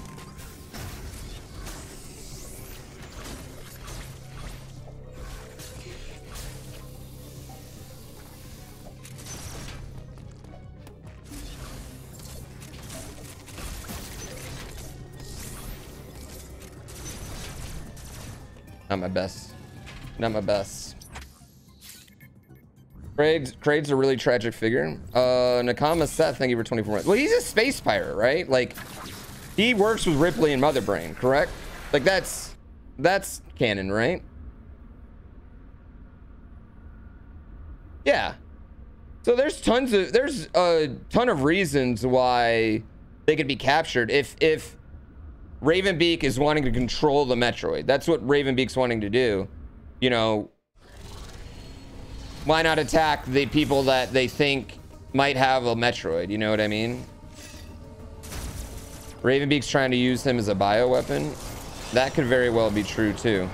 Not my best. Not my best. Craig's a really tragic figure. Nakama Seth, thank you for 24 months. Well, he's a space pirate, right? Like, he works with Ripley and Mother Brain, correct? Like, that's canon, right? Yeah. So there's a ton of reasons why they could be captured if Raven Beak is wanting to control the Metroid. That's what Raven Beak's wanting to do, you know. Why not attack the people that they think might have a Metroid? You know what I mean? Ravenbeak's trying to use him as a bioweapon. That could very well be true, too.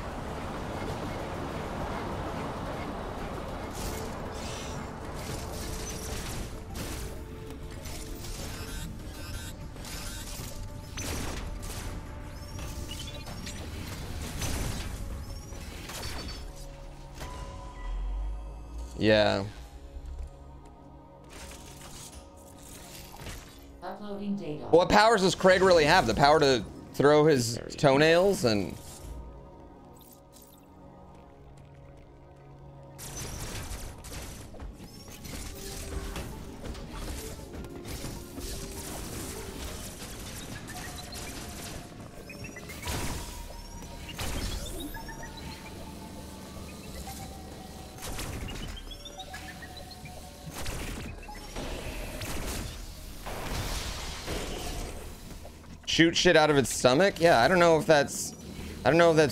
Yeah. Uploading data. What powers does Craig really have? The power to throw his toenails and... shoot shit out of its stomach? Yeah, I don't know if that's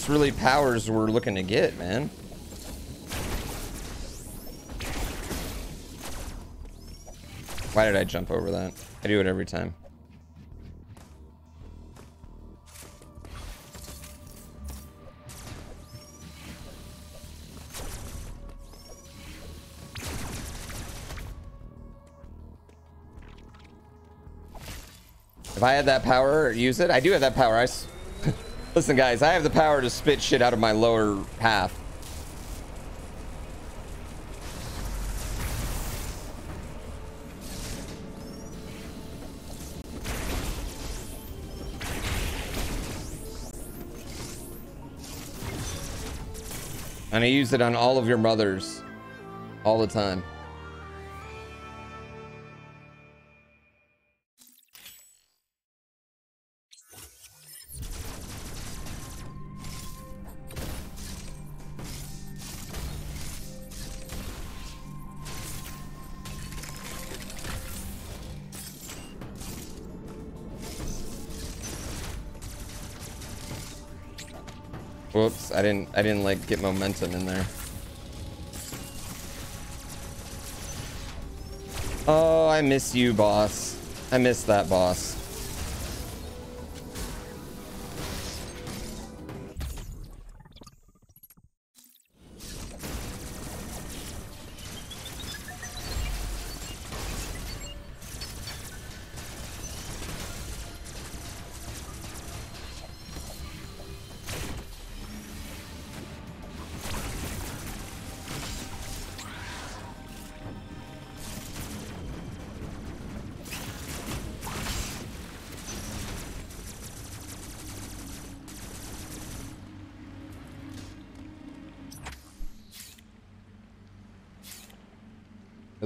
really powers we're looking to get, man. Why did I jump over that? I do it every time. If I had that power, use it. I do have that power. Listen, guys, I have the power to spit shit out of my lower half. And I use it on all of your mothers all the time. Whoops, I didn't like get momentum in there. Oh, I miss you, boss. I miss that boss.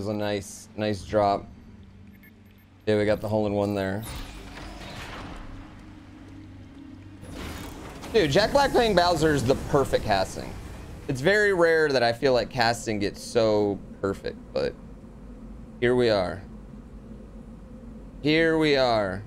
A nice drop. Yeah, we got the hole-in-one there. Dude, Jack Black playing Bowser is the perfect casting. It's very rare that I feel like casting gets so perfect, but here we are. Here we are.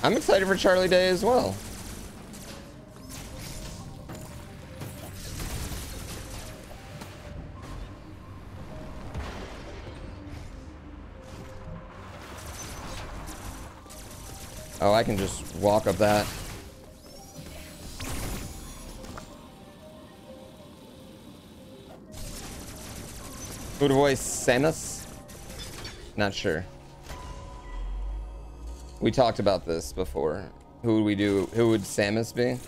I'm excited for Charlie Day as well. Oh, I can just walk up that. Who voice Samus? Not sure. We talked about this before. Who would we do? Who would Samus be?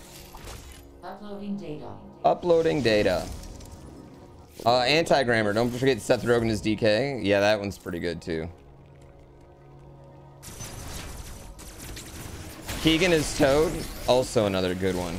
Uploading data. Uploading data. Anti-grammar. Don't forget Seth Rogen is DK. Yeah, that one's pretty good too. Keegan is Toad. Also another good one.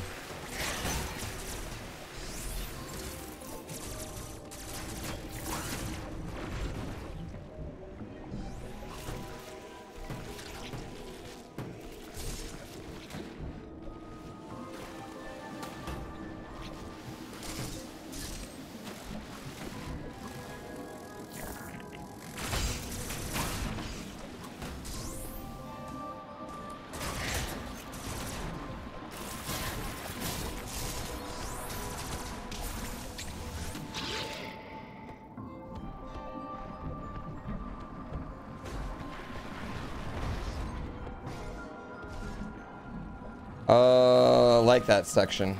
Like that section.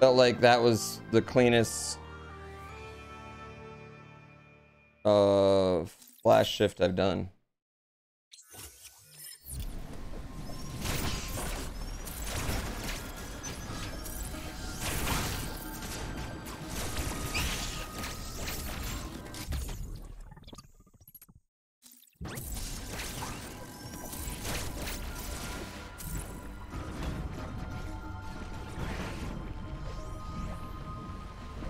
Felt like that was the cleanest flash shift I've done.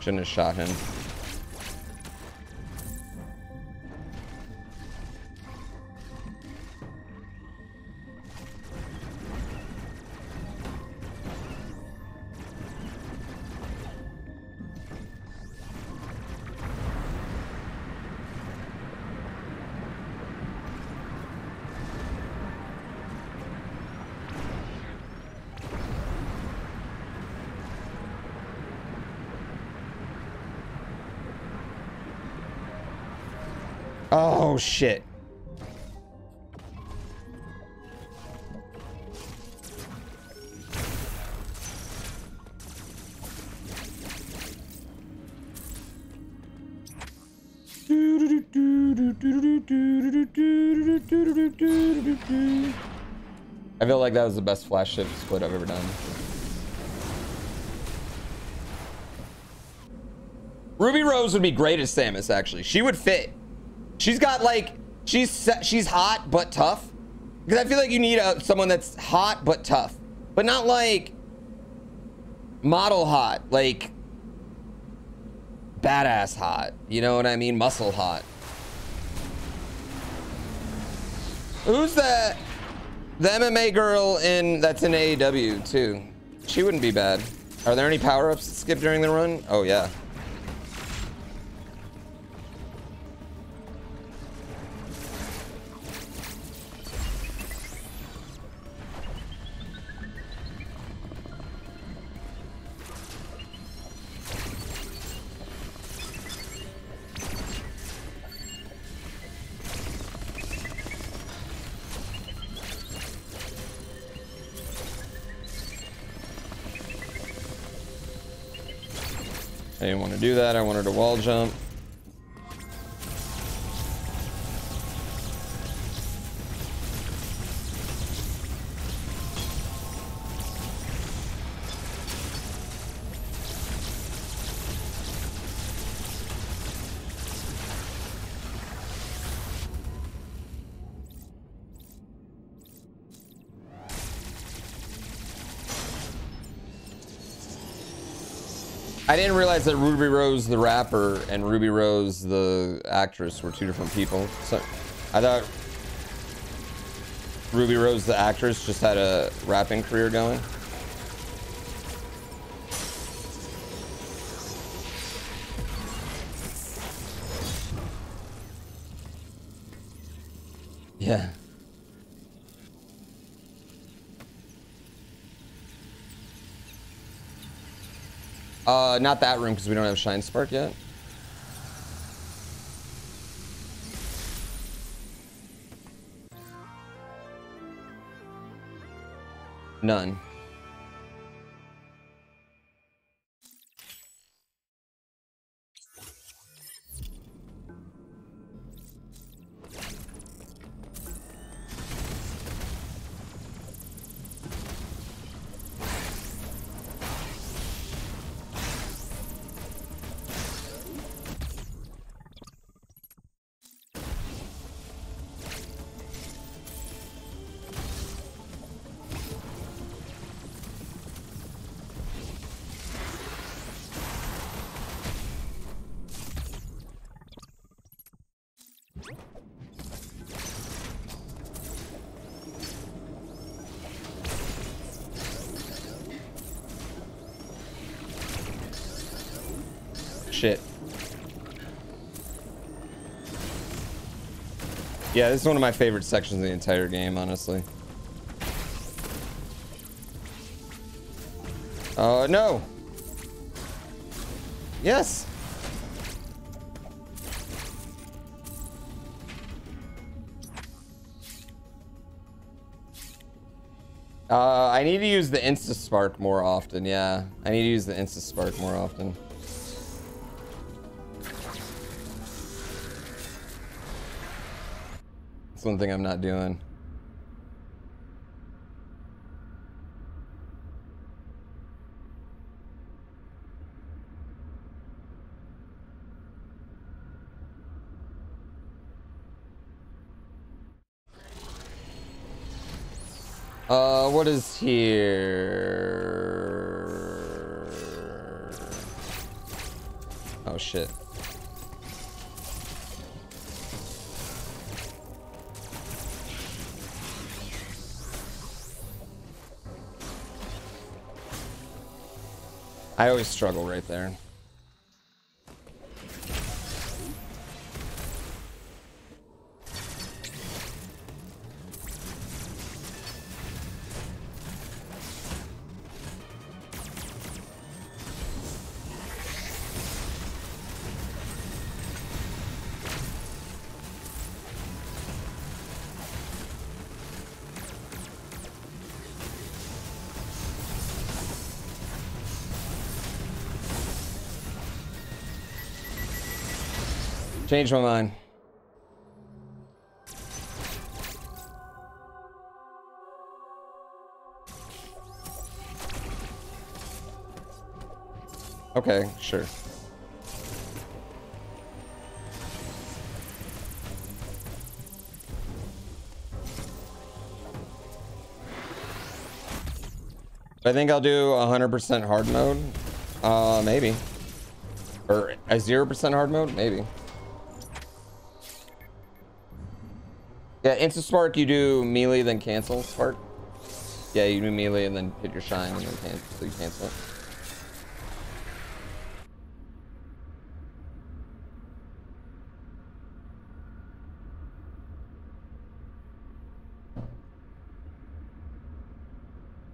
Shouldn't have shot him. Oh, shit. I feel like that was the best flash shift split I've ever done. Ruby Rose would be great as Samus, actually. She would fit. She's got, like, she's hot but tough. Because I feel like you need someone that's hot but tough. But not, like, model hot. Like, badass hot. You know what I mean? Muscle hot. Who's that? The MMA girl that's in AEW, too. She wouldn't be bad. Are there any power-ups that skip during the run? Oh, yeah. I didn't want to do that. I wanted to wall jump. I didn't realize that Ruby Rose, the rapper, and Ruby Rose, the actress, were two different people. So I thought Ruby Rose, the actress, just had a rapping career going. Yeah. Not that room because we don't have Shine Spark yet. None. Yeah, this is one of my favorite sections of the entire game, honestly. Oh, no. Yes. I need to use the Insta-Spark more often, yeah. I need to use the Insta-Spark more often. That's one thing I'm not doing. What is here? Oh, shit. I always struggle right there. Changed my mind. Okay, sure. I think I'll do 100% hard mode, maybe, or a 0% hard mode, maybe. Yeah, Insta Spark, you do melee, then cancel Spark. Yeah, you do melee and then hit your shine and then cancel, so you cancel it.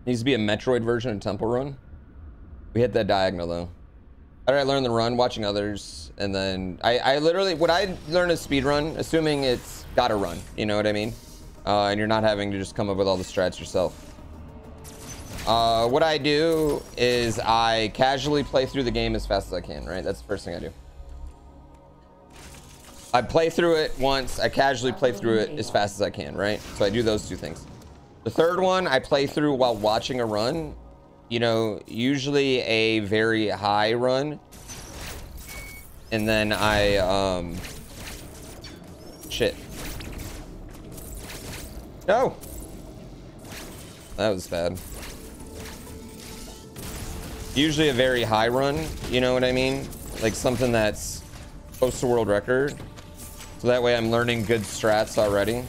Needs to be a Metroid version of Temple Run. We hit that diagonal though. How did I learn the run? Watching others, and then I literally, what I learned is speedrun, assuming it's gotta run, you know what I mean? And you're not having to just come up with all the strats yourself. What I do is I casually play through the game as fast as I can, right? That's the first thing I do. I play through it once, I casually play through it as fast as I can, right? So I do those two things. The third one, I play through while watching a run, you know, usually a very high run. And then I, shit. No! That was bad. Usually a very high run, you know what I mean? Like something that's close to world record. So that way I'm learning good strats already.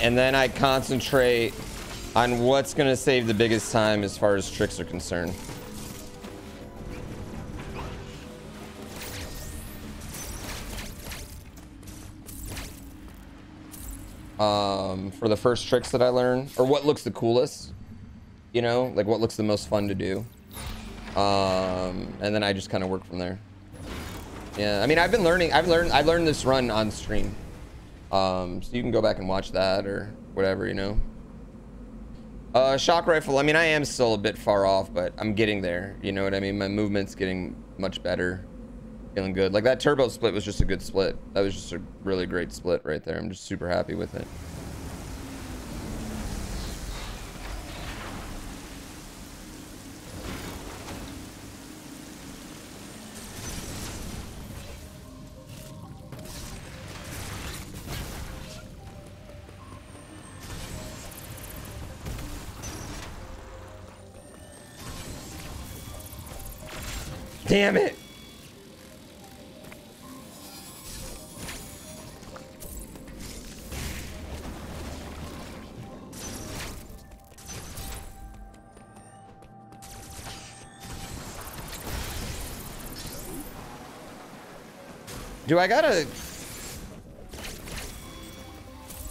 And then I concentrate on what's gonna save the biggest time as far as tricks are concerned. For the first tricks that I learn, or what looks the coolest, you know, like what looks the most fun to do. And then I just kind of work from there. Yeah, I mean, I've been learning, I've learned this run on stream. So you can go back and watch that or whatever, you know. Shock rifle, I mean, I am still a bit far off, but I'm getting there, you know what I mean? My movement's getting much better, feeling good. Like that turbo split was just a good split. That was just a really great split right there. I'm just super happy with it. Damn it! Do I gotta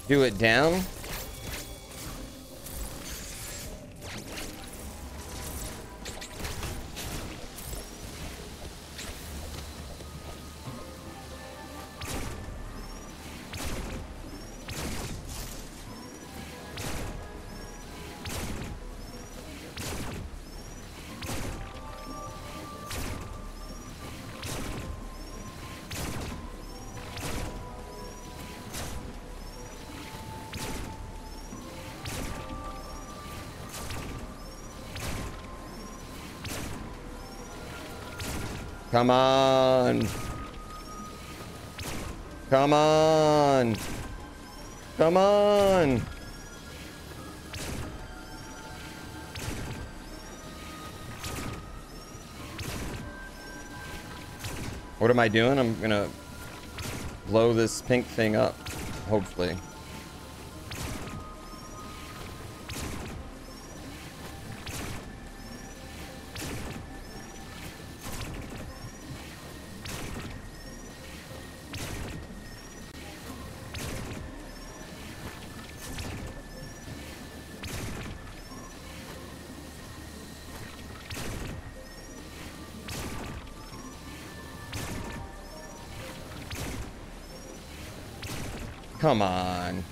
do it down? Come on. Come on. Come on. What am I doing? I'm gonna blow this pink thing up, hopefully. Come on.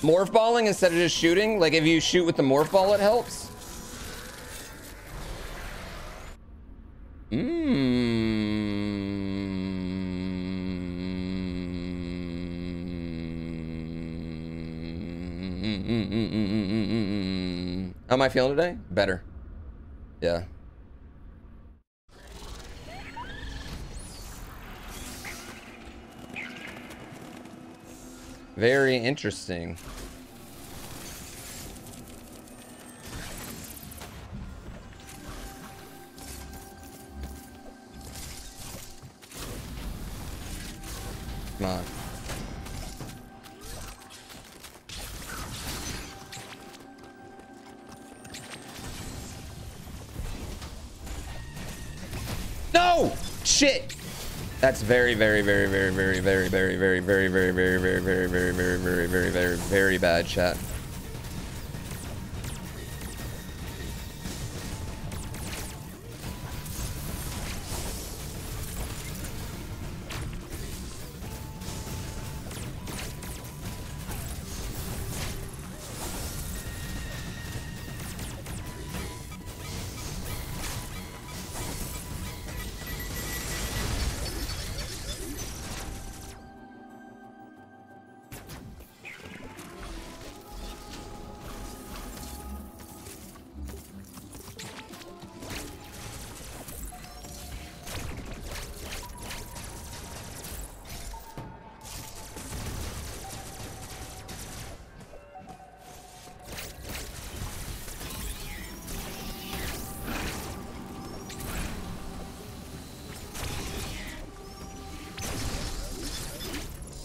Morph balling instead of just shooting? Like if you shoot with the morph ball, it helps? How am I feeling today? Better. Yeah. Very interesting. No! Shit! That's very bad, chat.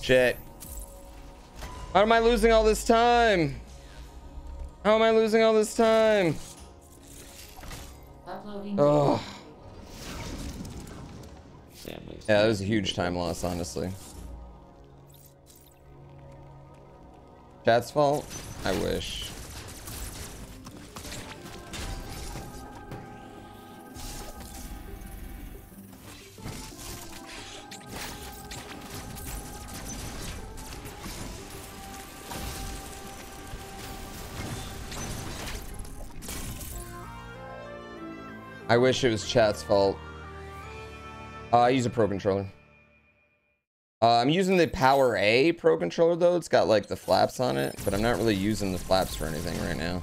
Shit. How am I losing all this time? How am I losing all this time? Oh. Yeah, that was a huge time loss, honestly. Chat's fault? I wish. I wish it was chat's fault. I use a Pro Controller. I'm using the Power A Pro Controller though. It's got like the flaps on it, but I'm not really using the flaps for anything right now.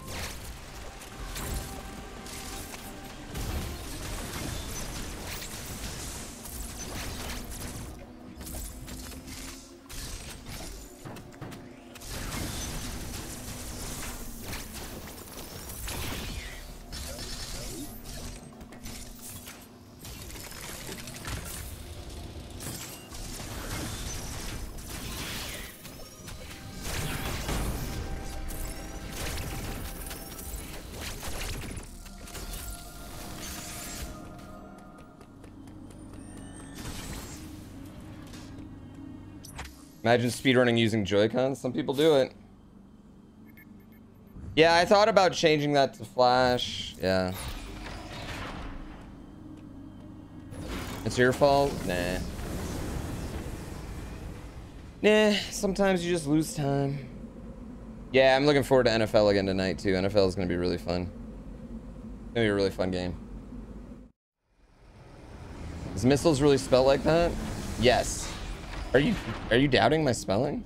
Imagine speedrunning using Joy-Cons. Some people do it. Yeah, I thought about changing that to Flash. Yeah. It's your fault? Nah. Nah, sometimes you just lose time. Yeah, I'm looking forward to NFL again tonight, too. NFL is going to be really fun. It's going to be a really fun game. Is missiles really spelled like that? Yes. Are you doubting my spelling?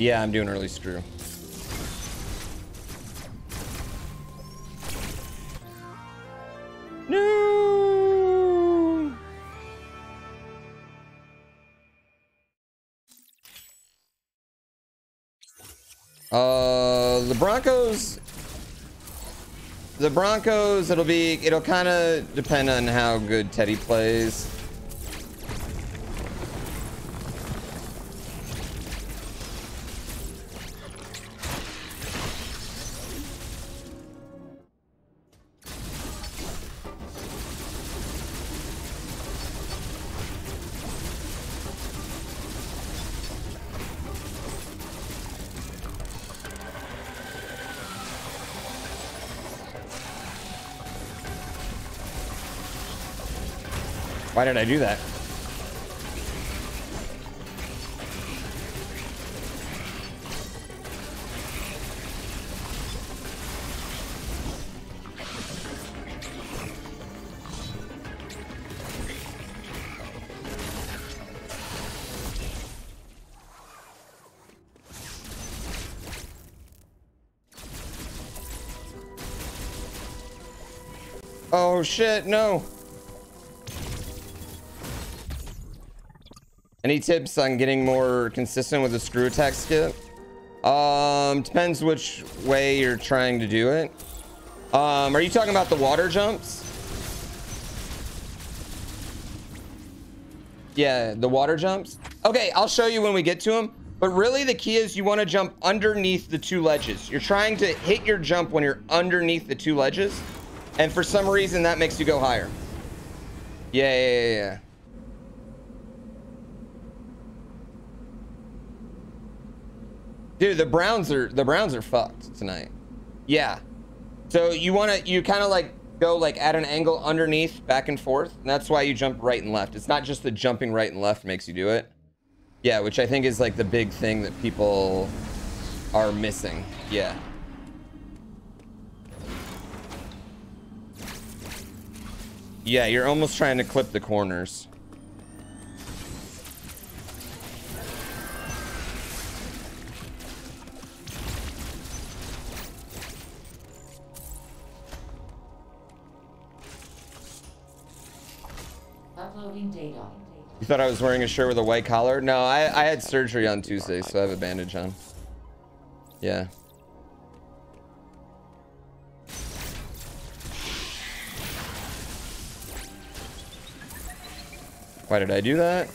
Yeah, I'm doing early screw. No. The Broncos, it'll kind of depend on how good Teddy plays. Why did I do that? Oh shit, no. Any tips on getting more consistent with the screw attack skip? Depends which way you're trying to do it. Are you talking about the water jumps? Yeah, the water jumps. Okay, I'll show you when we get to them. But really the key is you want to jump underneath the two ledges. You're trying to hit your jump when you're underneath the two ledges. And for some reason that makes you go higher. Yeah. Dude, the Browns are fucked tonight. Yeah. So you kind of like go like at an angle underneath, back and forth. And that's why you jump right and left. It's not just the jumping right and left makes you do it. Yeah, which I think is like the big thing that people are missing. Yeah. Yeah, you're almost trying to clip the corners. Data. You thought I was wearing a shirt with a white collar? No, I had surgery on Tuesday, so I have a bandage on. Yeah. Why did I do that?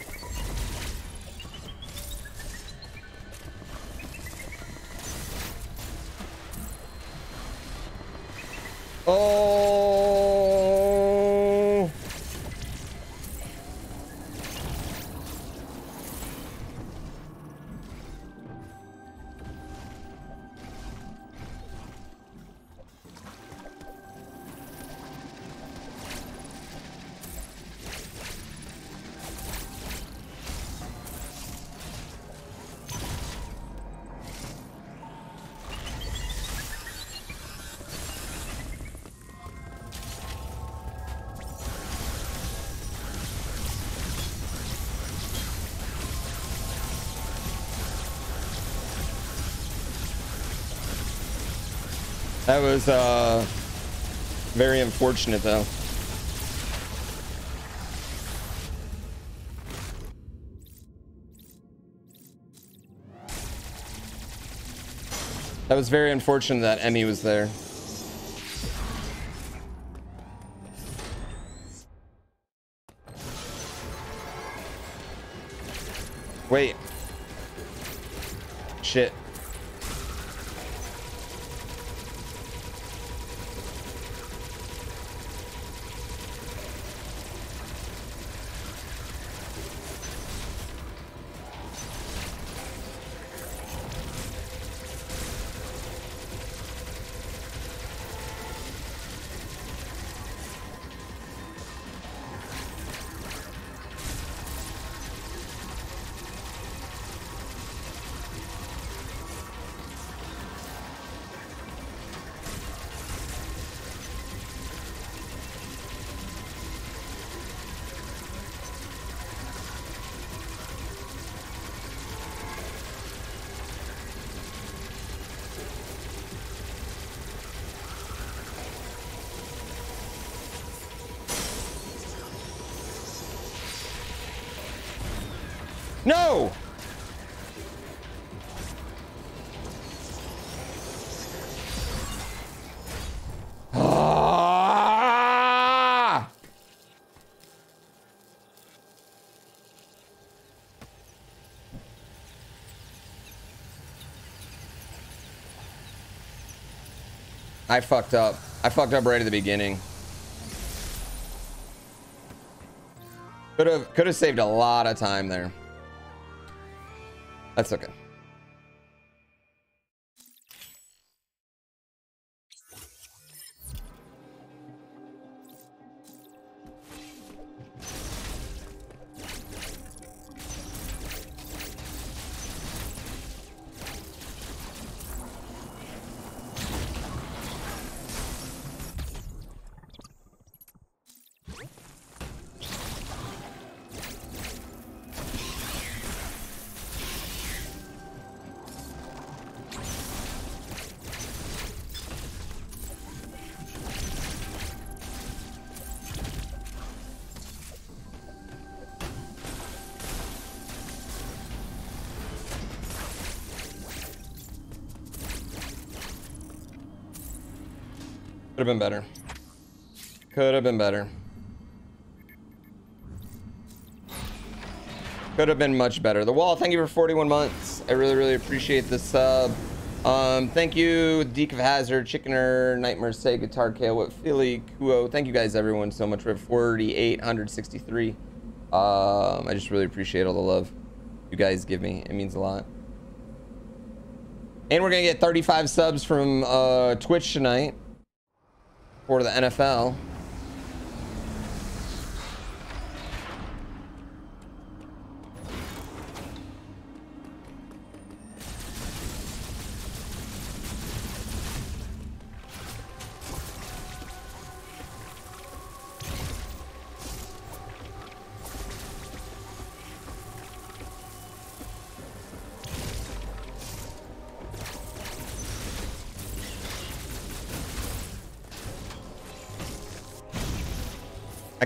Oh. That was very unfortunate though. That was very unfortunate that Emmy was there. Wait. Shit. No! Ah! I fucked up. I fucked up right at the beginning. Could have saved a lot of time there. That's okay. Could have been better. Could have been better. Could have been much better. The Wall, thank you for 41 months. I really, really appreciate the sub. Thank you, Deke of Hazard, Chickener, Nightmare Say, Guitar Kale, What Philly, Kuo. Thank you guys, everyone, so much for 4,863. I just really appreciate all the love you guys give me. It means a lot. And we're gonna get 35 subs from Twitch tonight. For the NFL. I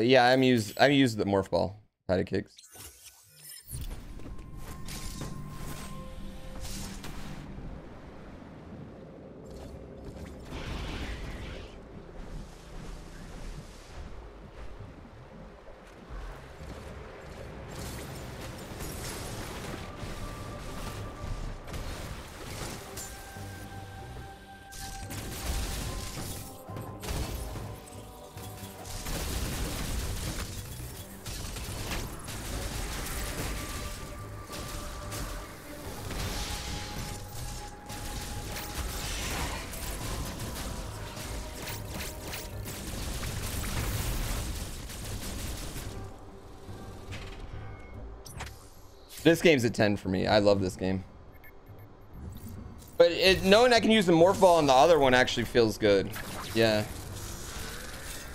Yeah, I'm used the morph ball. Tidy kicks. This game's a 10 for me. I love this game. But knowing I can use the morph ball on the other one actually feels good. Yeah.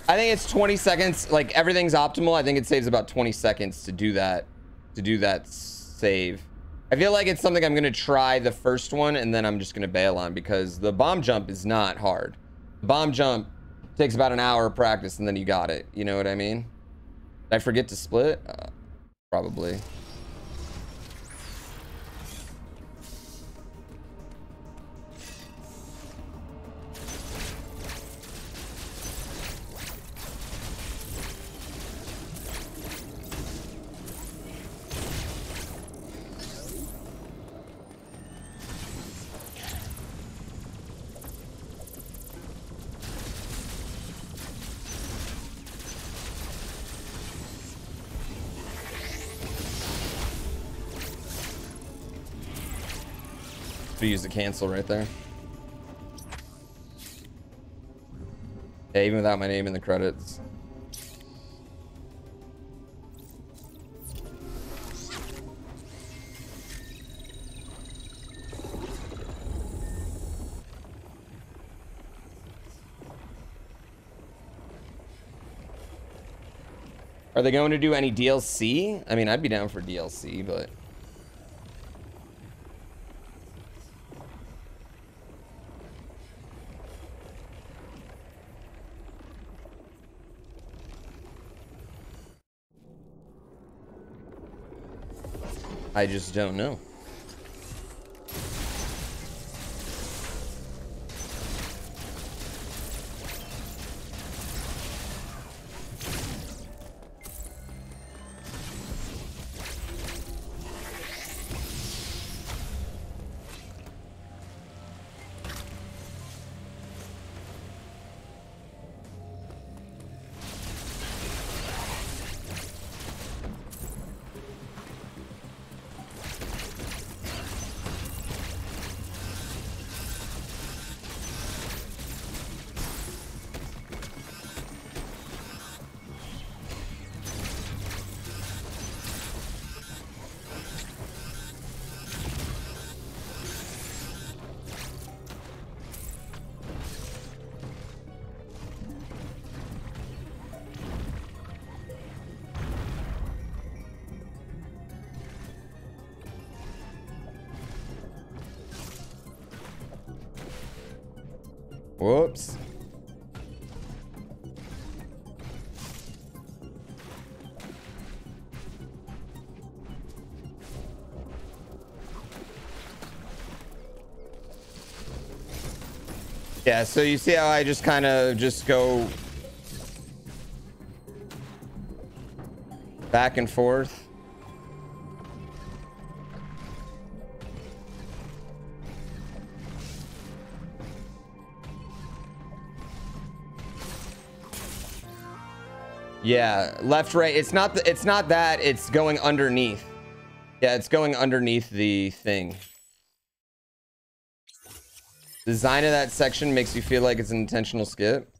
I think it's 20 seconds. Like, everything's optimal. I think it saves about 20 seconds to do that. To do that save. I feel like it's something I'm going to try the first one and then I'm just going to bail on because the bomb jump is not hard. The bomb jump takes about an hour of practice and then you got it. You know what I mean? Did I forget to split? Probably. Use the cancel right there. Yeah, even without my name in the credits. Are they going to do any DLC? I mean, I'd be down for DLC, but... I just don't know. Whoops. Yeah, so you see how I just kind of just go back and forth? Yeah, left, right. It's not that. It's going underneath. Yeah, it's going underneath the thing. Design of that section makes you feel like it's an intentional skip.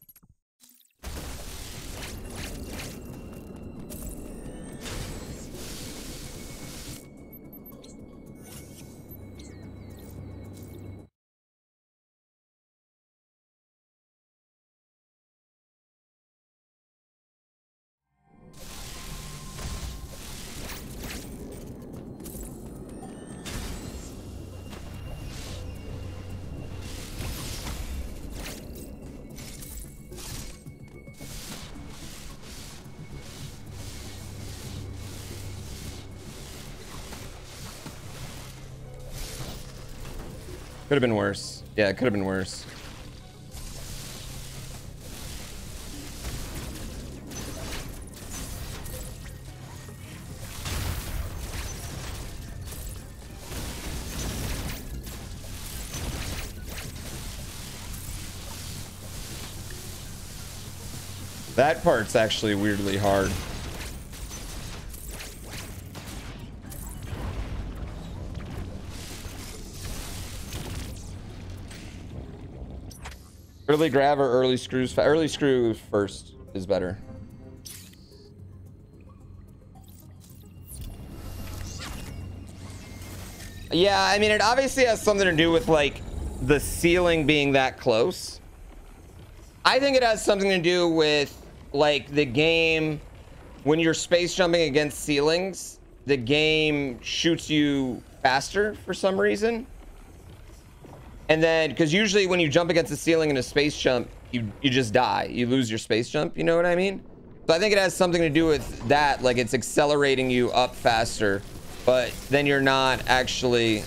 Could have been worse. Yeah, it could have been worse. That part's actually weirdly hard. Early grab or early screws? Early screw first is better. Yeah, I mean, it obviously has something to do with, like, the ceiling being that close. I think it has something to do with, like, the game, when you're space jumping against ceilings, the game shoots you faster for some reason. And then, because usually when you jump against the ceiling in a space jump, you just die. You lose your space jump, you know what I mean? So I think it has something to do with that, like it's accelerating you up faster, but then you're not actually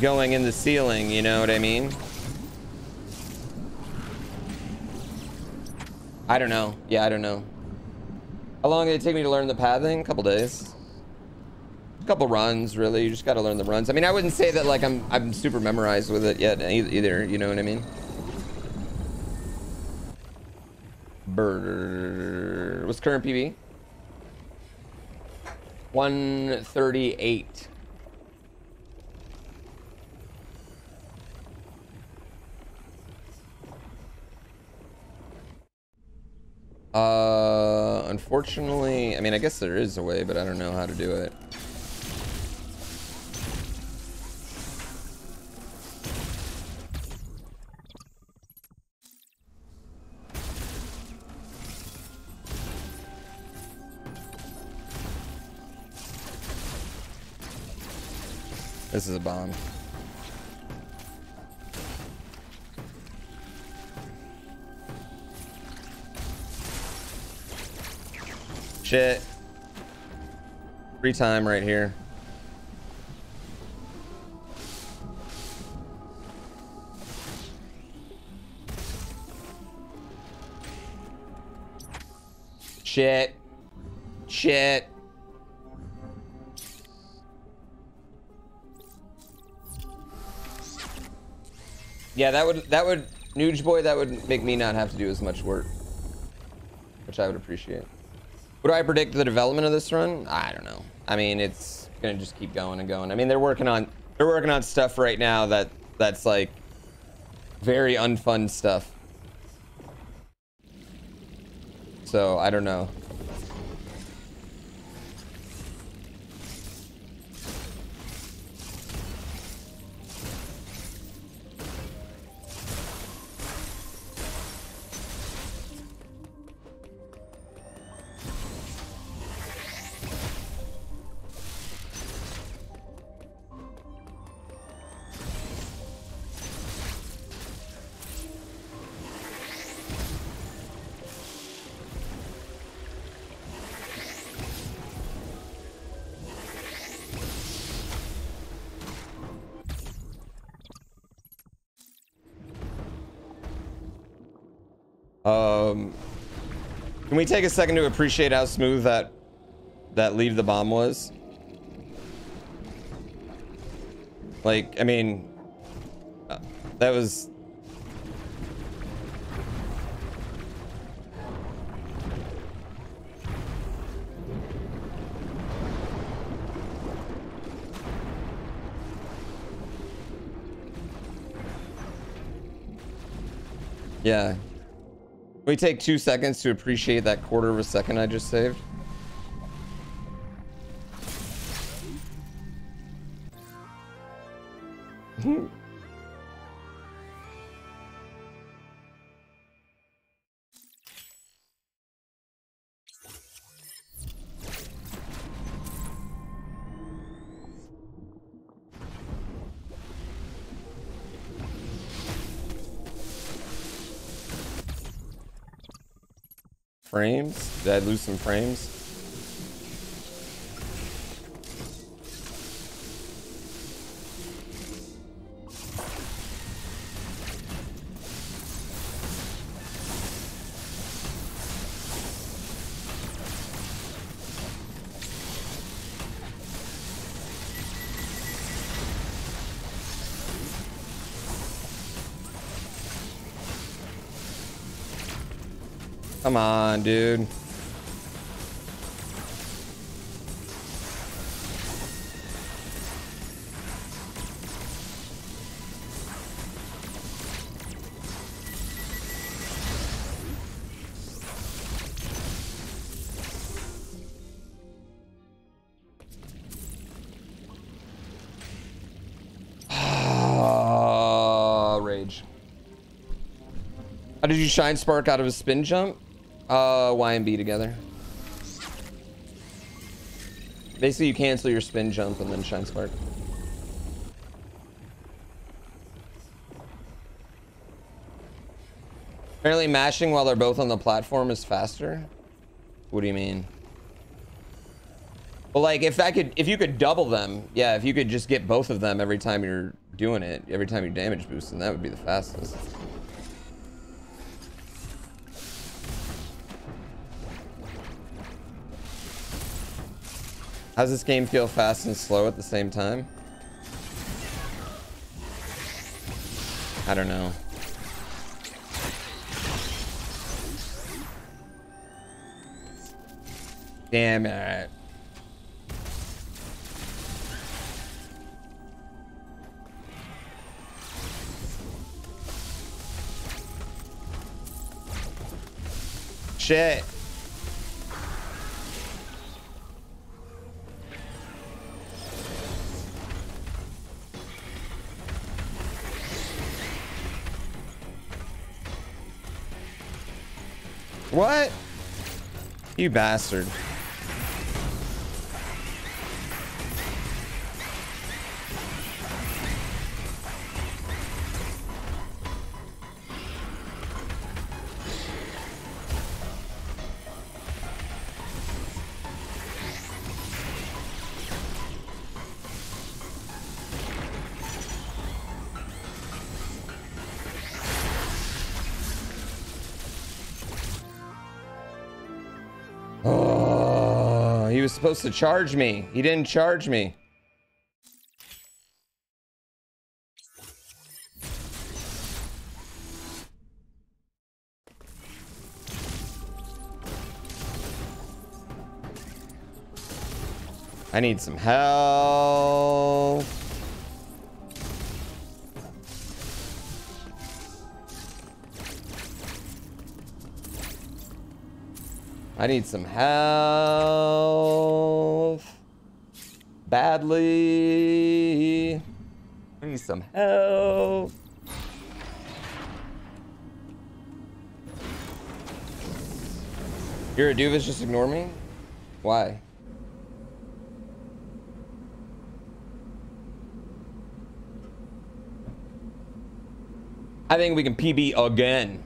going in the ceiling, you know what I mean? I don't know. Yeah, I don't know. How long did it take me to learn the pathing? A couple days. A couple runs, really. You just got to learn the runs. I mean, I wouldn't say that like I'm super memorized with it yet either. You know what I mean? Brrr. What's current PB? 138. Unfortunately, I mean, I guess there is a way, but I don't know how to do it. This is a bomb. Shit. Free time right here. Shit. Shit. Yeah, that would Nuge Boy, that would make me not have to do as much work, which I would appreciate. What do I predict the development of this run? I don't know. I mean, it's gonna just keep going and going. I mean, they're working on stuff right now that's like very unfun stuff. So I don't know. Can we take a second to appreciate how smooth that leave the bomb was? Like, I mean, that was... Yeah. We take 2 seconds to appreciate that quarter of a second I just saved. Frames? Did I lose some frames? Come on, dude. Rage. How did you shine spark out of a spin jump? Y and B together. Basically, you cancel your spin jump and then shine spark. Apparently, mashing while they're both on the platform is faster. What do you mean? Well, like if you could double them, yeah. If you could just get both of them every time you're doing it, every time you damage boost, then that would be the fastest. How's this game feel fast and slow at the same time? I don't know. Damn it. Shit. What? You bastard. Oh, he was supposed to charge me. He didn't charge me. I need some help. I need some help. Badly. I need some help. You're a doofus, just ignore me? Why? I think we can PB again.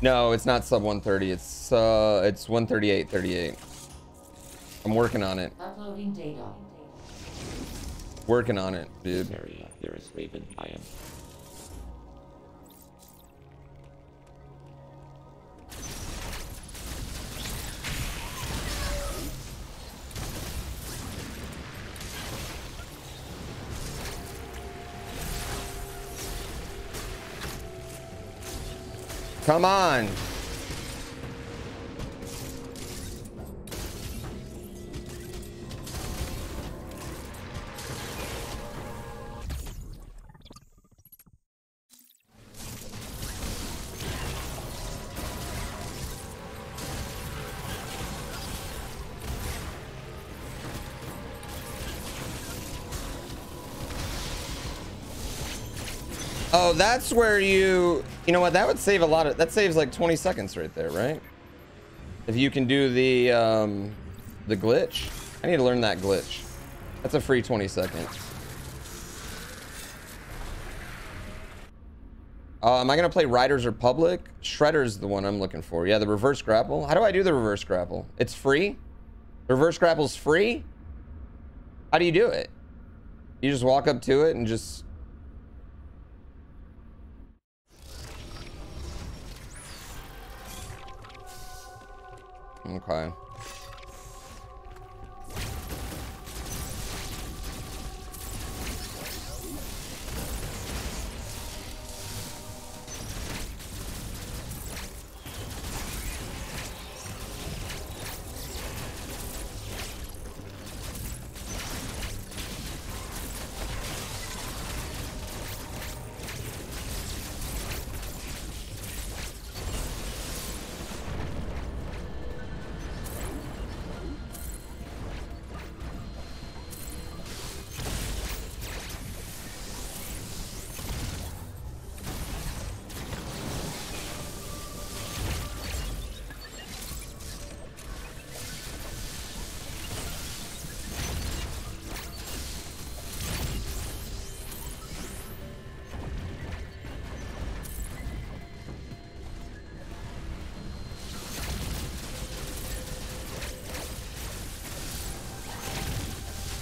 No, it's not sub 130. It's 138.38. I'm working on it. Uploading data. Working on it, dude. There is Raven. I am. Come on. Oh, that's where you know what, that would save a lot of, that saves like 20 seconds right there, right? If you can do the glitch. I need to learn that glitch. That's a free 20 seconds. Am I gonna play Riders Republic? Shredder's the one I'm looking for. Yeah, the reverse grapple. How do I do the reverse grapple? It's free? Reverse grapple's free? How do you do it? You just walk up to it and just... Okay.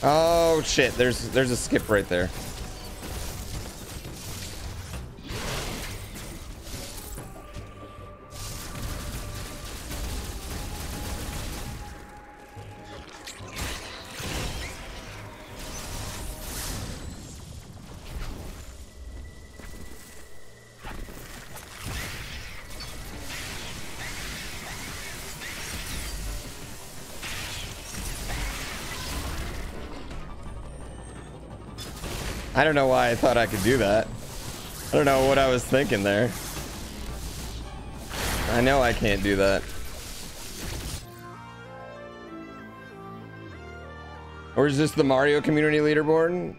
Oh shit, there's a skip right there. I don't know why I thought I could do that. I don't know what I was thinking there. I know I can't do that. Or is this the Mario community leaderboard?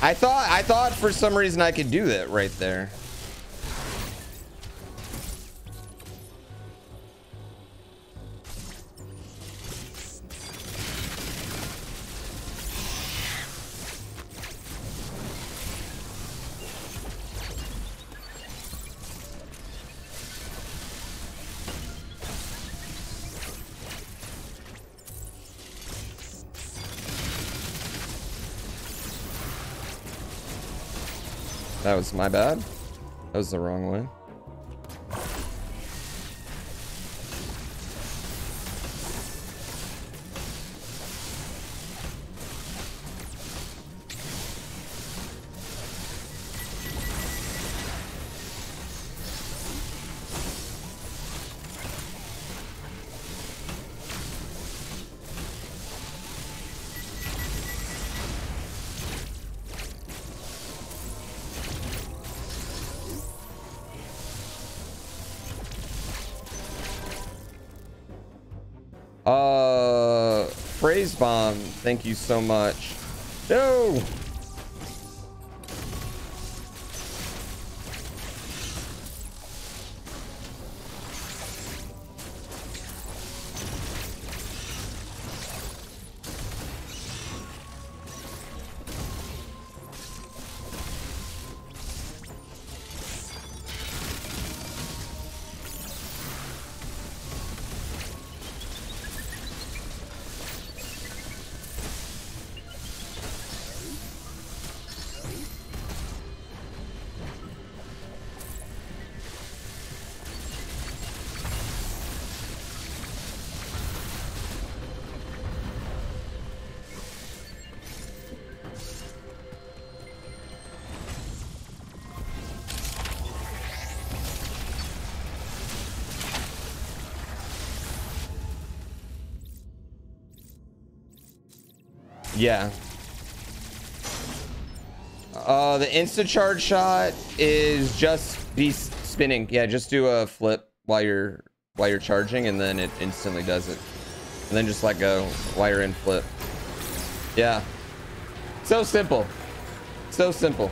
I thought for some reason I could do that right there. That was my bad. That was the wrong way. Phrase bomb, thank you so much. No. Yeah. The insta charge shot is just be spinning. Yeah, just do a flip while you're charging, and then it instantly does it. And then just let go while you're in flip. Yeah. So simple. So simple.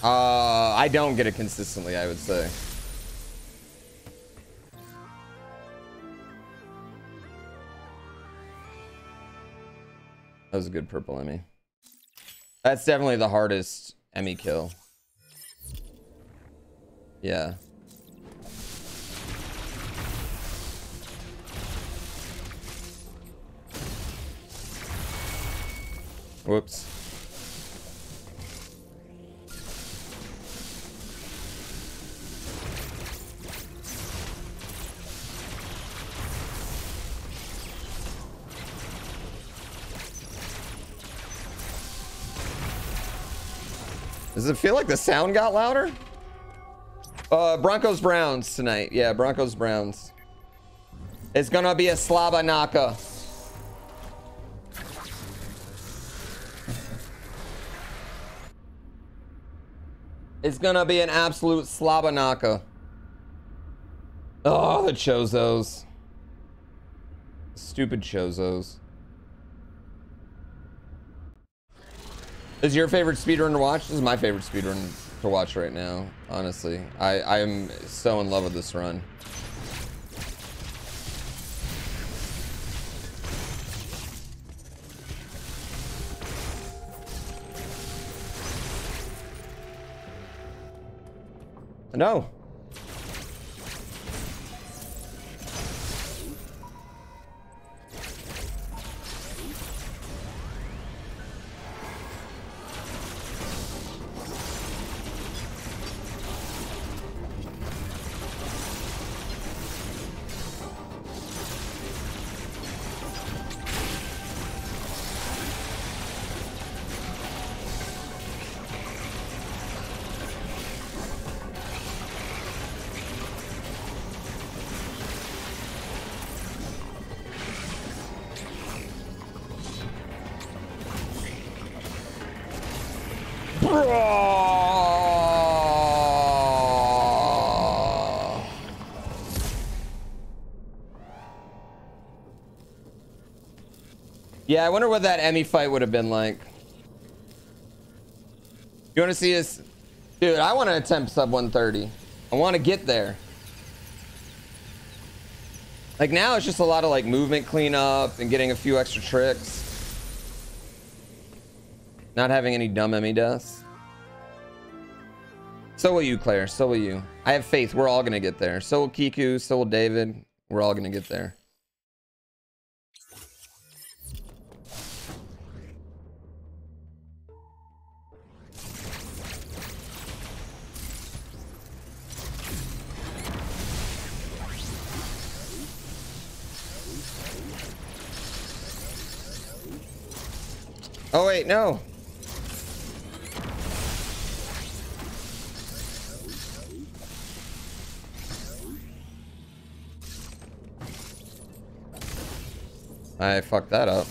I don't get it consistently, I would say. That was a good purple Emmy. That's definitely the hardest Emmy kill. Yeah. Whoops. Does it feel like the sound got louder? Broncos Browns tonight. Yeah, Broncos Browns. It's gonna be a Slabanaka. It's gonna be an absolute Slabanaka. Oh, the Chozos. Stupid Chozos. This is your favorite speedrun to watch? This is my favorite speedrun to watch right now, honestly. I am so in love with this run. No. Raw. Yeah, I wonder what that Emmy fight would have been like. You want to see us? Dude, I want to attempt sub 130. I want to get there. Like now it's just a lot of like movement cleanup and getting a few extra tricks. Not having any dumb Emmy deaths. So will you, Claire. So will you. I have faith. We're all going to get there. So will Kiku. So will David. We're all going to get there. Oh, wait, no. I fucked that up.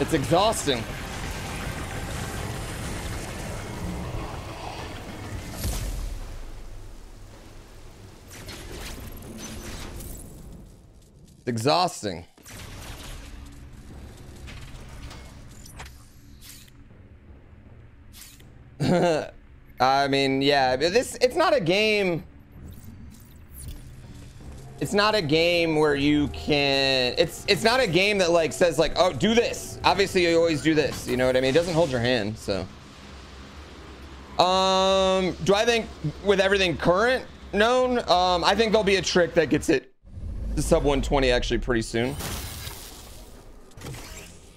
It's exhausting. It's exhausting. I mean, yeah, it's not a game. It's not a game where you can, it's not a game that like says like, oh, do this. Obviously you always do this. You know what I mean? It doesn't hold your hand. So, do I think with everything current known, I think there'll be a trick that gets it to sub 120 actually pretty soon.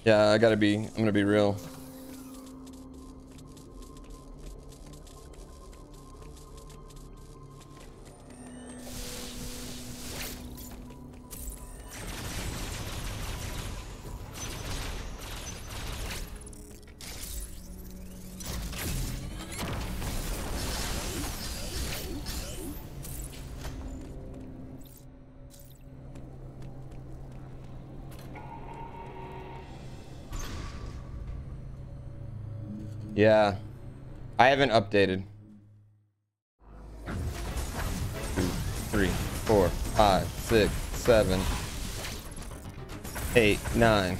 Yeah, I'm going to be real. Yeah, I haven't updated. 2, 3, 4, 5, 6, 7, 8, 9.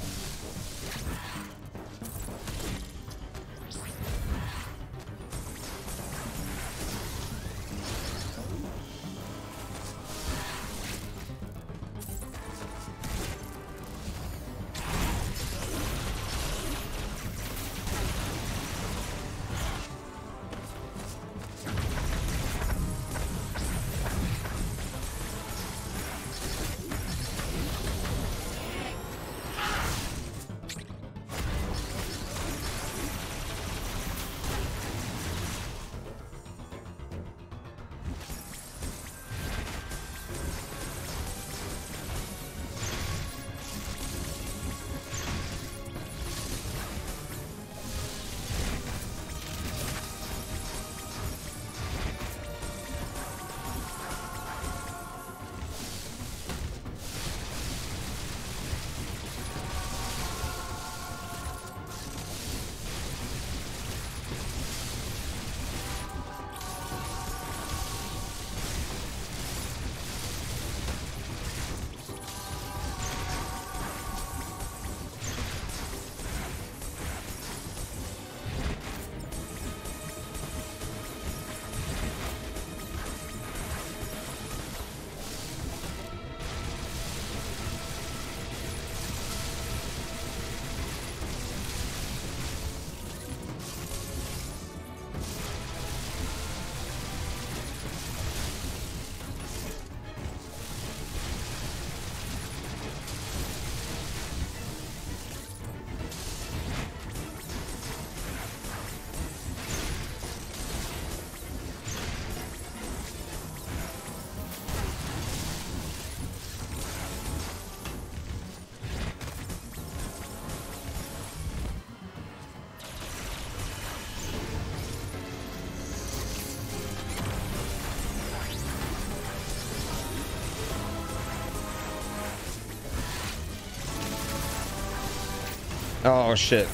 Oh, shit.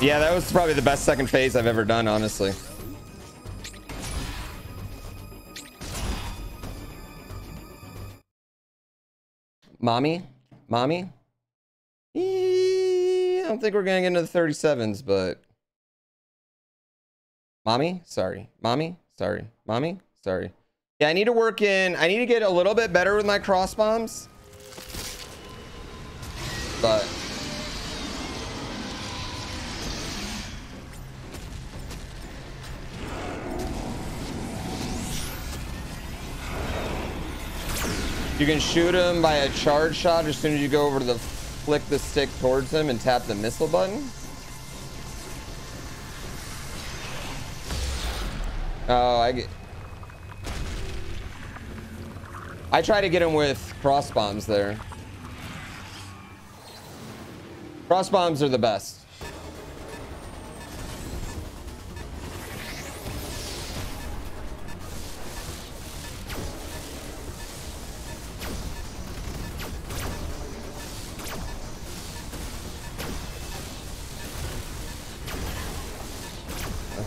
Yeah, that was probably the best second phase I've ever done, honestly. Mommy? Mommy? I don't think we're going to get into the 37s, but... Mommy? Sorry. Mommy? Sorry. Mommy? Sorry. Yeah, I need to work in... I need to get a little bit better with my cross bombs. But... You can shoot him by a charge shot as soon as you go over to the flick the stick towards him and tap the missile button. Oh, I get. I try to get him with cross bombs there. Cross bombs are the best.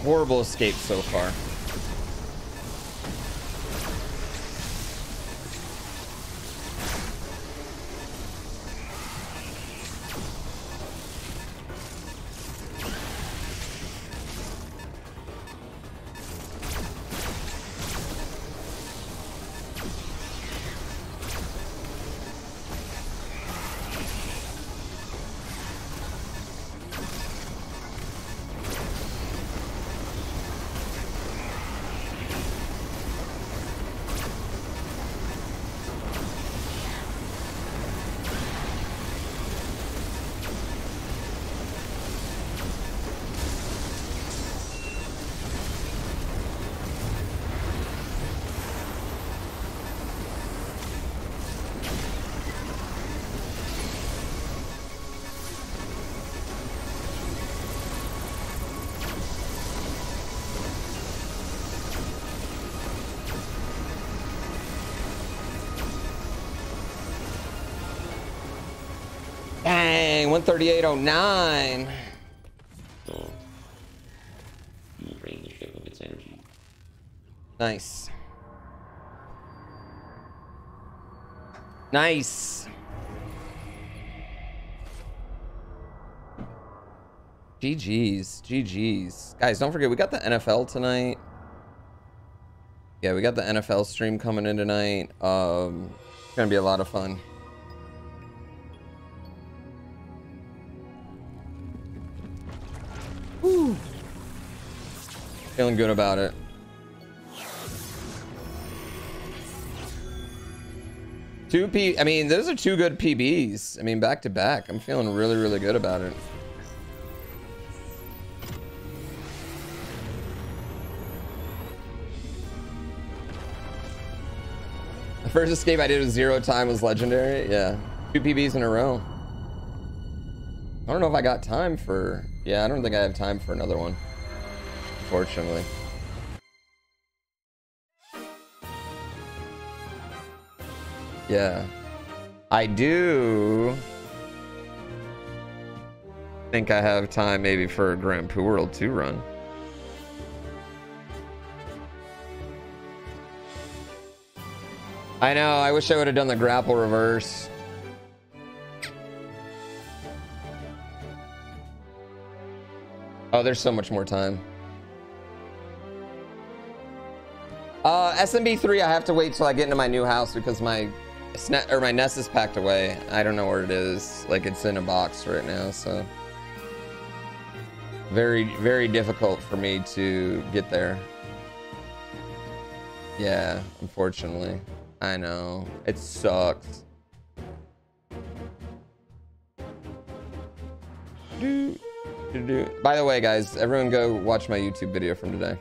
Horrible escape so far. Dang, 138.09. Nice. Nice. GG's. GG's. Guys, don't forget, we got the NFL tonight. Yeah, we got the NFL stream coming in tonight. It's going to be a lot of fun. Woo. Feeling good about it. I mean, those are two good PBs. I mean, back to back. I'm feeling really, really good about it. The first escape I did with zero time was legendary. Yeah. Two PBs in a row. I don't know if I got time for... Yeah, I don't think I have time for another one, unfortunately. Yeah. I do think I have time maybe for a Grand Poo World 2 run. I know, I wish I would have done the grapple reverse. Oh, there's so much more time. SMB3, I have to wait till I get into my new house because my nest is packed away. I don't know where it is. Like, it's in a box right now, so very, very difficult for me to get there. Yeah, unfortunately. I know. It sucks. By the way, guys, everyone go watch my YouTube video from today.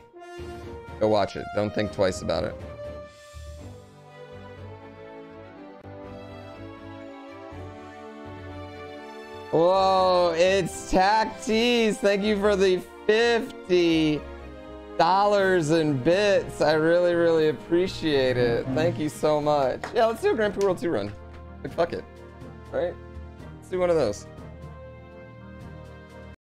Go watch it. Don't think twice about it. Whoa, it's Tactees. Thank you for the $50 in bits. I really, really appreciate it. Thank you so much. Yeah, let's do a Grand Poo World 2 run. Like, fuck it. All right? Let's do one of those.